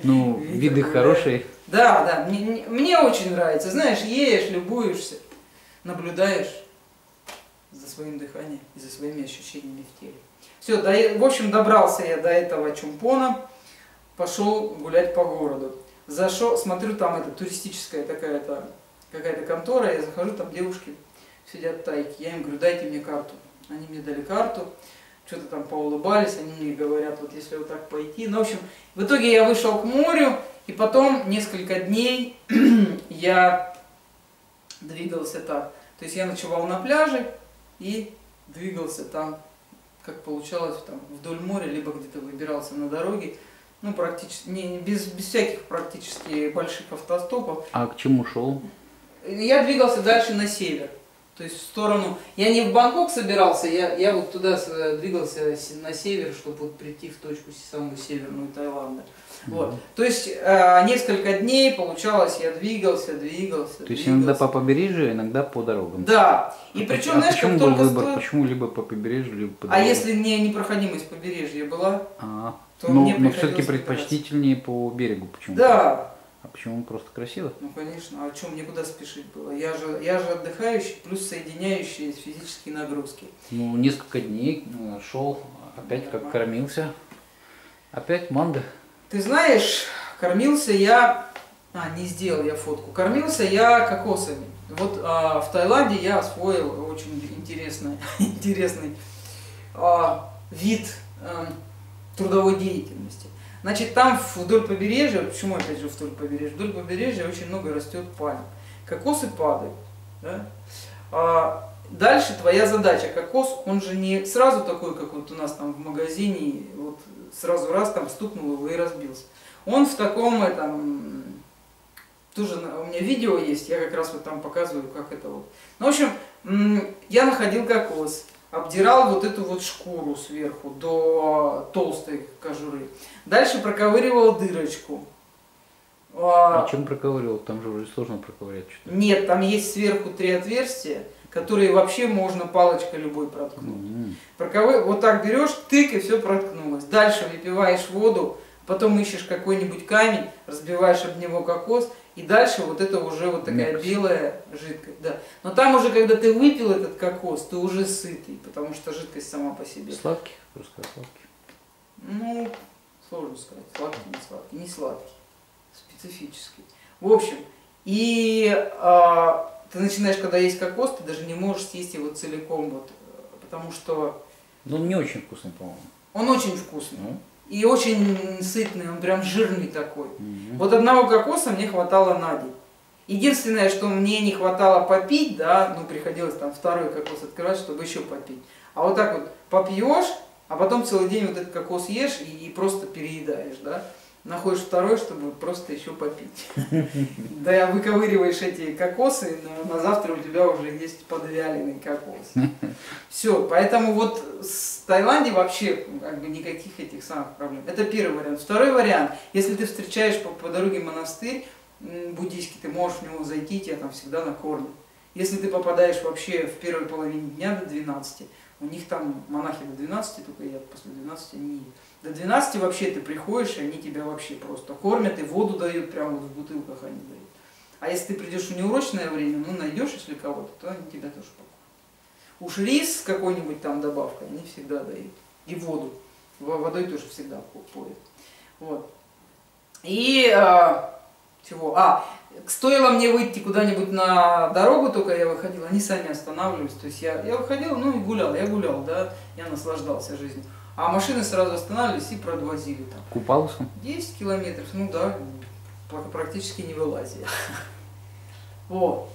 Ну, виды хорошие. Да, да, мне очень нравится. Знаешь, едешь, любуешься, наблюдаешь за своим дыханием и за своими ощущениями в теле. Все, в общем, добрался я до этого Чумпона, пошел гулять по городу. Зашел, смотрю, там это туристическая какая-то контора, я захожу, там девушки сидят тайки, я им говорю, дайте мне карту. Они мне дали карту, что-то там поулыбались, они мне говорят, вот если вот так пойти. Ну, в общем, в итоге я вышел к морю, и потом несколько дней я двигался так. То есть я ночевал на пляже и двигался там, как получалось, там, вдоль моря, либо где-то выбирался на дороге. Ну, практически, без всяких практически больших автостопов. А к чему шел? Я двигался дальше на север. То есть в сторону, я не в Бангкок собирался, я вот туда двигался на север, чтобы вот прийти в точку самую северную Таиланда. Вот. То есть несколько дней получалось, я двигался. То есть иногда по побережью, иногда по дорогам. Да. И причем, знаешь, почему был выбор? Почему либо по побережью, либо по дорогам? А если не непроходимость побережья была, то мне приходилось. Но все-таки предпочтительнее по берегу почему-то. Да. А почему? Просто красиво? Ну, конечно. А о чем мне куда спешить было? Я же отдыхающий, плюс соединяющий физические нагрузки. Ну, несколько дней шел, опять как кормился. Опять манго. Ты знаешь, кормился я... не сделал я фотку. Кормился я кокосами. Вот в Таиланде я освоил очень интересный вид трудовой деятельности. Значит, там вдоль побережья, почему опять же вдоль побережья? Вдоль побережья очень много растет пальм. Кокосы падают. Да? Дальше твоя задача. Кокос, он же не сразу такой, как вот у нас там в магазине, вот сразу раз там стукнул его и разбился. Он в таком, тоже у меня видео есть, я как раз вот там показываю, как это вот. Ну, в общем, я находил кокос. Обдирал вот эту вот шкуру сверху до толстой кожуры. Дальше проковыривал дырочку. А чем проковыривал? Там же уже сложно проковырять что-то. Нет, там есть сверху 3 отверстия, которые вообще можно палочкой любой проткнуть. Вот так берешь, тык, и все проткнулось. Дальше выпиваешь воду, потом ищешь какой-нибудь камень, разбиваешь об него кокос, и дальше вот это уже вот такая белая жидкость. Да. Но там уже, когда ты выпил этот кокос, ты уже сытый, потому что жидкость сама по себе. Сладкий? Просто сладкий. Ну, сложно сказать. Сладкий, не сладкий. Не сладкий. Специфический. В общем, и ты начинаешь, когда есть кокос, ты даже не можешь съесть его целиком, вот, потому что... Ну, он не очень вкусный, по-моему. Он очень вкусный. И очень сытный, он прям жирный такой. Вот одного кокоса мне хватало на день. Единственное, что мне не хватало попить, да, ну приходилось там второй кокос открывать, чтобы еще попить. А вот так вот попьешь, а потом целый день вот этот кокос ешь и просто переедаешь, да. Находишь второй, чтобы просто еще попить. Да, выковыриваешь эти кокосы, но на завтра у тебя уже есть подвяленный кокос. Все, поэтому вот с Таиландом вообще как бы никаких этих самых проблем. Это первый вариант. Второй вариант, если ты встречаешь по дороге монастырь буддийский, ты можешь в него зайти, тебя там всегда накормят. Если ты попадаешь вообще в первой половине дня до 12, у них там монахи до 12, только я после 12 не ем. До 12 вообще ты приходишь, и они тебя вообще просто кормят, и воду дают, прямо вот в бутылках они дают. А если ты придешь в неурочное время, ну найдешь, если кого-то, то они тебя тоже покормят. Уж рис с какой-нибудь там добавкой они всегда дают. И воду. водой тоже всегда плавит. Вот. И чего? Стоило мне выйти куда-нибудь на дорогу, только я выходила, они сами останавливались. То есть я выходила, ну и гулял, да, я наслаждался жизнью. А машины сразу останавливались и продвозили там. Купался? 10 километров, ну да, практически не вылазил. Вот.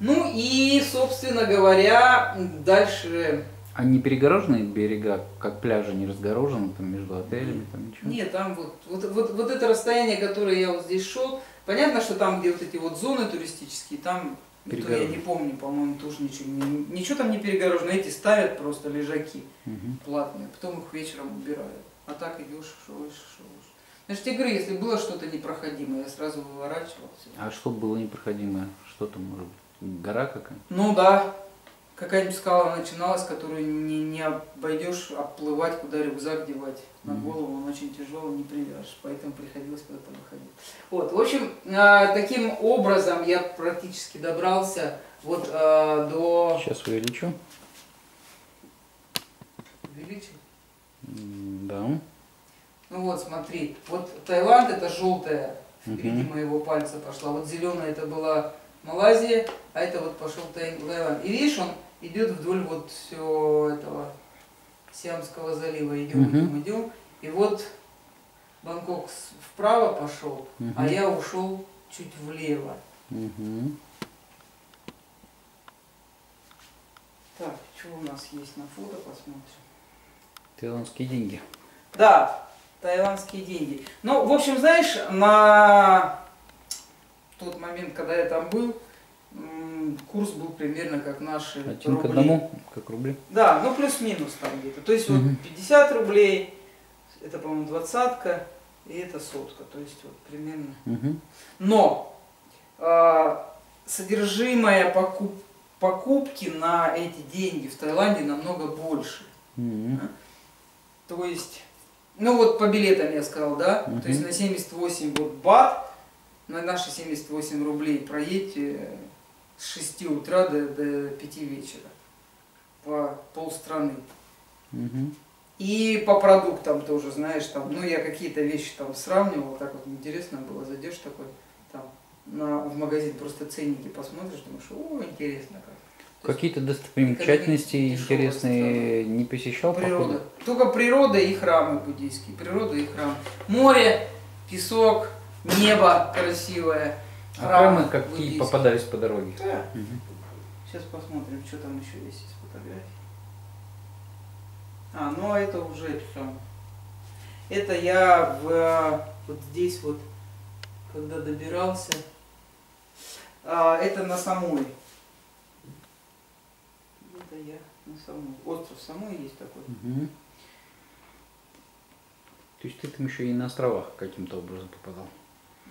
Ну и, собственно говоря, дальше... А не перегороженные берега, как пляжи, не разгорожены там между отелями, там ничего? Нет, там вот это расстояние, которое я вот здесь шел, понятно, что там, где вот эти вот зоны туристические, там, то я не помню, по-моему, тоже ничего там не перегорожено, эти ставят просто лежаки платные, потом их вечером убирают, а так идешь, шоешь. Значит, игры, если было что-то непроходимое, я сразу выворачивался. А что было непроходимое? Что там, может быть, гора какая-то? Ну да. Какая-нибудь скала начиналась, которую не обойдешь, оплывать, куда рюкзак девать на голову, он очень тяжелый, не привяжешь, поэтому приходилось куда-то выходить. Вот, в общем, таким образом я практически добрался вот до... Сейчас увеличу. Увеличу? Да. Ну вот, смотри, вот Таиланд, это желтая, впереди моего пальца пошла, вот зеленая, это была... Малайзия, а это вот пошел Таиланд. И видишь, он идет вдоль вот всего этого Сиамского залива. Идем. И вот Бангкок вправо пошел, а я ушел чуть влево. Так, что у нас есть на фото, посмотрим. Таиландские деньги. Да, таиландские деньги. Ну, в общем, знаешь, на... В тот момент, когда я там был, курс был примерно как наши рубли. К одному, как рубли? Да, ну плюс-минус там где-то. То есть вот 50 рублей, это, по-моему, двадцатка, и это сотка. То есть вот примерно. Но содержимое покупки на эти деньги в Таиланде намного больше. То есть, ну вот по билетам я сказал, да? То есть на 78 вот бат. На наши 78 рублей проедьте с 6 утра до 5 вечера по полстраны. И по продуктам тоже, знаешь, там, ну я какие-то вещи там сравнивал, так вот интересно было, зайдешь такой, там, в магазин просто ценники посмотришь, думаешь, о, интересно как. Какие-то достопримечательности интересные не посещал? Природа. Только природа и храмы буддийские, природа и храм. Море, песок. Небо красивое. Храмы какие попадались по дороге. Да. Сейчас посмотрим, что там еще есть из фотографий. Ну а это уже все. Это я вот здесь вот, когда добирался. Это на Самуи. Это я на Самуи. Остров Самуи есть такой. То есть ты там еще и на островах каким-то образом попадал?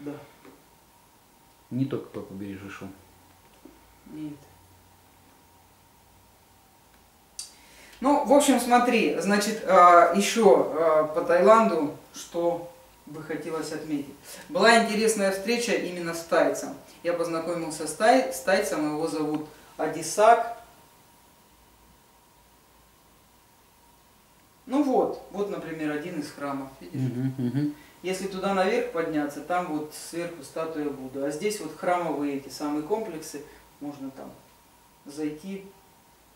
Да. Не только по побережью шел? Нет. Ну, в общем, смотри, значит, еще по Таиланду, что бы хотелось отметить. Была интересная встреча именно с тайцем. Я познакомился с тайцем, его зовут Адисак. Ну вот, вот, например, один из храмов, видишь? Если туда наверх подняться, там вот сверху статуя Будды. А здесь вот храмовые эти самые комплексы, можно там зайти,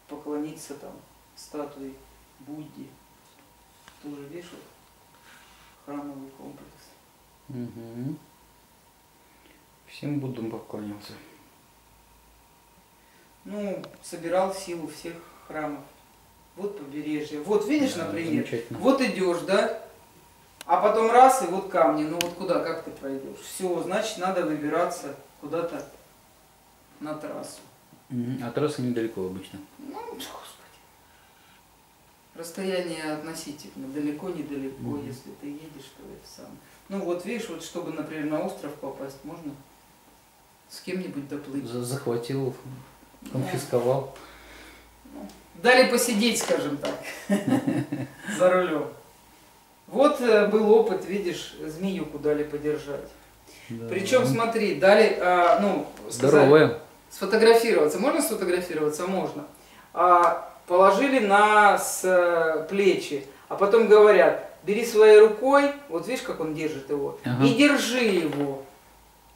поклониться там статуе Будды. Тоже видишь, вот, храмовый комплекс. Всем Буддам поклонился. Ну, собирал силу всех храмов. Вот побережье. Вот видишь, да, например, вот идешь, да? А потом раз, и вот камни. Ну вот куда, как ты пройдешь? Все, значит, надо выбираться куда-то на трассу. А трасса недалеко обычно. Ну, господи. Расстояние относительно. Далеко-недалеко, если ты едешь, то это самое. Ну вот видишь, вот чтобы, например, на остров попасть, можно с кем-нибудь доплыть. Захватил, конфисковал. Дали посидеть, скажем так, за рулем. Вот был опыт, видишь, змеюку дали подержать. Да. Причем, смотри, дали, сказали, сфотографироваться. Можно сфотографироваться? Можно. Положили на плечи, а потом говорят, бери своей рукой, вот видишь, как он держит его, ага. и держи его.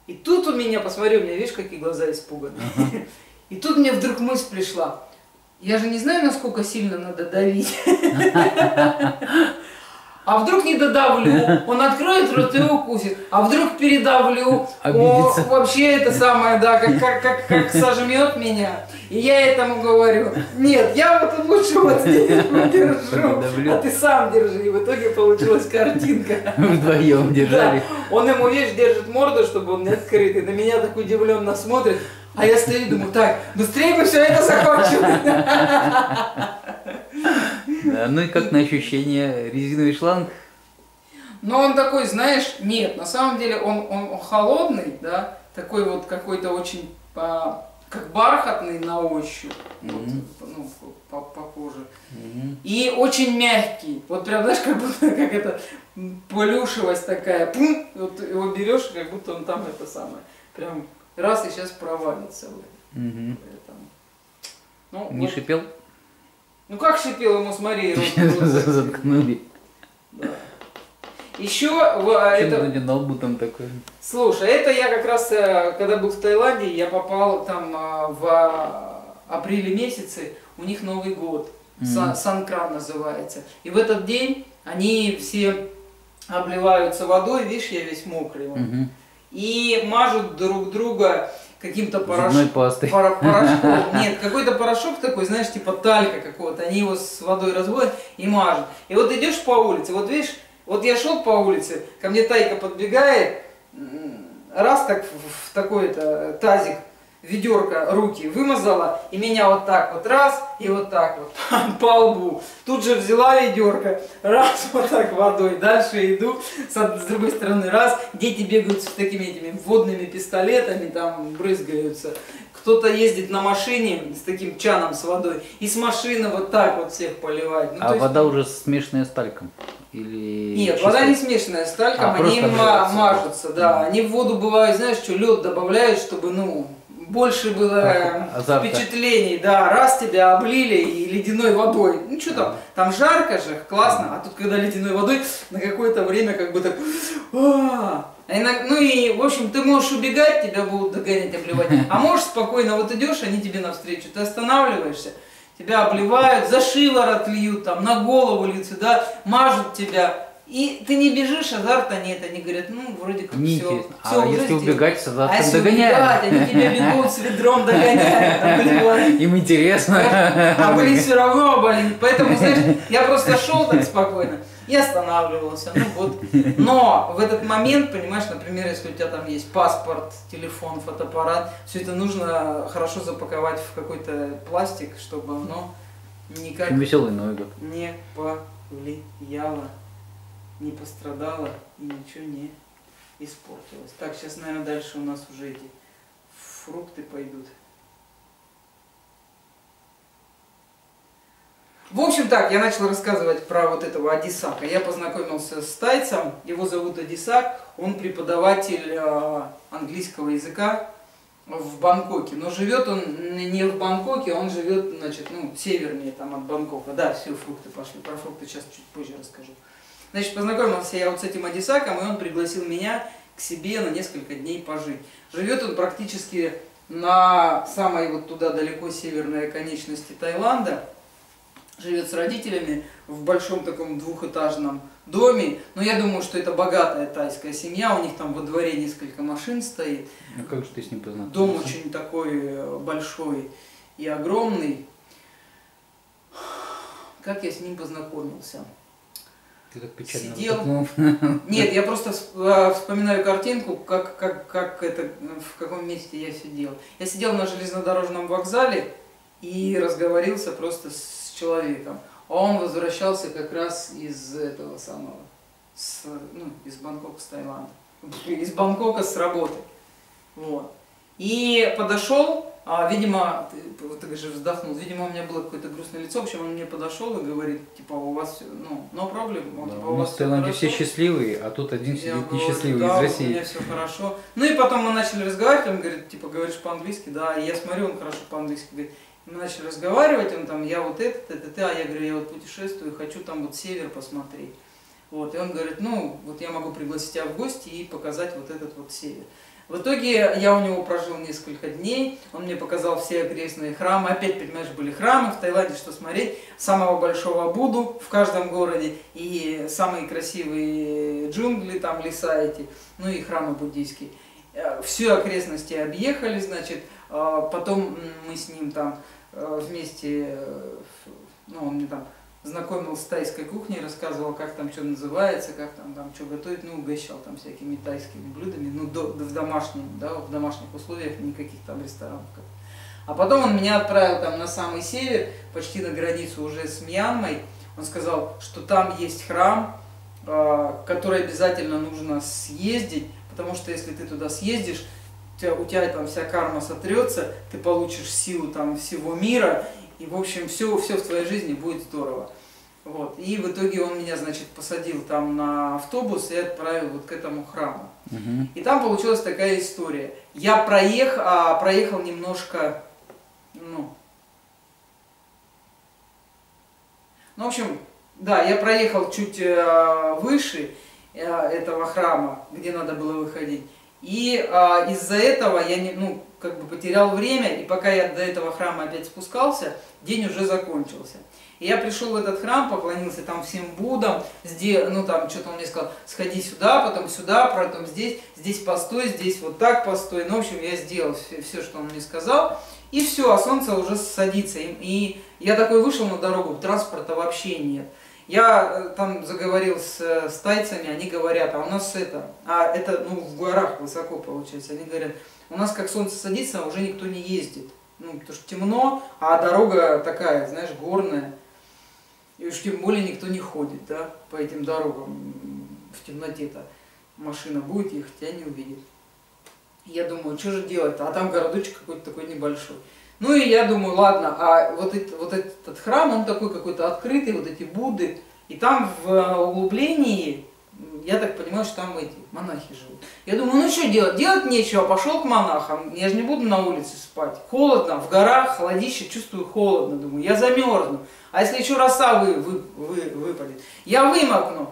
И тут у меня, посмотри, у меня, видишь, какие глаза испуганные. Ага. И тут мне вдруг мысль пришла, я же не знаю, насколько сильно надо давить. А вдруг не додавлю, он откроет рот и укусит, а вдруг передавлю, обидится. О, вообще это самое, да, как сожмет меня. И я этому говорю, нет, я вот лучше вот здесь подержу, а ты сам держи. И в итоге получилась картинка. Вдвоем держали. Да. Он ему, видишь, держит морду, чтобы он не открытый, на меня так удивленно смотрит, а я стою и думаю, так, быстрее бы все это закончилось. Да, ну и как на ощущение, резиновый шланг? Ну он такой, знаешь, нет, на самом деле он холодный, да, такой вот какой-то очень, как бархатный на ощупь, mm-hmm. вот, ну, по коже, mm-hmm. и очень мягкий, вот прям, знаешь, как будто, как это, плюшевость такая, пум, вот его берешь, как будто он там это самое, прям раз и сейчас провалится. Mm-hmm. Ну, не вот. Шипел? Ну как шипел ему, смотри, заткнули. Да. Еще это на лбу там такое. Слушай, это я как раз, когда был в Таиланде, я попал там в апреле месяце, у них Новый год, Санкран называется. И в этот день они все обливаются водой, видишь, я весь мокрый. Mm-hmm. И мажут друг друга каким-то порошком. Нет, какой-то порошок такой, знаешь, типа талька какого-то. Они его с водой разводят и мажут. И вот идешь по улице, вот видишь, вот я шел по улице, ко мне тайка подбегает, раз так в такой-то тазик, ведерко, руки вымазала, и меня вот так вот раз, и вот так вот по лбу. Тут же взяла ведерко, раз вот так водой, дальше иду, с другой стороны раз, дети бегают с такими этими водными пистолетами, там брызгаются. Кто-то ездит на машине с таким чаном с водой, и с машины вот так вот всех поливает. Ну, а есть... вода уже смешанная с тальком? Или... Нет, чисто... вода не смешанная с тальком, они мажутся, да. Они в воду бывают, знаешь, что лед добавляют, чтобы, ну... Больше было азарта. Впечатлений, да, раз тебя облили и ледяной водой, ну что там, там жарко же, классно, а тут когда ледяной водой, на какое-то время как бы так, ну и в общем ты можешь убегать, тебя будут догонять, обливать, а можешь спокойно, вот идешь, они тебе навстречу, ты останавливаешься, тебя обливают, за шиворот льют, там, на голову льют сюда, мажут тебя. И ты не бежишь, азарта нет, они говорят, ну вроде как все. А если убегать, с азартом догоняют. Они тебя бегут с ведром, догоняют. Им интересно. А были все равно, блин. Поэтому, знаешь, я просто шел так спокойно и останавливался. Ну вот. Но в этот момент, понимаешь, например, если у тебя там есть паспорт, телефон, фотоаппарат, все это нужно хорошо запаковать в какой-то пластик, чтобы оно никак не повлияло. Не пострадала и ничего не испортилось. Так, сейчас, наверное, дальше у нас уже эти фрукты пойдут. В общем, так, я начал рассказывать про вот этого Адисака. Я познакомился с тайцем, его зовут Адисак, он преподаватель английского языка в Бангкоке. Но живет он не в Бангкоке, он живет, значит, ну, севернее там от Бангкока. Да, все фрукты пошли, про фрукты сейчас чуть позже расскажу. Значит, познакомился я вот с этим Адисаком, и он пригласил меня к себе на несколько дней пожить. Живет он практически на самой вот туда далеко северной оконечности Таиланда. Живет с родителями в большом таком двухэтажном доме. Но я думаю, что это богатая тайская семья. У них там во дворе несколько машин стоит. А как же ты с ним познакомился? Дом очень такой большой и огромный. Как я с ним познакомился? Сидел. Нет, я просто вспоминаю картинку, как это, в каком месте я сидел. Я сидел на железнодорожном вокзале и разговорился просто с человеком. А он возвращался как раз из этого самого, из Бангкока, с Таиланда. Из Бангкока с работы. Вот. И подошел, видимо, вот так же вздохнул, видимо, у меня было какое-то грустное лицо, в общем, он мне подошел и говорит, типа, у вас, ну, no problem, он, да, типа, у вас все хорошо. В Таиланде все счастливые, а тут один сидит несчастливый, да, из России. У меня все хорошо. Ну и потом мы начали разговаривать, он говорит, типа, говоришь по-английски, да, и я смотрю, он хорошо по-английски говорит. Мы начали разговаривать, он там, я вот этот, а я говорю, я вот путешествую, хочу там вот север посмотреть. Вот, и он говорит, ну, вот я могу пригласить тебя в гости и показать вот этот вот север. В итоге я у него прожил несколько дней, он мне показал все окрестные храмы, опять, понимаешь, были храмы в Таиланде, что смотреть, самого большого Будду в каждом городе, и самые красивые джунгли, там леса эти, ну и храмы буддийские. Все окрестности объехали, значит, потом мы с ним там вместе, ну, он мне там знакомил с тайской кухней, рассказывал, как там что называется, как там что готовить, ну, угощал там всякими тайскими блюдами, ну, в домашнем, да, в домашних условиях, никаких там ресторанов. А потом он меня отправил там на самый север, почти на границу уже с Мьянмой, он сказал, что там есть храм, который обязательно нужно съездить, потому что если ты туда съездишь, у тебя там вся карма сотрется, ты получишь силу там всего мира, и, в общем, все в твоей жизни будет здорово. Вот. И в итоге он меня, значит, посадил там на автобус и отправил вот к этому храму. Угу. И там получилась такая история. Я проехал немножко, в общем, да, я проехал чуть выше этого храма, где надо было выходить. И из-за этого я потерял время, и пока я до этого храма опять спускался, день уже закончился. И я пришел в этот храм, поклонился там всем Буддам, что-то он мне сказал, сходи сюда, потом здесь постой, здесь вот так постой. Ну, в общем, я сделал все, что он мне сказал, и все, а солнце уже садится. И я такой вышел на дорогу, транспорта вообще нет. Я там заговорил с тайцами, они говорят, а у нас в горах высоко получается, они говорят, у нас как солнце садится, уже никто не ездит, потому что темно, а дорога такая, знаешь, горная, и уж тем более никто не ходит, да, по этим дорогам, в темноте-то машина будет ехать, тебя не увидит. Я думаю, что же делать-то, а там городочек какой-то такой небольшой. Ну и я думаю, ладно, а вот этот храм, он такой какой-то открытый, вот эти Будды. И там в углублении, я так понимаю, что там эти монахи живут. Я думаю, ну что делать? Делать нечего, пошел к монахам, я же не буду на улице спать. Холодно, в горах, холодище, чувствую холодно, думаю, я замерзну. А если еще роса выпадет? Я вымокну.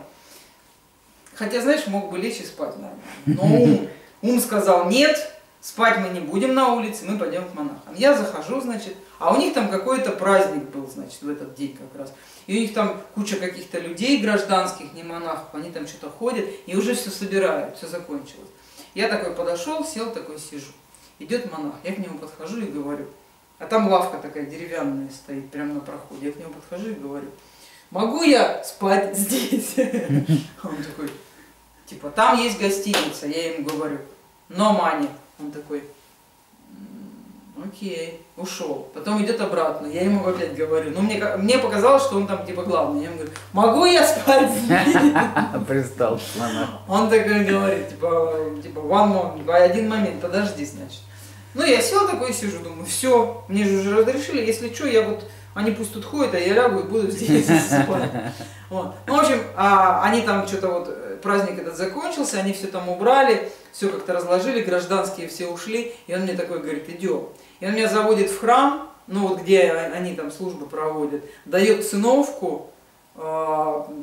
Хотя, знаешь, мог бы лечь и спать, наверное. Но ум сказал, нет. Спать мы не будем на улице, мы пойдем к монахам. Я захожу, значит, а у них там какой-то праздник был, значит, в этот день как раз. И у них там куча каких-то людей гражданских, не монахов, они там что-то ходят, и уже все собирают, все закончилось. Я такой подошел, сел, такой сижу. Идет монах, я к нему подхожу и говорю, а там лавка такая деревянная стоит прямо на проходе, я к нему подхожу и говорю, могу я спать здесь? Он такой, типа, там есть гостиница, я ему говорю, но мани. Он такой, окей, ушел. Потом идет обратно. Я ему опять говорю, ну мне показалось, что он там типа главный. Я ему говорю, могу я спать? Пристал. Он такой говорит, типа, один момент, подожди, значит. Ну я сел такой, сижу, думаю, все, мне же уже разрешили, если что, я вот, они пусть тут ходят, а я лягу и буду здесь спать. Вот. Ну, в общем, они там что-то вот, праздник этот закончился, они все там убрали, все как-то разложили, гражданские все ушли, и он мне такой говорит, идем. И он меня заводит в храм, ну вот где они там службы проводят, дает циновку,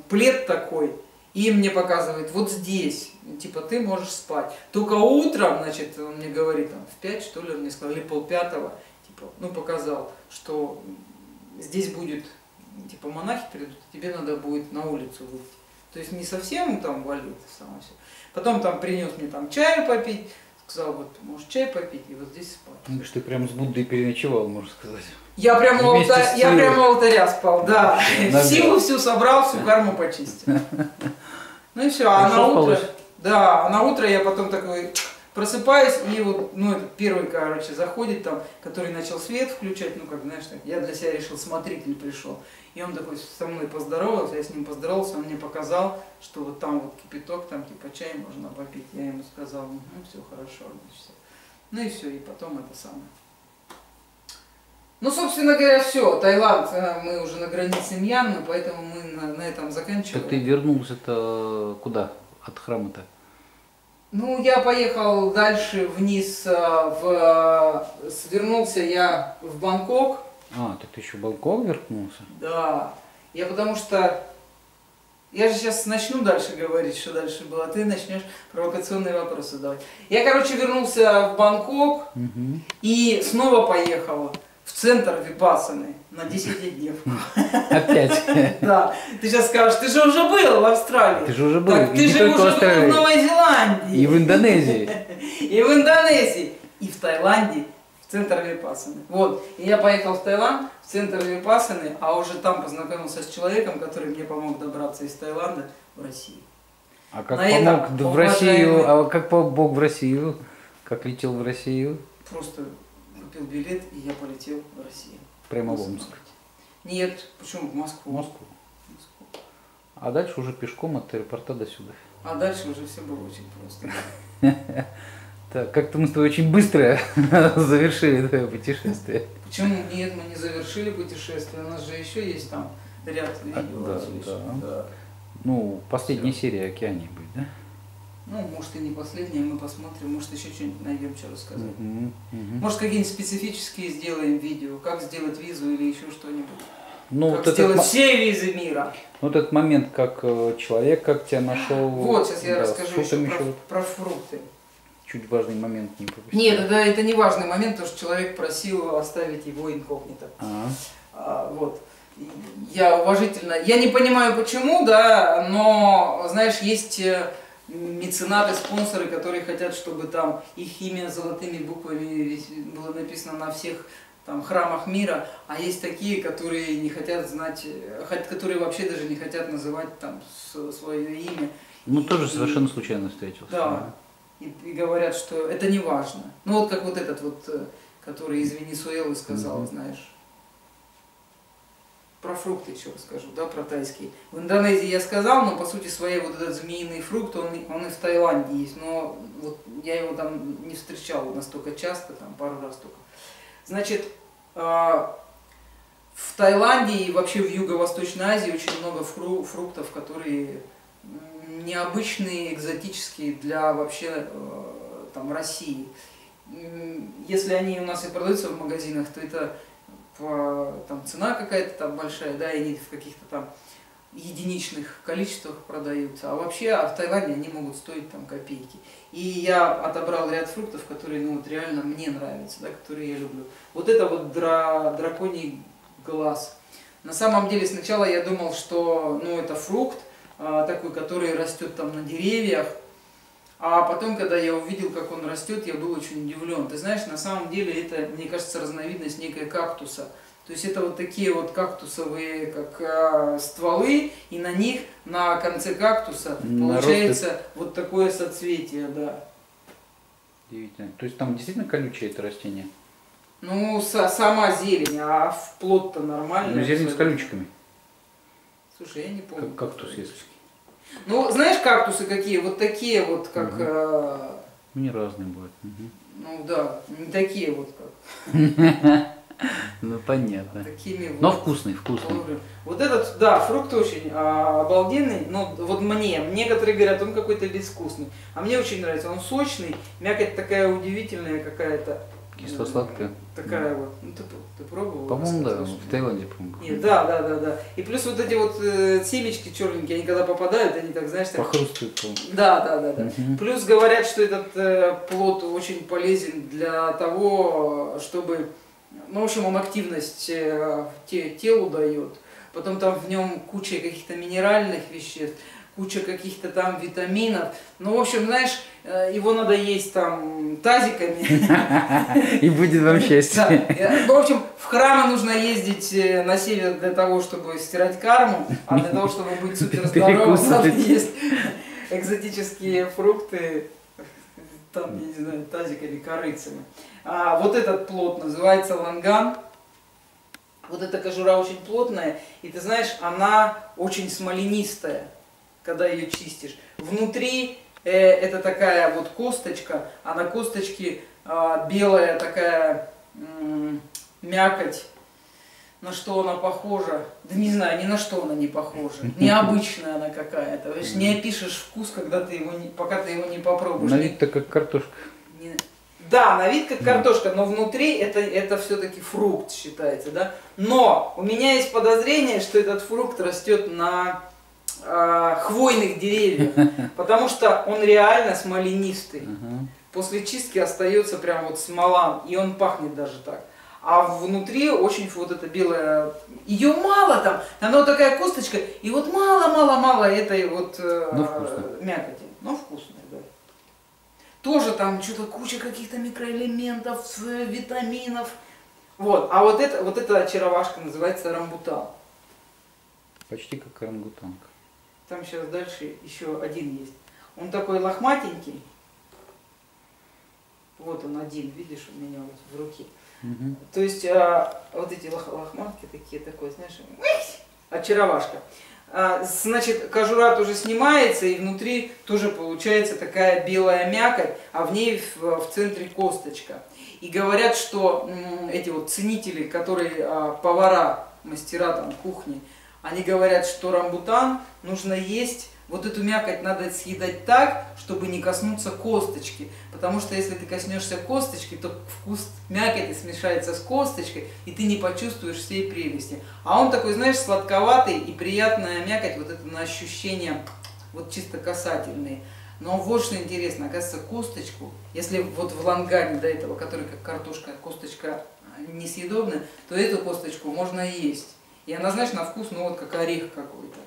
плед такой, и мне показывает, вот здесь, типа, ты можешь спать. Только утром, значит, он мне говорит, там, в 5, что ли, он мне сказал, или 4:30, типа, ну, показал, что здесь будет, типа, монахи придут, тебе надо будет на улицу выйти. То есть не совсем там валюта сама все. Потом там принес мне там чаю попить, сказал, вот, можешь чай попить и вот здесь спать. Ну, что ты прям с Буддой переночевал, можно сказать. Я прям у алтаря спал, да. Силу всю собрал, всю карму почистил. Ну и все, а на утро я потом такой просыпаюсь, и вот, первый, короче, заходит там, который начал свет включать, я для себя решил, смотритель пришел. И он такой со мной поздоровался, я с ним поздоровался, он мне показал, что вот там вот кипяток, там типа чай можно попить. Я ему сказал, ну все хорошо, значит, все. Ну и все, и потом это самое. Ну, собственно говоря, все. Таиланд, мы уже на границе Мьянмы, поэтому мы на этом заканчиваем. Ты вернулся-то куда от храма-то? Ну, я поехал дальше вниз, свернулся я в Бангкок. А, так ты еще в Бангкок вернулся? Да. Я потому что Я же сейчас начну дальше говорить, что дальше было, а ты начнешь провокационные вопросы задавать. Я, короче, вернулся в Бангкок и снова поехала в центр Випассаны на 10-дневку. Опять? Да. Ты сейчас скажешь, ты же уже был в Австралии. Ты же уже был. Ты же уже был в Новой Зеландии. И в Индонезии. И в Индонезии. И в Таиланде. Центр Випассаны. Вот. И я поехал в Таиланд, в центр Випассаны, а уже там познакомился с человеком, который мне помог добраться из Таиланда в Россию. А как помог в Россию? А как помог в Россию? Как летел в Россию? Просто купил билет, и я полетел в Россию. Прямо в Омск? Нет. Почему? В Москву. В Москву. А дальше уже пешком от аэропорта до сюда. А дальше уже все было очень просто. Так, как-то мы с тобой очень быстро завершили твое путешествие. Почему? Нет, мы не завершили путешествие, у нас же еще есть там ряд видео. Да, да. Ну, последняя серия «Океане» будет, да? Ну, может и не последняя, мы посмотрим, может еще что-нибудь найдем, что рассказать. Может какие-нибудь специфические сделаем видео, как сделать визу или еще что-нибудь. Ну, как вот сделать все визы мира. Вот этот момент, как человек, как тебя нашел. Вот, сейчас я расскажу еще про фрукты. Чуть важный момент не пропустил. Нет, да, это не важный момент, потому что человек просил оставить его инкогнито. Вот. Я уважительно... Я не понимаю почему, да, но, знаешь, есть меценаты, спонсоры, которые хотят, чтобы там их имя золотыми буквами было написано на всех там храмах мира, а есть такие, которые не хотят знать, которые вообще даже не хотят называть там свое имя. Ну, тоже совершенно случайно встретился. Да. И говорят, что это не важно. Ну вот как вот этот вот, который из Венесуэлы сказал, знаешь. Про фрукты еще расскажу, да, про тайские. В Индонезии я сказал, но по сути своей вот этот змеиный фрукт, он и в Таиланде есть. Но вот я его там не встречал настолько часто, там пару раз только. Значит, в Таиланде и вообще в Юго-Восточной Азии очень много фруктов, которые... необычные, экзотические для вообще там России. Если они у нас и продаются в магазинах, то это там цена какая-то там большая, да, и они в каких-то там единичных количествах продаются. А вообще в Таиланде они могут стоить там копейки. И я отобрал ряд фруктов, которые, ну, вот реально мне нравятся, да, которые я люблю. Вот это вот драконий глаз. На самом деле сначала я думал, что, ну, это фрукт такой, который растет там на деревьях, а потом, когда я увидел, как он растет, я был очень удивлен. Ты знаешь, на самом деле это, мне кажется, разновидность некой кактуса. То есть это вот такие вот кактусовые, как стволы, и на них, на конце кактуса, получается вот такое соцветие, да. Удивительно. То есть там действительно колючее это растение? Ну, сама зелень, а вплоть-то нормально. Ну, зелень с колючками. Слушай, я не помню. Кактус есть. Ну, знаешь, кактусы какие? Вот такие вот, как... Не разные бывают. Ну да, не такие вот, как... Ну, понятно. Но вкусный, вкусный. Вот этот, да, фрукт очень обалденный, но вот мне. Некоторые говорят, он какой-то безвкусный. А мне очень нравится. Он сочный, мякоть такая удивительная какая-то. Кисло-сладкая. Такая вот. Ну, ты пробовал? По-моему, да. В Таиланде, по-моему. Да. И плюс вот эти вот семечки черненькие, они когда попадают, они так, знаешь, так... Похрустывают. Да. Плюс говорят, что этот плод очень полезен для того, чтобы... Ну, в общем, он активность телу дает. Потом там в нем куча каких-то минеральных веществ, куча каких-то там витаминов. Ну, в общем, знаешь, его надо есть там тазиками. И будет вам счастье. В общем, в храмы нужно ездить на север для того, чтобы стирать карму, а для того, чтобы быть суперздоровым, надо есть экзотические фрукты, там, я не знаю, тазиками, корыцами. А вот этот плод называется ланган. Вот эта кожура очень плотная, и ты знаешь, она очень смоленистая, когда ее чистишь. Внутри это такая вот косточка, а на косточке белая такая мякоть. На что она похожа? Да не знаю, ни на что она не похожа. Необычная она какая-то. Не опишешь вкус, когда ты его пока ты его не попробуешь. На вид-то как картошка. Да, на вид как картошка, но внутри это все-таки фрукт считается, да. Но у меня есть подозрение, что этот фрукт растет на хвойных деревьев, потому что он реально смоленистый. После чистки остается прям вот смола, и он пахнет даже так. А внутри очень вот эта белая, ее мало там, она вот такая косточка, и вот мало-мало-мало этой вот мякоти, но вкусная, да. Тоже там что-то куча каких-то микроэлементов, витаминов, вот. А вот эта очаровашка называется рамбутан. Почти как орангутанг. Там сейчас дальше еще один есть. Он такой лохматенький. Вот он один, видишь, у меня вот в руке. Угу. То есть вот эти лохматки такие, такой, знаешь, очаровашка. Значит, кожура тоже снимается, и внутри тоже получается такая белая мякоть, а в ней в центре косточка. И говорят, что эти вот ценители, которые повара, мастера там кухни, они говорят, что рамбутан нужно есть, вот эту мякоть надо съедать так, чтобы не коснуться косточки. Потому что если ты коснешься косточки, то вкус мякоти смешается с косточкой, и ты не почувствуешь всей прелести. А он такой, знаешь, сладковатый и приятная мякоть, вот это на ощущение, вот чисто касательные. Но вот что интересно, оказывается, косточку, если вот в лангане до этого, который как картошка, косточка несъедобная, то эту косточку можно есть. И она, знаешь, на вкус, ну вот как орех какой-то.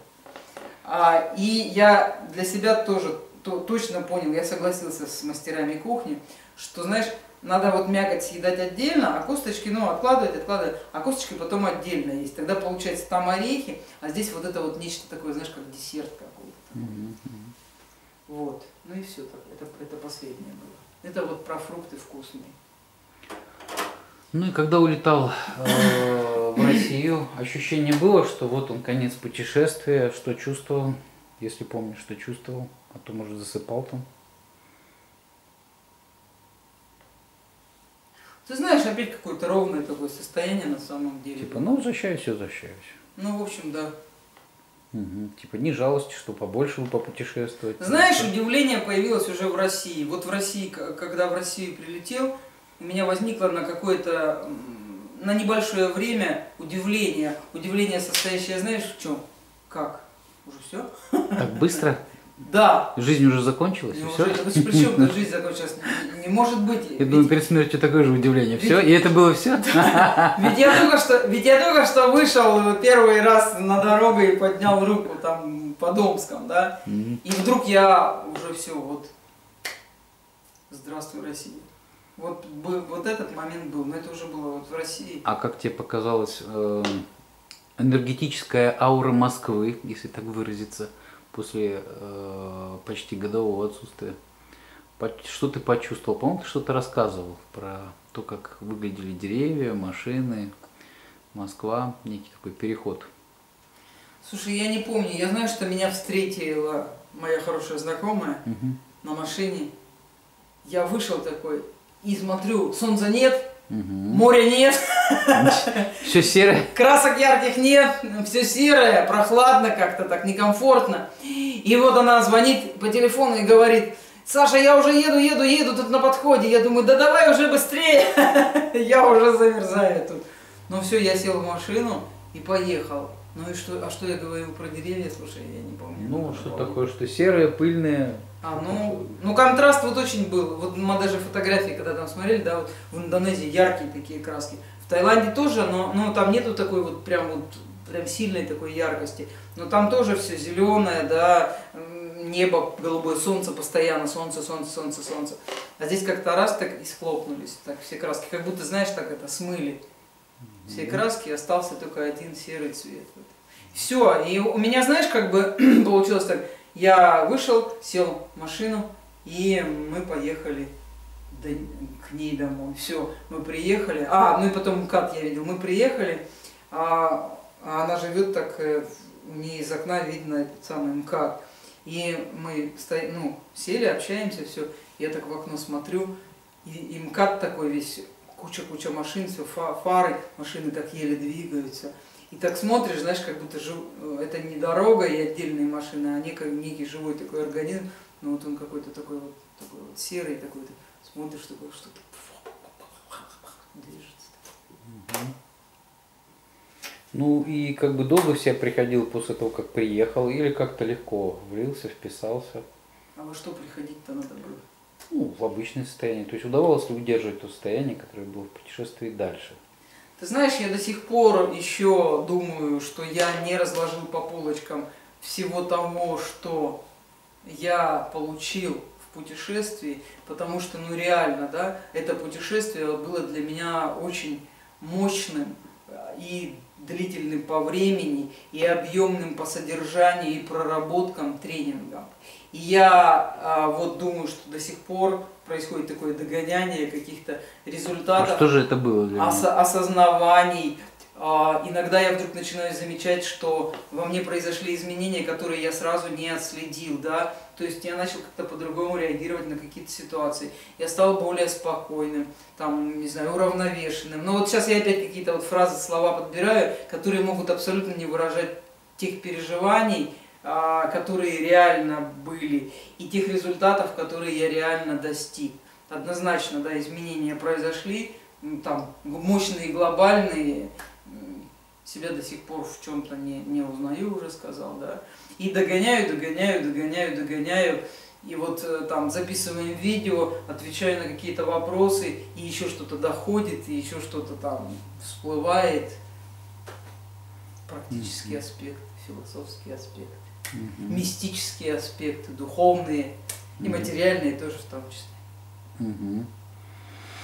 И я для себя тоже точно понял, я согласился с мастерами кухни, что, знаешь, надо вот мякоть съедать отдельно, а косточки, ну, откладывать, а косточки потом отдельно есть. Тогда получается там орехи, а здесь вот это вот нечто такое, знаешь, как десерт какой-то. Вот, ну и все, это последнее было. Это вот про фрукты вкусные. Ну и когда улетал в Россию, ощущение было, что вот он конец путешествия, что чувствовал, если помнишь, что чувствовал, а то, может, засыпал там. Ты знаешь, опять какое-то ровное такое состояние на самом деле. Типа, ну, возвращаюсь, возвращаюсь. Ну, в общем, да. Угу. Типа, не жалости, что побольше вы попутешествовать. Знаешь, что... удивление появилось уже в России. Вот в России, когда в Россию прилетел, у меня возникло на какое-то, на небольшое время удивление. Удивление, состоящее, знаешь, в чем? Как? Уже все? Так быстро? Да. Жизнь уже закончилась? Причем жизнь закончилась? Не может быть. Я думаю, перед смертью такое же удивление. Все? И это было все? Ведь я только что вышел первый раз на дорогу и поднял руку там по Домскому, да? И вдруг я уже все, вот, здравствуй, Россия. Вот, вот этот момент был, но это уже было вот в России. А как тебе показалась энергетическая аура Москвы, если так выразиться, после почти годового отсутствия? Что ты почувствовал? По-моему, ты что-то рассказывал про то, как выглядели деревья, машины, Москва, некий такой переход. Слушай, я не помню, я знаю, что меня встретила моя хорошая знакомая на машине. Я вышел такой... И смотрю, солнца нет, моря нет, все серое, красок ярких нет, все серое, прохладно как-то так, некомфортно. И вот она звонит по телефону и говорит: Саша, я уже еду, тут на подходе. Я думаю, да давай уже быстрее, я уже замерзаю тут. Но все, я сел в машину и поехал. Ну и что, а что я говорил про деревья, слушай, я не помню. Ну, что такое, что серые, пыльные. А, ну контраст вот очень был. Вот мы даже фотографии, когда там смотрели, да, вот в Индонезии яркие такие краски. В Таиланде тоже, но там нету такой вот прям сильной такой яркости. Но там тоже все зеленое, да, небо, голубое, солнце постоянно, солнце. А здесь как-то раз так и схлопнулись, так все краски, как будто, знаешь, так это смыли. Все краски, остался только один серый цвет. Вот. Все, и у меня, знаешь, как бы получилось так. Я вышел, сел в машину, и мы поехали к ней домой. Все, мы приехали. Ну и потом МКАД я видел. Мы приехали, а она живет так, у нее из окна видно этот самый МКАД. И мы сели, общаемся, все. Я так в окно смотрю, и МКАД такой весь, куча машин, все, фары, машины так еле двигаются. И так смотришь, знаешь, как будто это не дорога и отдельные машины, а некий живой такой организм, но вот он какой-то такой вот серый, такой-то, смотришь, такой, что-то движется. Ну и как бы долго в себя приходил после того, как приехал, или как-то легко влился, вписался. А во что приходить-то надо было? Ну, в обычное состояние. То есть удавалось ли удерживать то состояние, которое было в путешествии дальше? Ты знаешь, я до сих пор еще думаю, что я не разложил по полочкам всего того, что я получил в путешествии, потому что, ну реально, да, это путешествие было для меня очень мощным и длительным по времени, и объемным по содержанию, и проработкам, тренингам. И я вот думаю, что до сих пор происходит такое догоняние каких-то результатов, а что же это было для меня? Осознаваний. Иногда я вдруг начинаю замечать, что во мне произошли изменения, которые я сразу не отследил, да, то есть я начал как-то по-другому реагировать на какие-то ситуации, я стал более спокойным, там, не знаю, уравновешенным, но вот сейчас я опять какие-то вот фразы, слова подбираю, которые могут абсолютно не выражать тех переживаний, которые реально были, и тех результатов, которые я реально достиг. Однозначно, да, изменения произошли, там, мощные, глобальные. Себя до сих пор в чем-то не узнаю, уже сказал, да. И догоняю. И вот там записываем видео, отвечаю на какие-то вопросы, и еще что-то доходит, и еще что-то там всплывает. Практический аспект, философский аспект, мистические аспекты, духовные и материальные тоже в том числе.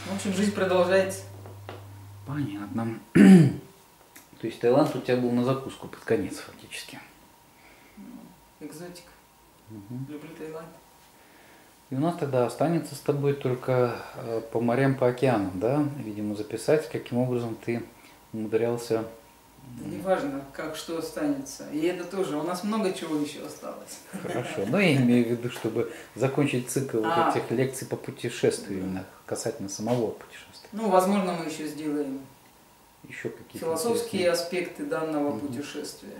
В общем, жизнь продолжается. Понятно. То есть Таиланд у тебя был на закуску под конец фактически. Экзотик. Люблю Таиланд. И у нас тогда останется с тобой только по морям, по океанам, да? Видимо, записать, каким образом ты умудрялся. Да неважно, как что останется. И это тоже. У нас много чего еще осталось. Хорошо. Но я имею в виду, чтобы закончить цикл вот этих лекций по путешествию, именно касательно самого путешествия. Ну, возможно, мы еще сделаем. Еще философские интересные аспекты данного путешествия.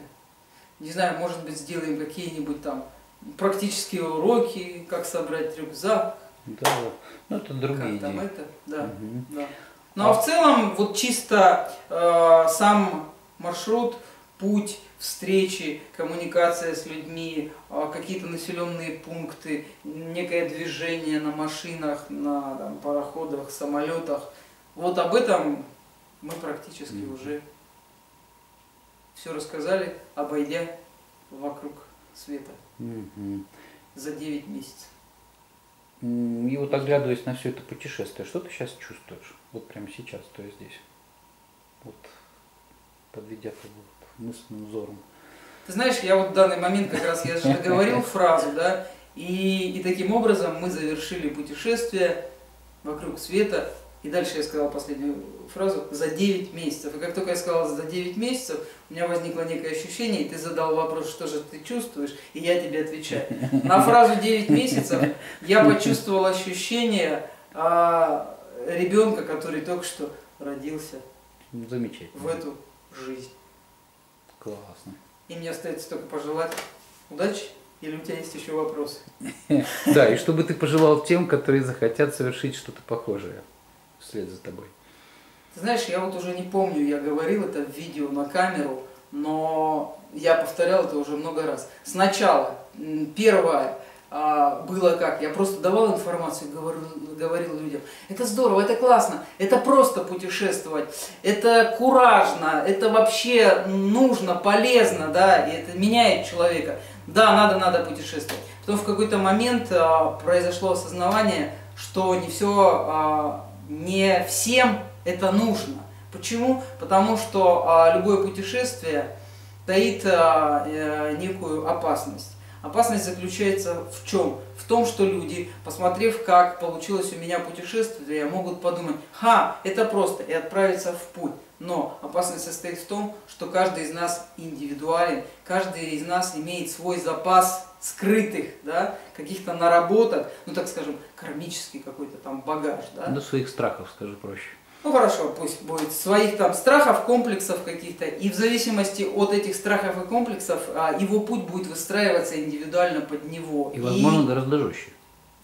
Не знаю, может быть, сделаем какие-нибудь там практические уроки, как собрать рюкзак. Да, ну это другие как, там, идеи. Это, да, да. Ну а в целом, вот чисто сам маршрут, путь, встречи, коммуникация с людьми, какие-то населенные пункты, некое движение на машинах, на там, пароходах, самолетах. Вот об этом мы практически уже все рассказали, обойдя вокруг света за 9 месяцев. И вот оглядываясь на все это путешествие, что ты сейчас чувствуешь? Вот прямо сейчас, то есть здесь, вот подведя вот мысленным взором. Ты знаешь, я вот в данный момент как раз, я же говорил фразу, да, и таким образом мы завершили путешествие вокруг света. И дальше я сказал последнюю фразу «за 9 месяцев». И как только я сказал «за 9 месяцев», у меня возникло некое ощущение, и ты задал вопрос, что же ты чувствуешь, и я тебе отвечаю. На фразу «9 месяцев» я почувствовал ощущение ребенка, который только что родился в эту жизнь. Классно. И мне остается только пожелать удачи. Или у тебя есть еще вопросы? Да, и чтобы ты пожелал тем, которые захотят совершить что-то похожее вслед за тобой. Ты знаешь, я вот уже не помню, я говорил это в видео на камеру, но я повторял это уже много раз. Сначала, первое, было как, я просто давал информацию, говорил людям, это здорово, это классно, это просто путешествовать, это куражно, это вообще нужно, полезно, да, и это меняет человека. Да, надо путешествовать. Потом в какой-то момент произошло осознавание, что не всем это нужно. Почему? Потому что любое путешествие таит некую опасность. Опасность заключается в чем? В том, что люди, посмотрев, как получилось у меня путешествие, могут подумать, ха, это просто, и отправиться в путь. Но опасность состоит в том, что каждый из нас индивидуален, каждый из нас имеет свой запас скрытых, да, каких-то наработок, ну так скажем, кармический какой-то там багаж. Да? Ну, своих страхов, скажи проще. Ну хорошо, пусть будет своих там страхов, комплексов каких-то, и в зависимости от этих страхов и комплексов его путь будет выстраиваться индивидуально под него. И возможно, гораздо жестче.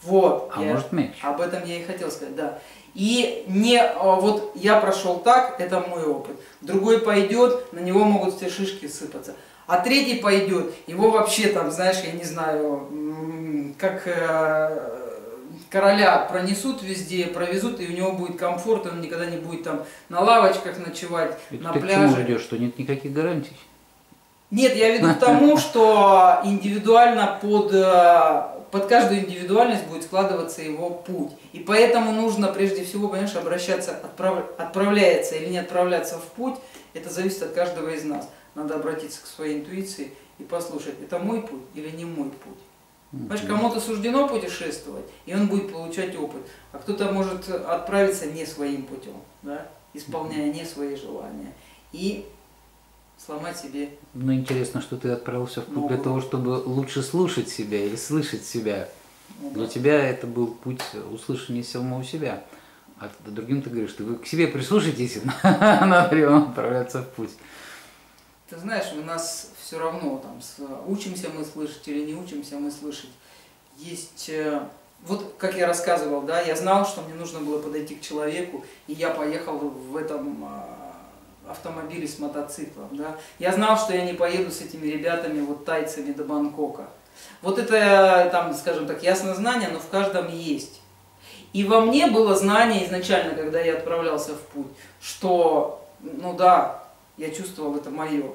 Вот. А может меньше. Об этом я и хотел сказать, да. И не вот я прошел так, это мой опыт. Другой пойдет, на него могут все шишки сыпаться. А третий пойдет, его вообще там, знаешь, я не знаю, как короля пронесут везде, провезут, и у него будет комфорт, он никогда не будет там на лавочках ночевать, и на пляже. Ты к чему идешь, что нет никаких гарантий? Нет, я веду к тому, что индивидуально под каждую индивидуальность будет складываться его путь. И поэтому нужно прежде всего, конечно, обращаться, отправляется или не отправляться в путь, это зависит от каждого из нас. Надо обратиться к своей интуиции и послушать, это мой путь или не мой путь. Понимаешь, кому-то суждено путешествовать, и он будет получать опыт, а кто-то может отправиться не своим путем, да? Исполняя не свои желания, и сломать себе. Ну, интересно, что ты отправился в путь для того, чтобы лучше слушать себя или слышать себя. Для тебя это был путь услышания самого себя, а другим ты говоришь, что вы к себе прислушайтесь, надо ли вам отправляться в путь. Ты знаешь, у нас все равно, там, учимся мы слышать или не учимся мы слышать. Есть, вот как я рассказывал, да, я знал, что мне нужно было подойти к человеку, и я поехал в этом автомобиле с мотоциклом, да. Я знал, что я не поеду с этими ребятами, вот тайцами, до Бангкока. Вот это, там, скажем так, ясное знание, но в каждом есть. И во мне было знание изначально, когда я отправлялся в путь, что, ну да, я чувствовал, это мое.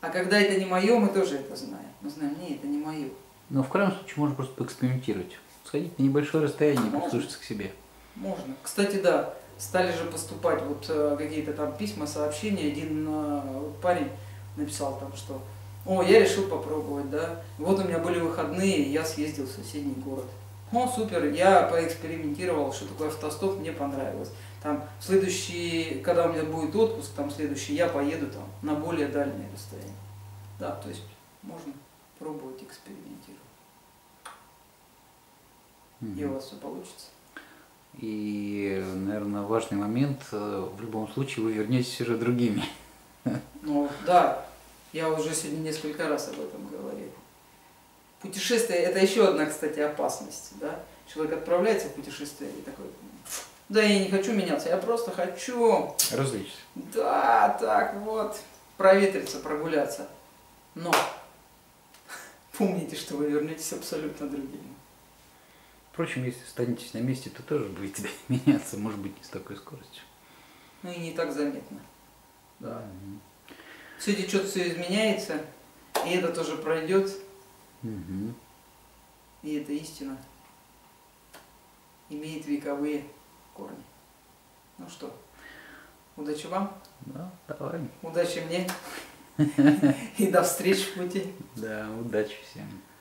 А когда это не мое, мы тоже это знаем. Мы знаем, нет, это не мое. Но в крайнем случае можно просто поэкспериментировать. Сходить на небольшое расстояние и прислушаться к себе. Можно. Кстати, да, стали же поступать вот какие-то там письма, сообщения. Один парень написал там, что «О, я решил попробовать, да. Вот у меня были выходные, я съездил в соседний город». «О, супер, я поэкспериментировал, что такое автостоп, мне понравилось». Там, следующий, когда у меня будет отпуск, там следующий, я поеду там на более дальние расстояния. Да, то есть можно пробовать экспериментировать. И у вас все получится. И, наверное, важный момент, в любом случае вы вернетесь уже другими. Ну да, я уже сегодня несколько раз об этом говорил. Путешествие – это еще одна, кстати, опасность. Да? Человек отправляется в путешествие и такой... Да, я не хочу меняться, я просто хочу... Различиться. Да, так вот, проветриться, прогуляться. Но помните, что вы вернетесь абсолютно другими. Впрочем, если останетесь на месте, то тоже будете меняться, может быть, не с такой скоростью. Ну и не так заметно. Да. Сегодня что-то все изменяется, и это тоже пройдет. И эта истина имеет вековые... корни. Ну что, удачи вам. Да, давай. Удачи мне. И до встречи в пути. Да, удачи всем.